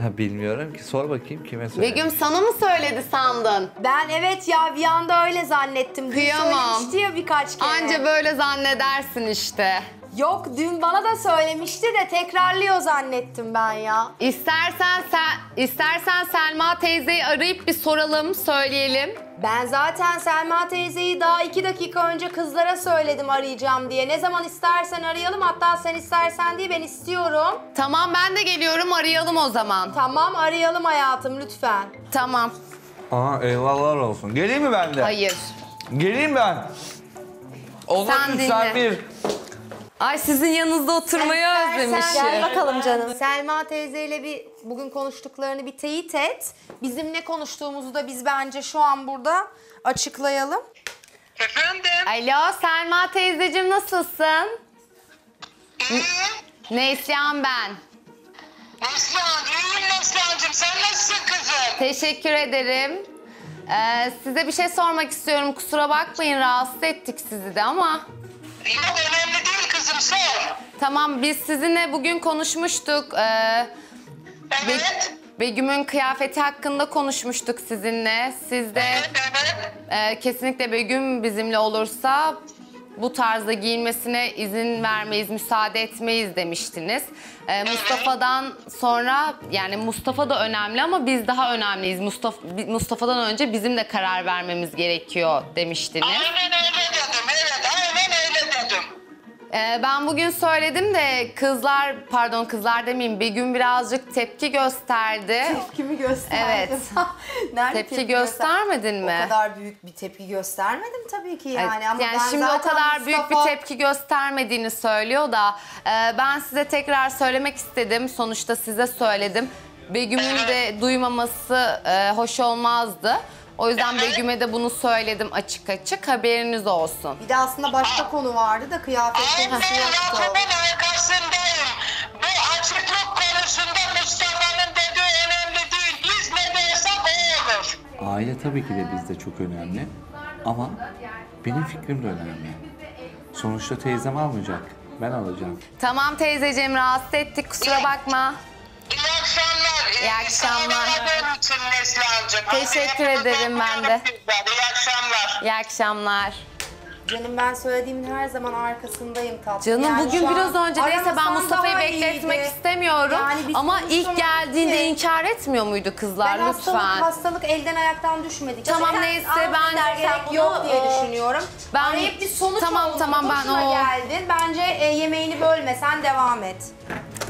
Ha, bilmiyorum ki. Sor bakayım kime söylemiş. Begüm sana mı söyledi sandın? Ben evet ya bir anda öyle zannettim. Kıyamam. Söylemişti ya birkaç kere. Anca böyle zannedersin işte. Yok dün bana da söylemişti de tekrarlıyor zannettim ben ya. İstersen sen istersen Selma teyzeyi arayıp bir soralım, söyleyelim. Ben zaten Selma teyzeyi daha iki dakika önce kızlara söyledim arayacağım diye. Ne zaman istersen arayalım hatta sen istersen diye ben istiyorum. Tamam ben de geliyorum arayalım o zaman. Tamam arayalım hayatım lütfen. Tamam. Aa eyvallah olsun. Geleyim mi ben de? Hayır. Geleyim ben. Olur sen bir. Ay sizin yanınızda oturmayı sen, özlemişim. Sen, gel bakalım canım. Selma teyzeyle bir bugün konuştuklarını bir teyit et. Bizim ne konuştuğumuzu da biz bence şu an burada açıklayalım. Efendim? Alo Selma teyzeciğim nasılsın? İyiyim. Neslihan ben. Neslihan iyiyim Neslihan'cığım sen nasılsın kızım? Teşekkür ederim. Ee, size bir şey sormak istiyorum kusura bakmayın rahatsız ettik sizi de ama. Yok önemli değil kızım sor. Tamam biz sizinle bugün konuşmuştuk. Ee, evet. Be Begüm'ün kıyafeti hakkında konuşmuştuk sizinle. Siz de evet, evet. E, kesinlikle Begüm bizimle olursa bu tarzda giyinmesine izin vermeyiz, müsaade etmeyiz demiştiniz. E, evet. Mustafa'dan sonra yani Mustafa da önemli ama biz daha önemliyiz. Mustafa, Mustafa'dan önce bizim de karar vermemiz gerekiyor demiştiniz. Aynen öyle dedim evet aynen öyle dedim. Ben bugün söyledim de kızlar, pardon kızlar demeyeyim, Begüm birazcık tepki gösterdi. Tepkimi gösterdim. Evet. tepki, tepki göstermedin mi? O kadar büyük bir tepki göstermedim tabii ki yani. Evet. Ama yani ben şimdi o kadar Mustafa... büyük bir tepki göstermediğini söylüyor da ben size tekrar söylemek istedim. Sonuçta size söyledim. Begüm'ün de duymaması e, hoş olmazdı. O yüzden Begüm'e de bunu söyledim açık açık, haberiniz olsun. Bir de aslında başka konu vardı da kıyafet konusu yoktu. Ben arkasındayım. Bu açıklık konusunda Mustafa'nın dediği önemli değil. Biz ne dersek o olur. Aile tabii ki de bizde çok önemli. Ama benim fikrim de önemli. Sonuçta teyzem almayacak, ben alacağım. Tamam teyzeciğim, rahatsız ettik, kusura bakma. İyi akşamlar. İyi, İyi akşamlar. Teşekkür ederim ben de. İyi akşamlar. İyi akşamlar. Canım ben söylediğimin her zaman arkasındayım tatlım. Canım yani bugün biraz önce neyse ben Mustafa'yı bekletmek iyiydi. istemiyorum yani ama ilk geldiğinde ki. inkar etmiyor muydu kızlar ben lütfen? Ben hastalık, hastalık elden ayaktan düşmedi. Tamam Zaten neyse ben gerek bunu, yok diye düşünüyorum. Ben yani hep bir sonuç tamam, oldu. Tamam tamam ben o. Geldin. Bence e, yemeğini bölme sen devam et.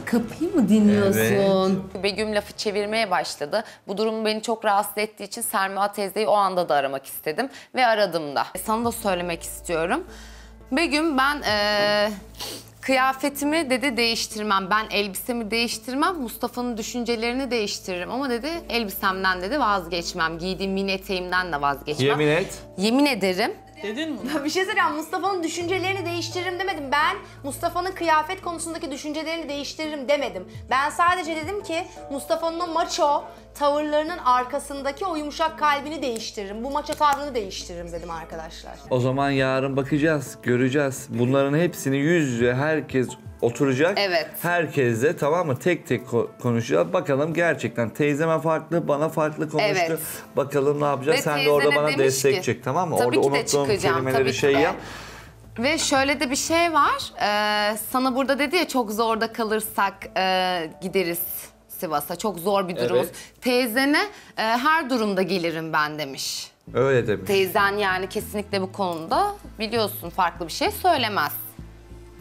Kapıyı mı dinliyorsun? Evet. Begüm lafı çevirmeye başladı. Bu durum beni çok rahatsız ettiği için Selma teyzeyi o anda da aramak istedim. Ve aradım da. Sana da söylemek istiyorum. Begüm ben ee, kıyafetimi dedi değiştirmem. Ben elbisemi değiştirmem. Mustafa'nın düşüncelerini değiştiririm. Ama dedi elbisemden dedi vazgeçmem. Giydiğim mini eteğimden de vazgeçmem. Yemin et. Yemin ederim. Dedin mi? Bir şey söyleyeyim, Mustafa'nın düşüncelerini değiştiririm demedim. Ben Mustafa'nın kıyafet konusundaki düşüncelerini değiştiririm demedim. Ben sadece dedim ki Mustafa'nın o maço tavırlarının arkasındaki o yumuşak kalbini değiştiririm. Bu maço tavrını değiştiririm dedim arkadaşlar. O zaman yarın bakacağız, göreceğiz. Bunların hepsini yüz yüze herkes oturacak. Evet. Herkesle tamam mı? Tek tek konuşacağız. Bakalım gerçekten teyzeme farklı, bana farklı konuştu. Evet. Bakalım ne yapacağız? Ve sen de orada bana destek ki, çık tamam mı? Orada unuttuğum kelimeleri şey yap. Ve şöyle de bir şey var. Ee, sana burada dedi ya çok zorda kalırsak e, gideriz Sivas'a. Çok zor bir durum. Evet. Teyzene e, her durumda gelirim ben demiş. Öyle demiş. Teyzen yani kesinlikle bu konuda biliyorsun farklı bir şey söylemez.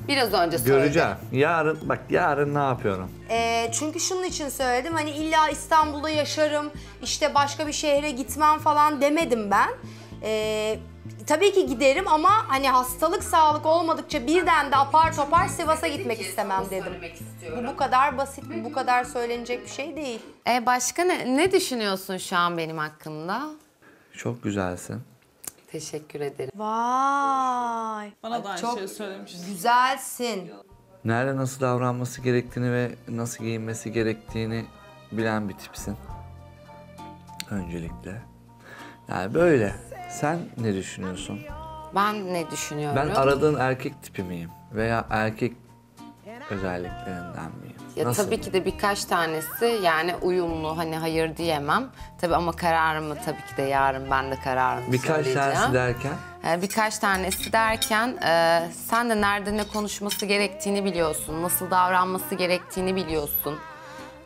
Biraz önce söyledim. Göreceğim. Yarın, bak yarın ne yapıyorum? Ee, çünkü şunun için söyledim, hani illa İstanbul'da yaşarım, işte başka bir şehre gitmem falan demedim ben. Ee, tabii ki giderim ama hani hastalık sağlık olmadıkça birden de apar topar Sivas'a gitmek istemem dedim. Bu bu kadar basit, bu kadar söylenecek bir şey değil. Ee, başka ne, ne düşünüyorsun şu an benim hakkımda? Çok güzelsin. Teşekkür ederim. Vay. Bana da aynı çok şey söylemişsin. Güzelsin. Nerede nasıl davranması gerektiğini ve nasıl giyinmesi gerektiğini bilen bir tipsin. Öncelikle. Yani böyle. Sen ne düşünüyorsun? Ben ne düşünüyorum? Ben aradığın erkek tipi miyim? Veya erkek özelliklerinden miyim? Ya nasıl tabii mi? Ki de birkaç tanesi yani uyumlu, hani hayır diyemem. Tabii ama kararımı tabii ki de yarın ben de kararımı birkaç söyleyeceğim. Birkaç tanesi derken? Ee, birkaç tanesi derken e, sen de nerede ne konuşması gerektiğini biliyorsun. Nasıl davranması gerektiğini biliyorsun.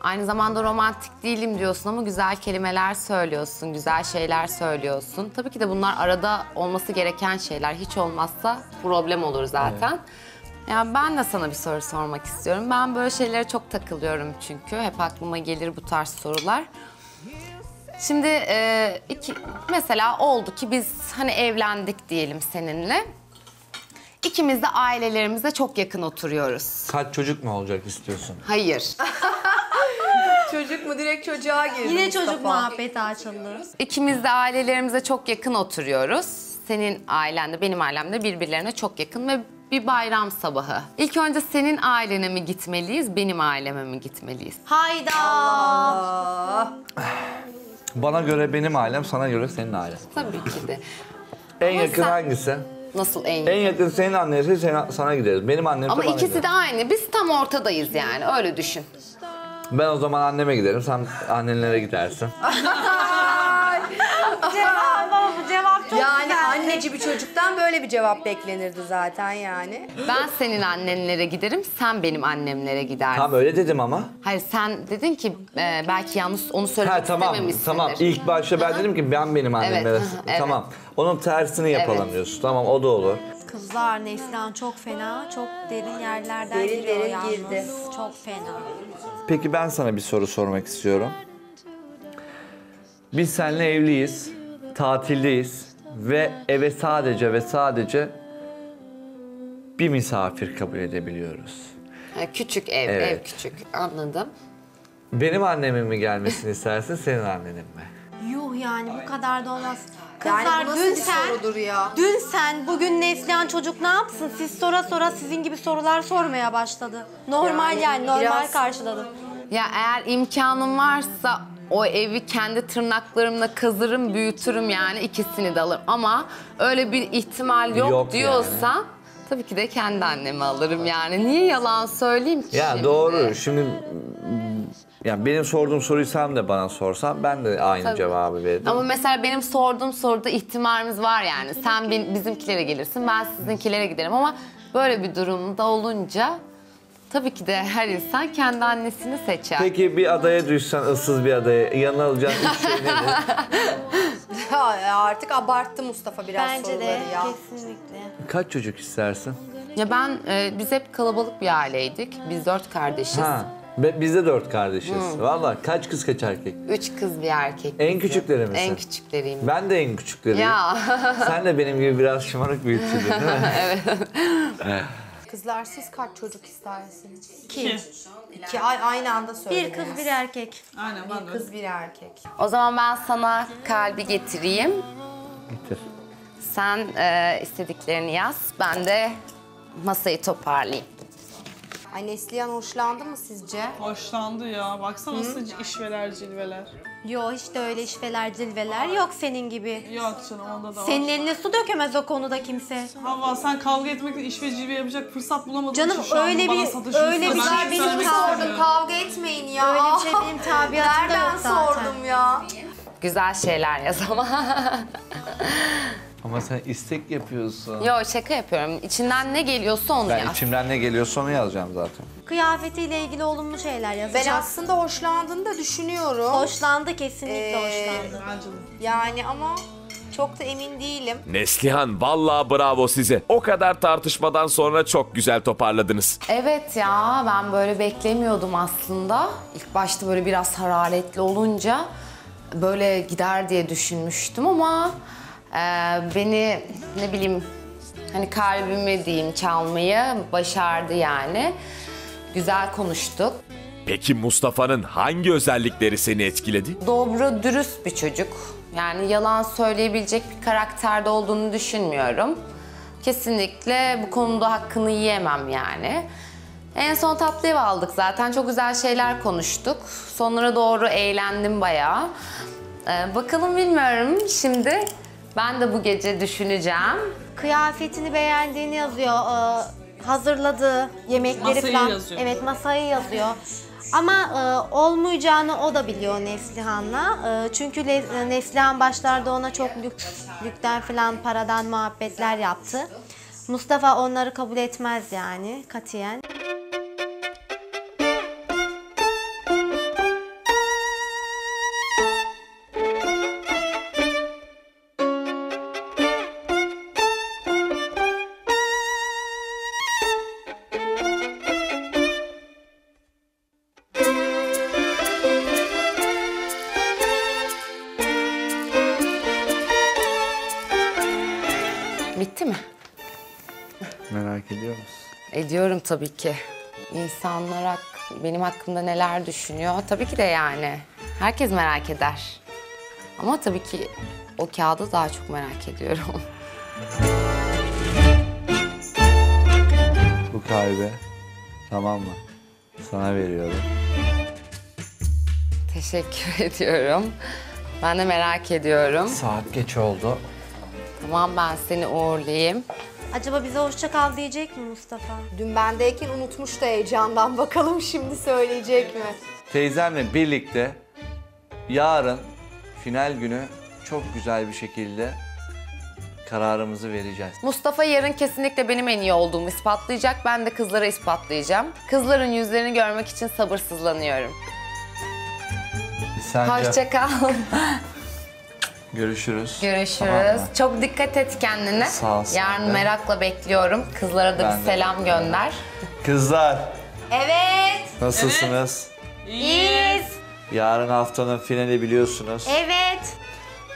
Aynı zamanda romantik değilim diyorsun ama güzel kelimeler söylüyorsun, güzel şeyler söylüyorsun. Tabii ki de bunlar arada olması gereken şeyler. Hiç olmazsa problem olur zaten. Evet. Ya ben de sana bir soru sormak istiyorum. Ben böyle şeylere çok takılıyorum çünkü. Hep aklıma gelir bu tarz sorular. Şimdi e, iki, mesela oldu ki biz hani evlendik diyelim seninle. İkimiz de ailelerimize çok yakın oturuyoruz. Kaç çocuk mu olacak istiyorsun? Hayır. Çocuk mu? Direkt çocuğa girdim. Yine Mustafa. Çocuk muhabbeti açıldı. İkimiz de ailelerimize çok yakın oturuyoruz. Senin ailen de benim ailem de birbirlerine çok yakın ve bir bayram sabahı. İlk önce senin ailene mi gitmeliyiz, benim aileme mi gitmeliyiz? Hayda! Allah. Bana göre benim ailem, sana göre senin ailen. Tabii ki de. En ama yakın sen... hangisi? Nasıl en yakın? En yakın senin annesi, sen, sana gideriz. Benim annem de bana gider. Ama ikisi de aynı. Biz tam ortadayız yani, öyle düşün. Ben o zaman anneme giderim, sen annenlere gidersin. Yani anneci bir çocuktan böyle bir cevap beklenirdi zaten yani. Ben senin annenlere giderim, sen benim annemlere gidersin. Tam öyle dedim ama. Hayır sen dedin ki e, belki yalnız onu söylemek tamam, istememişsindir. Tamam ilk başta ben dedim ki ben benim annemlere. Evet, evet. Tamam onun tersini yapalım evet. diyorsun. Tamam o da olur. Kızlar Neslihan çok fena, çok derin yerlerden derin, giriyor derin yalnız. Girdi. Çok fena. Peki ben sana bir soru sormak istiyorum. Biz seninle evliyiz, tatildeyiz. Ve eve sadece ve sadece bir misafir kabul edebiliyoruz. Küçük ev, evet. ev küçük. Anladım. Benim annemin mi gelmesini istersin, senin annenin mi? Yuh yani bu kadar da olmaz. Kızlar yani dün sen, ya. dün sen, bugün Neslihan çocuk ne yapsın? Siz sora sora sizin gibi sorular sormaya başladı. Normal yani, yani normal biraz... karşıladı. Ya eğer imkanım varsa o evi kendi tırnaklarımla kazırım, büyütürüm yani ikisini de alırım. Ama öyle bir ihtimal yok, yok diyorsa... Yani. Tabii ki de kendi annemi alırım yani. Niye yalan söyleyeyim ki? Ya şimdi? Doğru. Şimdi yani benim sorduğum soruyu sen de bana sorsan ben de aynı Tabii. cevabı veririm. Ama mesela benim sorduğum soruda ihtimalimiz var yani. Sen bizimkilere gelirsin, ben sizinkilere giderim ama böyle bir durumda olunca tabii ki de her insan kendi annesini seçer. Peki bir adaya düşsen, ıssız bir adaya, yanına alacağın üç şey nedir? Ya artık abarttı Mustafa biraz Bence soruları de, ya. Kesinlikle. Kaç çocuk istersin? Ya ben, e, biz hep kalabalık bir aileydik. Biz dört kardeşiz. Ha, biz de dört kardeşiz. Hmm. Vallahi kaç kız kaç erkek? Üç kız bir erkek. En küçükleri misin? En küçükleriyim. Ben de en küçükleriyim. Ya. Sen de benim gibi biraz şımarık büyütüldün değil mi? Evet. Kızlar siz kaç çocuk istersiniz? İki. İki aynı anda söylediniz. Bir kız bir erkek. Aynen. Bir kız bir erkek. O zaman ben sana kalbi getireyim. Getir. Sen e, istediklerini yaz, ben de masayı toparlayayım. Ay Neslihan hoşlandı mı sizce? Hoşlandı ya, baksana Hı? nasıl işveler, cilveler. Yo hiç de öyle işveler, cilveler Aa. yok senin gibi. Yok canım, onda da var. Senin eline su dökemez o konuda kimse. Havva sen kavga etmekle işve cilve yapacak fırsat bulamadın. Canım öyle bir, öyle bir şey benim sordum, kavga etmeyin ya. Öyle bir şey benim tabiatım da yok zaten. Nereden sordum ya? Güzel şeyler yaz ama. Ama sen istek yapıyorsun. Yo şaka yapıyorum. İçinden ne geliyorsa onu ben yaz. Ben içimden ne geliyorsa onu yazacağım zaten. Kıyafetiyle ilgili olumlu şeyler yazacağım. Ben aslında hoşlandığını da düşünüyorum. Hoşlandı kesinlikle ee, hoşlandı. Yani ama çok da emin değilim. Neslihan vallahi bravo size. O kadar tartışmadan sonra çok güzel toparladınız. Evet ya ben böyle beklemiyordum aslında. İlk başta böyle biraz hararetli olunca böyle gider diye düşünmüştüm ama... Ee, beni ne bileyim hani kalbimi diyeyim çalmayı başardı yani. Güzel konuştuk. Peki Mustafa'nın hangi özellikleri seni etkiledi? Dobra, dürüst bir çocuk. Yani yalan söyleyebilecek bir karakterde olduğunu düşünmüyorum. Kesinlikle bu konuda hakkını yiyemem yani. En son tatlı ev aldık zaten. Çok güzel şeyler konuştuk. Sonlara doğru eğlendim bayağı. Ee, bakalım bilmiyorum şimdi. Ben de bu gece düşüneceğim. Kıyafetini beğendiğini yazıyor, ee, hazırladığı yemekleri masayı falan. Yazıyor. Evet, masayı yazıyor. Ama e, olmayacağını o da biliyor Neslihan'la. E, çünkü Neslihan başlarda ona çok lük, lükten falan paradan muhabbetler yaptı. Mustafa onları kabul etmez yani katiyen. Ediyorum tabii ki. İnsanlar benim hakkımda neler düşünüyor tabii ki de yani. Herkes merak eder. Ama tabii ki o kağıdı daha çok merak ediyorum. Bu kalbi tamam mı? Sana veriyorum. Teşekkür ediyorum. Ben de merak ediyorum. Saat geç oldu. Tamam ben seni uğurlayayım. Acaba bize hoşça kal diyecek mi Mustafa? Dün bendeyken unutmuş da heyecandan. Bakalım şimdi söyleyecek mi? Teyzemle birlikte yarın final günü çok güzel bir şekilde kararımızı vereceğiz. Mustafa yarın kesinlikle benim en iyi olduğumu ispatlayacak. Ben de kızlara ispatlayacağım. Kızların yüzlerini görmek için sabırsızlanıyorum. Sence... Hoşça kal. Görüşürüz. Görüşürüz. Tamam, çok dikkat et kendine. Sağ ol. Yarın de. Merakla bekliyorum. Kızlara da ben bir selam de. Gönder. Kızlar. Evet. Nasılsınız? Evet. İyiyiz. Yarın haftanın finali biliyorsunuz. Evet.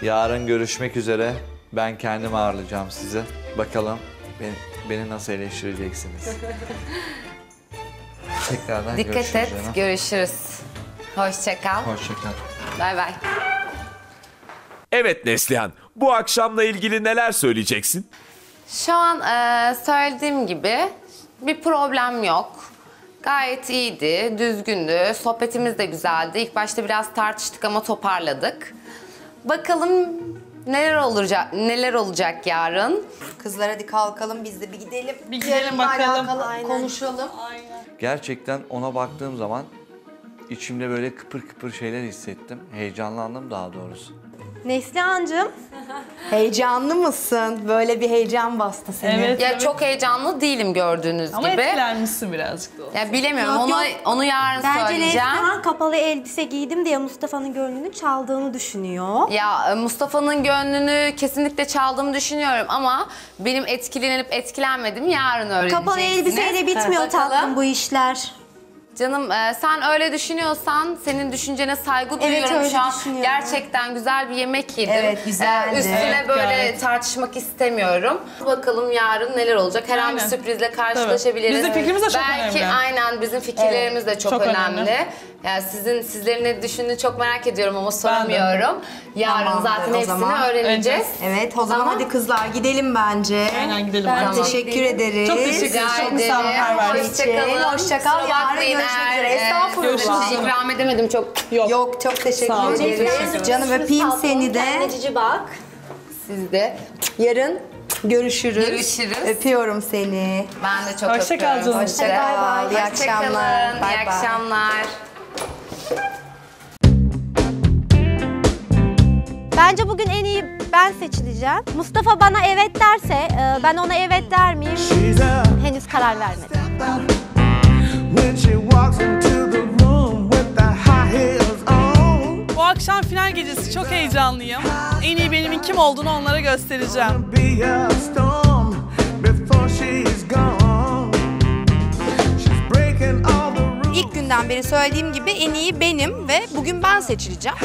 Yarın görüşmek üzere. Ben kendim ağırlayacağım sizi. Bakalım beni, beni nasıl eleştireceksiniz. Tekrardan dikkat görüşürüz. Dikkat et. Canım. Görüşürüz. Hoşça kal. Hoşça kal. Bay bay. Evet Neslihan, bu akşamla ilgili neler söyleyeceksin? Şu an e, söylediğim gibi bir problem yok. Gayet iyiydi, düzgündü, sohbetimiz de güzeldi. İlk başta biraz tartıştık ama toparladık. Bakalım neler olacak, neler olacak yarın? Kızlar hadi kalkalım, biz de bir gidelim. Bir gidelim bakalım, aynen. Konuşalım. Aynen. Gerçekten ona baktığım zaman içimde böyle kıpır kıpır şeyler hissettim. Heyecanlandım daha doğrusu. Neslihan'cığım, heyecanlı mısın? Böyle bir heyecan bastı seni. Evet, ya evet. Çok heyecanlı değilim gördüğünüz ama gibi. Ama etkilenmişsin birazcık da olsun. Ya bilemiyorum, yok, onu, yok. Onu yarın bence söyleyeceğim. Bence Neslihan kapalı elbise giydim diye Mustafa'nın gönlünü çaldığını düşünüyor. Ya Mustafa'nın gönlünü kesinlikle çaldığımı düşünüyorum ama benim etkilenip etkilenmedim yarın öğreneceksiniz. Kapalı elbiseyle bitmiyor tatlım bu işler. Canım sen öyle düşünüyorsan senin düşüncene saygı duyuyorum, evet, şu an. Gerçekten güzel bir yemek yedim. Evet, güzeldi. Üstüne evet, böyle gayet. Tartışmak istemiyorum. Bakalım yarın neler olacak. Her an bir sürprizle karşılaşabiliriz. Bizim fikrimiz de çok belki, önemli. Aynen bizim fikirlerimiz evet. de çok, çok önemli. önemli. Yani sizin sizlerin ne düşündüğünü çok merak ediyorum ama sormuyorum. Yarın tamam, zaten hepsini zaman. öğreneceğiz. Evet o zaman tamam. hadi kızlar gidelim bence. Aynen gidelim. Ben tamam. teşekkür ederiz. Çok teşekkür ederiz. Çok misafirperver. Hoşçakalın. Hoşçakal. Yarın görüşmek üzere. Estağfurullah. İkram edemedim çok. Yok, Yok çok teşekkür ederiz. Canım öpeyim seni de. Kendine bak. Siz de. Yarın görüşürüz. Görüşürüz. Öpüyorum seni. Ben de çok öpüyorum. Hoşçakal canım. Hoşçakal. İyi akşamlar. İyi akşamlar. Bence bugün en iyi ben seçileceğim. Mustafa bana evet derse, ben ona evet der miyim? Henüz karar vermedim. Bu akşam final gecesi, çok heyecanlıyım. En iyi benimin kim olduğunu onlara göstereceğim. İlk günden beri söylediğim gibi en iyi benim ve bugün ben seçileceğim.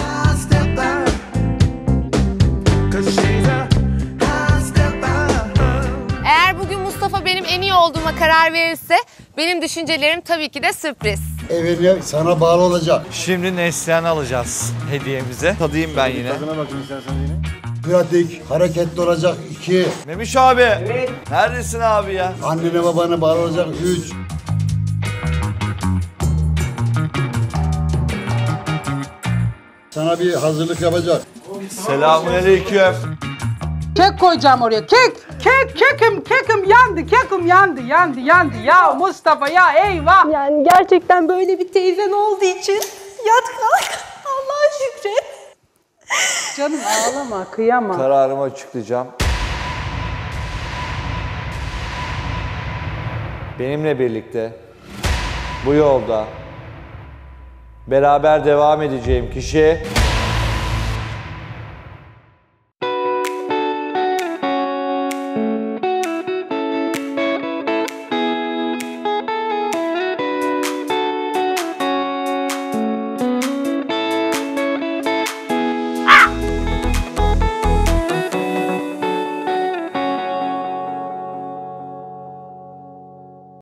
Eğer bugün Mustafa benim en iyi olduğuma karar verirse benim düşüncelerim tabii ki de sürpriz. Evet, sana bağlı olacak. Şimdi Neslihan'ı alacağız hediyemize. Tadayım ben yine. Tadına bakın istersen yine. Pratik, hareketli olacak iki. Memiş abi. Evet. Neredesin abi ya? Annene babana bağlı olacak üç. Sana bir hazırlık yapacak. Selamünaleyküm. Kek koyacağım oraya. Kek, kek, kekim, kekim yandı, kekim yandı, yandı, yandı. Ya Mustafa ya eyvah. Yani gerçekten böyle bir teyzen olduğu için yat kalk. Allah'a şükret. Canım ağlama, kıyama. Kararımı açıklayacağım. Benimle birlikte bu yolda beraber devam edeceğim kişi...